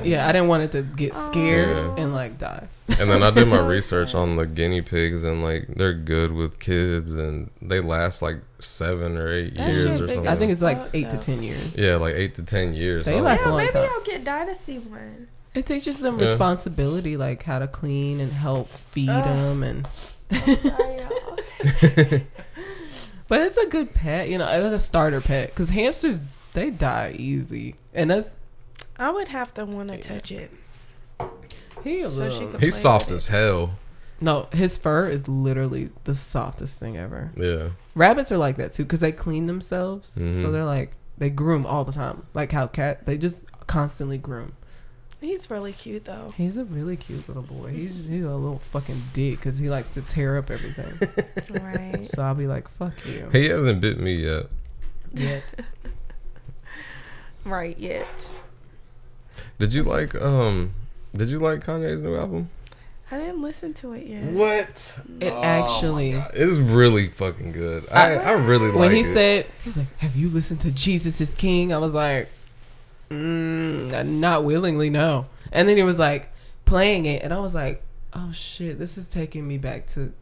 didn't want it to get scared and, like, die. And then I did my research on the guinea pigs, and, like, they're good with kids, and they last, like, 7 or 8 years or something. I think it's, like, 8 to 10 years. Yeah, like, 8 to 10 years. They last a long time. Maybe I'll get dynasty one. It teaches them responsibility, like how to clean and help feed them, and but it's a good pet, you know, like a starter pet, because hamsters, they die easy, and that's I would have to want to touch it. He's soft as hell. No, his fur is literally the softest thing ever. Yeah, rabbits are like that too, because they clean themselves, so they're like they groom all the time, like how they just constantly groom. He's really cute, though. He's a really cute little boy. He's a little fucking dick because he likes to tear up everything. Right. So I'll be like, fuck you. He hasn't bit me yet. Yet. Did you like Kanye's new album? I didn't listen to it yet. What? It actually is really fucking good. I really like it. When he said, he was like, have you listened to Jesus Is King? I was like, not willingly, no. And then he was like playing it, and I was like, oh shit, this is taking me back to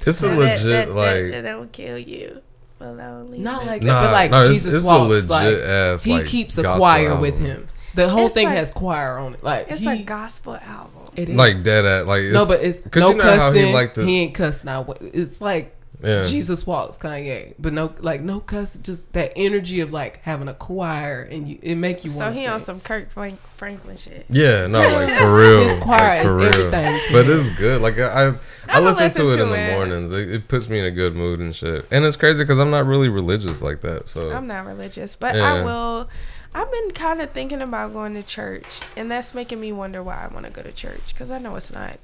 it's a legit that don't kill you lonely. Not like that, but like Jesus Walks, like he keeps a choir with him. The whole thing has choir on it. Like it's a gospel album. It is like dead at like no, but it's no cussing. He ain't cuss now. It's like Jesus Walks Kanye, but no cuss, just that energy of like having a choir, and it make you want to. So he on some Kirk Franklin shit. Yeah, no, like for real. His choir is everything. But it's good. Like I listen to it in the mornings. It puts me in a good mood and shit. And it's crazy because I'm not really religious like that. So I'm not religious, but I will. I've been kind of thinking about going to church, and that's making me wonder why I want to go to church, because I know it's not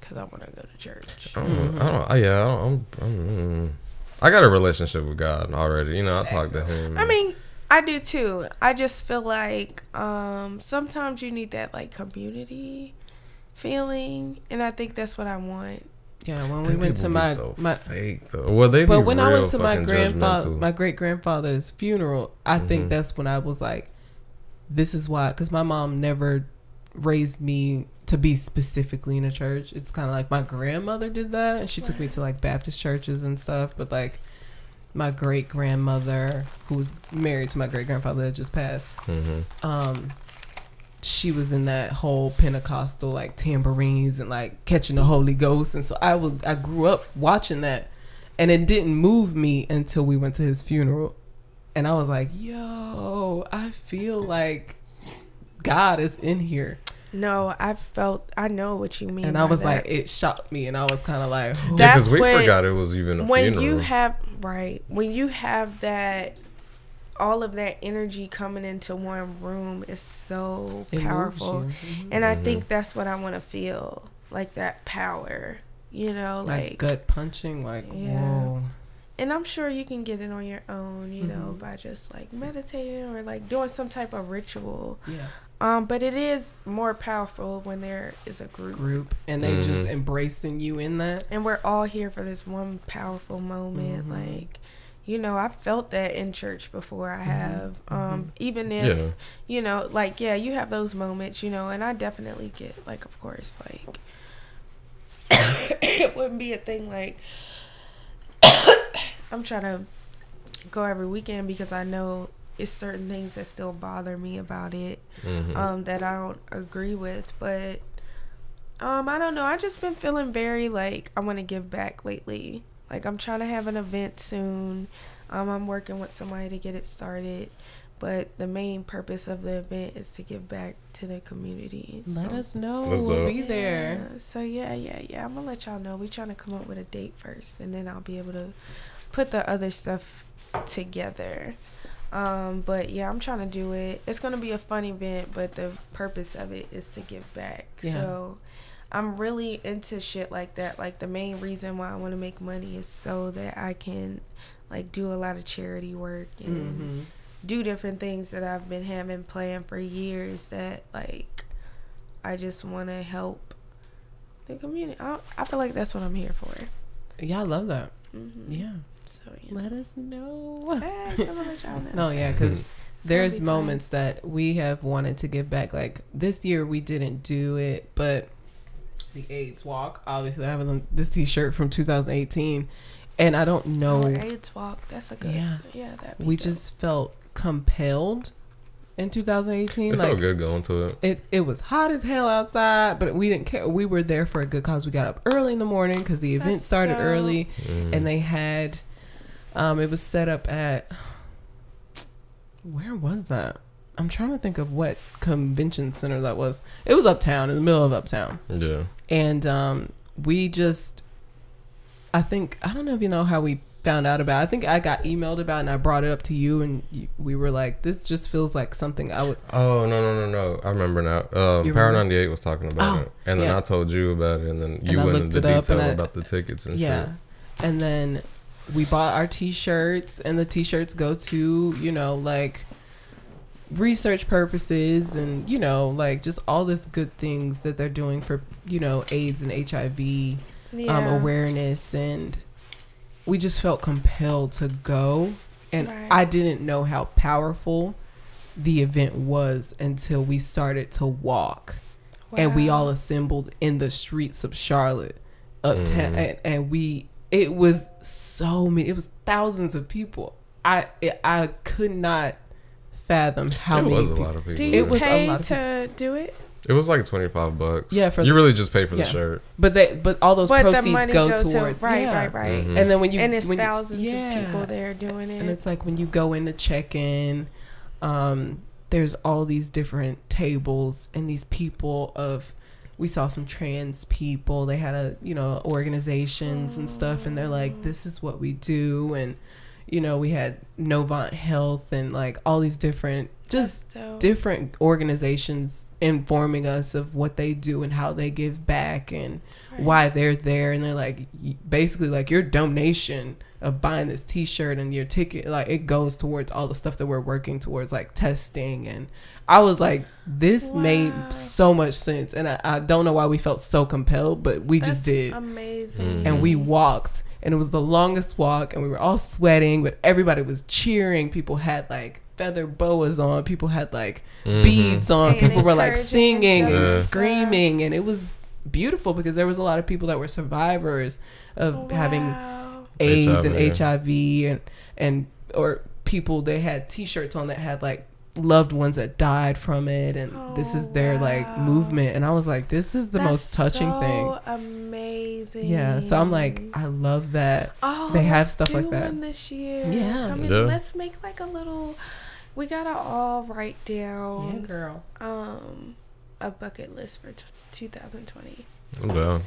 because I want to go to church. I got a relationship with God already. You know, I talk to him. I mean, I do too. I just feel like sometimes you need that like community feeling, and I think that's what I want. Yeah, when we went to my my great grandfather's funeral, I think that's when I was like, this is why, because my mom never raised me to be specifically in a church. It's kind of like my grandmother did that, and she took me to like Baptist churches and stuff. But like my great grandmother, who was married to my great grandfather that just passed, she was in that whole Pentecostal, like tambourines and like catching the Holy Ghost. And so I grew up watching that, and it didn't move me until we went to his funeral. And I was like, yo, I feel like God is in here. No, I know what you mean. And I was like, it shocked me. And I was kind of like, oh. Because we forgot it was even a funeral. When you have that, all of that energy coming into one room is so powerful. And I think that's what I want to feel, like that power, you know, like gut punching, like, whoa. And I'm sure you can get it on your own, you know, by just like meditating or like doing some type of ritual. Yeah. But it is more powerful when there is a group and they just embracing you in that. And we're all here for this one powerful moment. Like, you know, I felt that in church before. I have, even if, you know, like, yeah, you have those moments, you know, and I definitely get like, of course, like, it wouldn't be a thing like, I'm trying to go every weekend because I know it's certain things that still bother me about it, that I don't agree with. But I don't know. I've just been feeling very like I want to give back lately. Like I'm trying to have an event soon. I'm working with somebody to get it started. But the main purpose of the event is to give back to the community. Let us know. We'll be there. So, yeah. I'm going to let y'all know. We're trying to come up with a date first, and then I'll be able to put the other stuff together. But, yeah, I'm trying to do it. It's going to be a fun event, but the purpose of it is to give back. Yeah. So I'm really into shit like that. Like, the main reason why I want to make money is so that I can, like, do a lot of charity work and do different things that I've been having planned for years that, like, I just want to help the community. I feel like that's what I'm here for. Yeah, I love that. Yeah. So, yeah. Let us know. Hey, I'm gonna let y'all know. No, yeah, because there's moments that we have wanted to give back. Like, this year we didn't do it, but the AIDS Walk, obviously, I have this T-shirt from 2018, and I don't know. Oh, AIDS Walk, that's a good. Yeah that we dope. Just felt compelled in 2018. It felt like, good going to it. It was hot as hell outside, but we didn't care. We were there for a good cause. We got up early in the morning because the event started early, and they had it was set up at, where was that? I'm trying to think of what convention center that was. It was Uptown, in the middle of Uptown. Yeah. And we just, I don't know if you know how we found out about it. I think I got emailed about it, and I brought it up to you, and we were like, this just feels like something I would. Oh, no. I remember now. Power 98 was talking about it. And then I told you about it, and then you went into detail about the tickets and shit. Yeah. And then we bought our T-shirts, and the T-shirts go to, you know, like research purposes and, you know, like just all this good things that they're doing for, you know, AIDS and HIV awareness. And we just felt compelled to go. And I didn't know how powerful the event was until we started to walk. Wow. And we all assembled in the streets of Charlotte, Uptown, and it was so many. It was thousands of people. I could not fathom how many. It was a lot of people. Do you pay to do it? It was like $25. Yeah, for you really just pay for the shirt. But all those proceeds go towards right. And then and it's thousands of people there doing it. And it's like when you go in to check in, there's all these different tables and these people of. We saw some trans people. They had organizations and stuff, and they're like, "This is what we do." And we had Novant Health and like all these different just different organizations informing us of what they do and how they give back and why they're there. And they're like, basically like, your donation of buying this t-shirt and your ticket, like, it goes towards all the stuff that we're working towards, like testing. And I was like, this made so much sense. And I don't know why we felt so compelled, but we just did. Amazing. Mm-hmm. And we walked, and it was the longest walk, and we were all sweating, but everybody was cheering. People had like feather boas on, people had like beads on, people were like singing and screaming, and it was beautiful because there was a lot of people that were survivors of having AIDS and HIV, and or people, they had t-shirts on that had like loved ones that died from it, and this is their like movement. And I was like, this is the most touching thing. Amazing. Yeah, so I'm like, I love that they have stuff like that this year. Yeah, I mean, let's make like a little, we gotta all write down a bucket list for 2020. I'm down.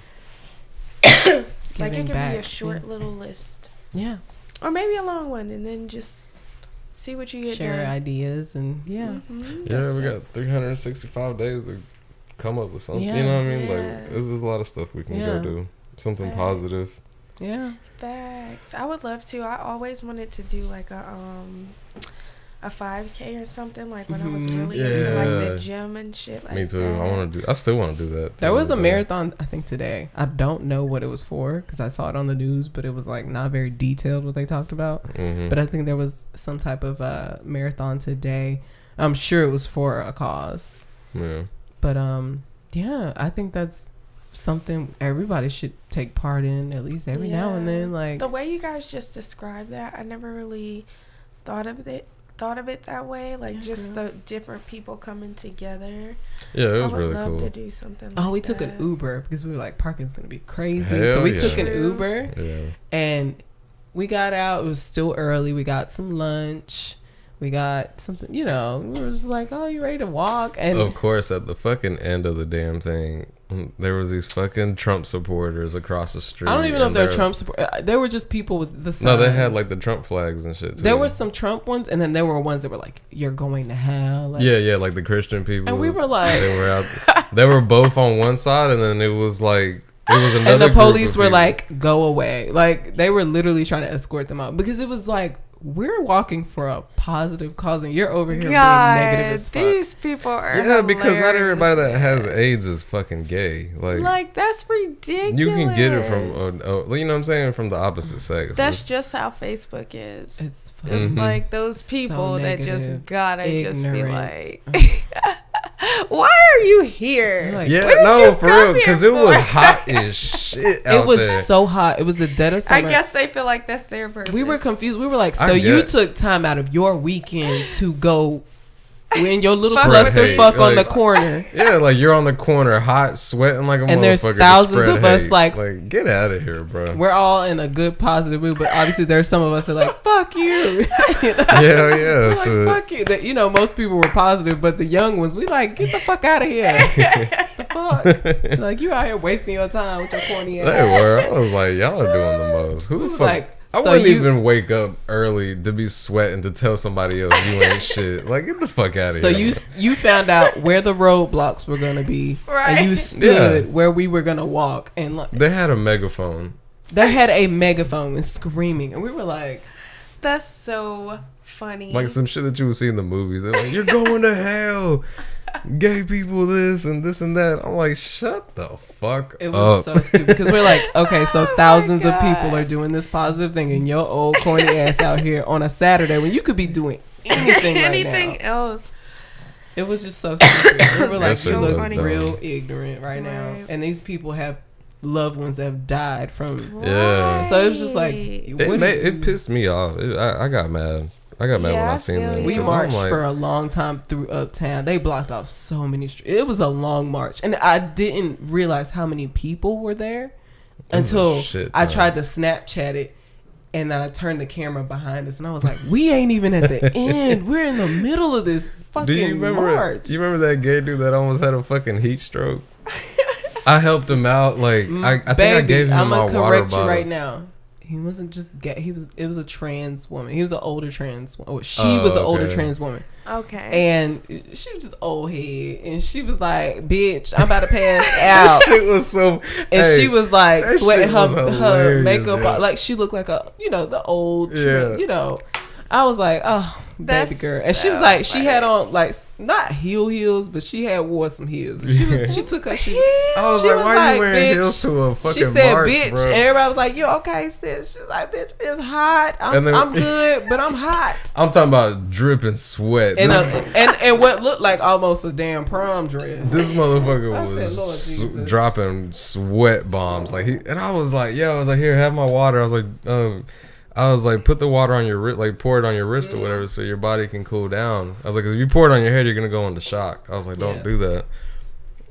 Like, it can be a short little list, or maybe a long one, and then just see what you get. Share ideas, and yeah, we got 365 days to come up with something. You know what I mean? Like, there's just a lot of stuff we can go do. Something positive. Yeah. Thanks. I would love to. I always wanted to do like a 5K or something, like when I was really into like the gym and shit. Like, me too. I want to do. I still want to do that. There was a marathon, I think, today. I don't know what it was for because I saw it on the news, but it was like not very detailed what they talked about. But I think there was some type of marathon today. I'm sure it was for a cause. Yeah. But yeah, I think that's something everybody should take part in at least every now and then. Like, the way you guys just described that, I never really thought of it that way, like just the different people coming together. Yeah, it was really cool. I would love to do something like we took an Uber because we were like, parking's gonna be crazy. Hell so we took an Uber and we got out. It was still early. We got some lunch. We got something, you know. We were just like, oh, you ready to walk? And of course, at the fucking end of the damn thing, there was these fucking Trump supporters across the street. I don't even know if they're Trump supporters. They were just people with the signs. No, they had like the Trump flags and shit too. There were some Trump ones, and then there were ones that were like, "You're going to hell." Like, yeah, like the Christian people. And we were like, they were out. They were both on one side, and then it was like, it was another. And the police were like, "Go away!" Like, they were literally trying to escort them out because it was like, we're walking for a positive cause, and you're over here being negative as fuck. These people are hilarious. Because not everybody that has AIDS is fucking gay. Like that's ridiculous. You can get it from, you know what I'm saying, from the opposite sex. That's just how Facebook is. It's fucking like those people so negative, that just gotta ignorant. Just be like, why are you here? Like, yeah, no, for real, because it was hot as shit out there. It was so hot. It was the dead of summer. I guess they feel like that's their purpose. We were confused. We were like, so you took time out of your weekend to go in your little clusterfuck on the corner. Yeah, like you're on the corner, hot, sweating like a motherfucker. And there's thousands of us like, get out of here, bro. We're all in a good, positive mood, but obviously there's some of us that are like, fuck you. Yeah. Like, fuck you. That, you know, most people were positive, but the young ones, we like, get the fuck out of here. The fuck? Like, you out here wasting your time with your corny ass. They were. I was like, y'all are doing the most. Who the fuck? Like, I wouldn't even wake up early to be sweating to tell somebody else you ain't shit. Like, get the fuck out of here. So you found out where the roadblocks were gonna be, and you stood where we were gonna walk. And like, they had a megaphone. They had a megaphone and screaming, and we were like, "That's so funny." Like some shit that you would see in the movies. They're like, "You're going to hell." Gay people, this and this and that. I'm like, shut the fuck up. It was so stupid because we're like, okay, so thousands of people are doing this positive thing, and your old corny ass out here on a Saturday when you could be doing anything, anything else. It was just so stupid. We were like, you look real ignorant right now, and these people have loved ones that have died from So it was just like, it pissed me off. I got mad. I got mad when I seen that. We marched for a long time through Uptown. They blocked off so many streets. It was a long march. And I didn't realize how many people were there until I tried to Snapchat it. And then I turned the camera behind us. And I was like, we ain't even at the end. We're in the middle of this fucking march. Do you remember that gay dude that almost had a fucking heat stroke? I helped him out. Like, I think I gave him my water bottle. I'm going to correct you right now. He wasn't just gay. He was. It was a trans woman. He was an older trans woman. Oh, she was an older trans woman. Okay. And she was just old head, and she was like, "Bitch, I'm about to pass out." That shit was so. And she was like sweating her makeup, like she looked like a the old you know. I was like, oh, baby girl. And she was like, she had on, like, not heels, but she had wore some heels. And she was, she took her shoes. I was like, why are you wearing heels to a fucking march, bro? She said, bitch. And everybody was like, yo, okay, sis. She was like, bitch, it's hot. I'm good, but I'm hot. I'm talking about dripping sweat. And what looked like almost a damn prom dress. This motherfucker was dropping sweat bombs. Like, and I was like, yo, I was like, here, have my water. I was like, put the water on your wrist, like pour it on your wrist or whatever, so your body can cool down. I was like, 'cause if you pour it on your head, you're gonna go into shock. I was like, don't do that.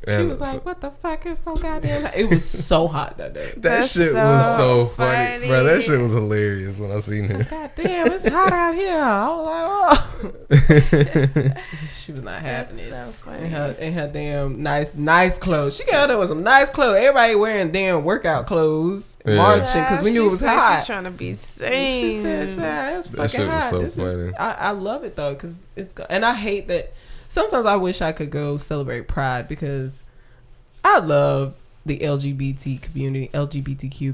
And she was like, what the fuck is so goddamn hot? It was so hot that day. That shit was so funny. Bro, that shit was hilarious when I seen her. Goddamn, it's hot out here. I was like, oh. She was not having it. That's so funny. In her damn nice clothes. She got up with some nice clothes. Everybody wearing damn workout clothes. Yeah. Marching, because we knew it was hot. She was trying to be sane. She said, yeah, it's fucking hot. That shit was so funny. I love it, though, because it's... And I hate that... Sometimes I wish I could go celebrate Pride, because I love the LGBTQ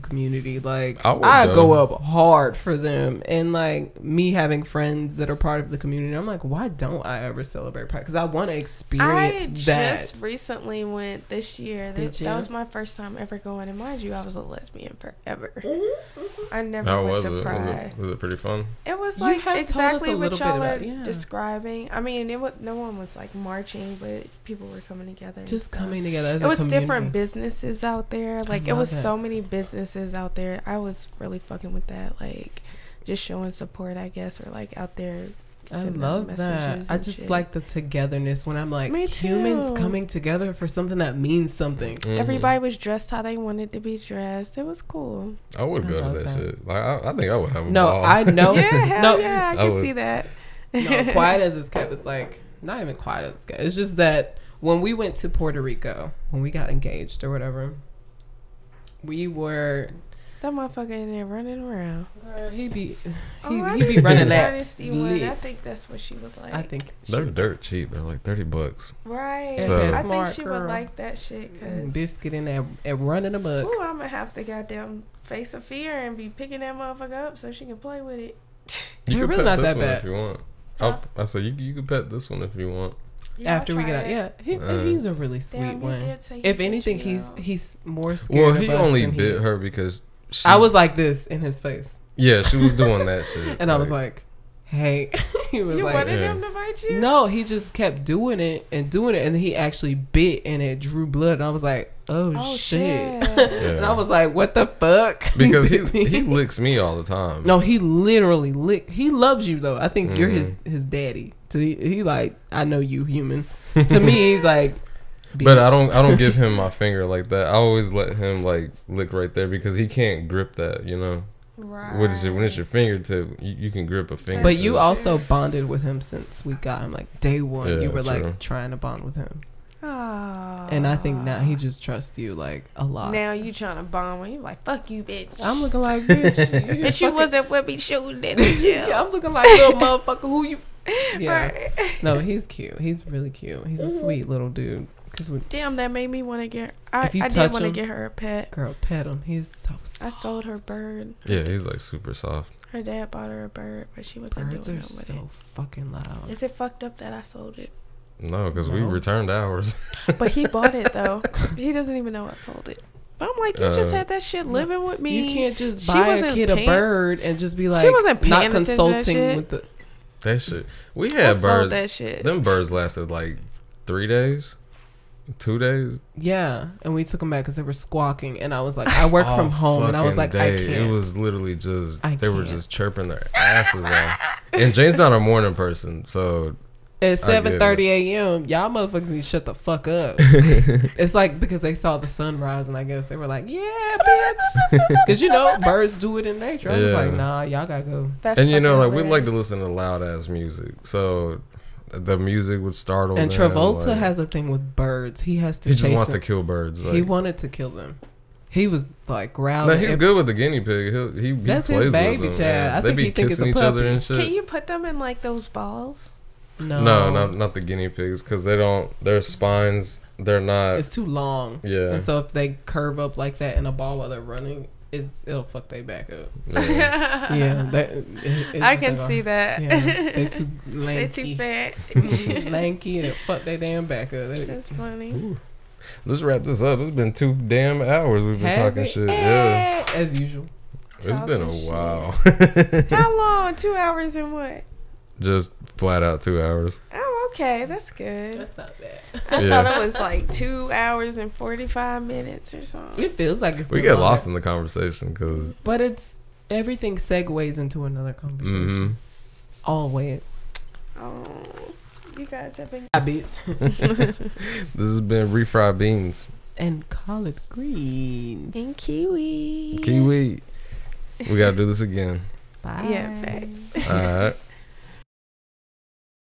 community. Like, I go up hard for them. And, like, me having friends that are part of the community, I'm like, why don't I ever celebrate Pride? Because I want to experience that. I just recently went this year. That was my first time ever going. And mind you, I was a lesbian forever. I never went to Pride. Was it pretty fun? It was like exactly what y'all are describing. I mean, no one was like marching, but people were coming together. Just coming together as a community. It was different businesses out there. Like, it was so many businesses out there. I was really fucking with that. Like, just showing support, I guess, or like out there. I love that. I just like the togetherness when I'm like, humans coming together for something that means something. Everybody was dressed how they wanted to be dressed. It was cool. I would go to that shit. Like, I think I would have a ball. I know. Yeah, I can see that. No, quiet as it's kept. It's like, not even quiet as it's kept. It's just that when we went to Puerto Rico, when we got engaged or whatever, we were... That motherfucker in there running around. He be running laps. I think that's what she would like. I think they're dirt cheap. They're like $30. Right. So, I think she would like that shit. Cause biscuit in there and running a buck. Ooh, I'm gonna have to goddamn face of fear and be picking that motherfucker up so she can play with it. You can really pet this one if you want. Huh? I said you can pet this one if you want. Yeah, after we get out, he's a really sweet one. If anything, he's more scared. Well, he only bit her because. I was like this in his face. Yeah, she was doing that shit. And I was like, hey. He was like, you wanted him to bite you? No, he just kept doing it. And he actually bit and it drew blood. And I was like, oh shit. And I was like, what the fuck? Because he licks me all the time. No, he literally licked. He loves you, though. I think you're his daddy. So he like, I know you human. To me, he's like, bitch. But I don't give him my finger like that. I always let him like lick right there because he can't grip that, you know. Right. When it's your fingertip, you can grip a finger. But you also bonded with him since we got him. Like day one, you were like trying to bond with him. Aww. And I think now he just trusts you like a lot. Now you trying to bond with him, like fuck you, bitch. I'm looking like bitch. Bitch, you wasn't with me shooting at me. Yeah, I'm looking like little motherfucker. Who you? Yeah. Right. No, he's cute. He's really cute. He's a sweet little dude. Damn, that made me want to get. I did want to get her a pet. Girl, pet him. He's so soft. I sold her a bird. Yeah, he's like super soft. Her dad bought her a bird, but she wasn't doing it with it. Birds are so fucking loud. Is it fucked up that I sold it? No, because we returned ours. But he bought it though. He doesn't even know I sold it. But I'm like, you just had that shit living with me. You can't just buy a kid a bird and just be like, she wasn't not consulting with the. That shit. We had birds. That shit. Them birds lasted like 3 days. 2 days, yeah, and we took them back because they were squawking, and I was like, I work from home, and I was like, I can't. It was literally just they were just chirping their asses off. And Jane's not a morning person, so at 7:30 a.m., y'all motherfuckers need to shut the fuck up. It's like because they saw the sun rise, and I guess they were like, yeah, bitch, because you know birds do it in nature. I was like, nah, y'all gotta go. That's and you know, like we like to listen to loud ass music, so. The music would startle and them. Travolta like, has a thing with birds. He has to. He just wants to kill birds. Like, he wanted to kill them. He was like growling. No, he's good with the guinea pig. He that's plays his baby with them, child. I think he thinks it's a puppy. Each other and shit. Can you put them in like those balls? No, not the guinea pigs because they don't. Their spines, they're not. It's too long. Yeah. And so if they curve up like that in a ball while they're running, it'll fuck they back up. Yeah. I can see that. Yeah, they too lanky. They too fat. Lanky and it fuck they damn back up. That's funny. Ooh. Let's wrap this up. It's been 2 damn hours we've been talking shit. Yeah. As usual. It's been a while. How long? 2 hours and what? Just flat out 2 hours. Oh, okay. That's good. That's not bad. I thought it was like 2 hours and 45 minutes or something. It feels like it's been longer. We get lost in the conversation because... But it's... Everything segues into another conversation. Mm-hmm. Always. Oh... You guys have been... This has been refried beans. And collard greens. And kiwi. We got to do this again. Bye. Yeah, facts. All right.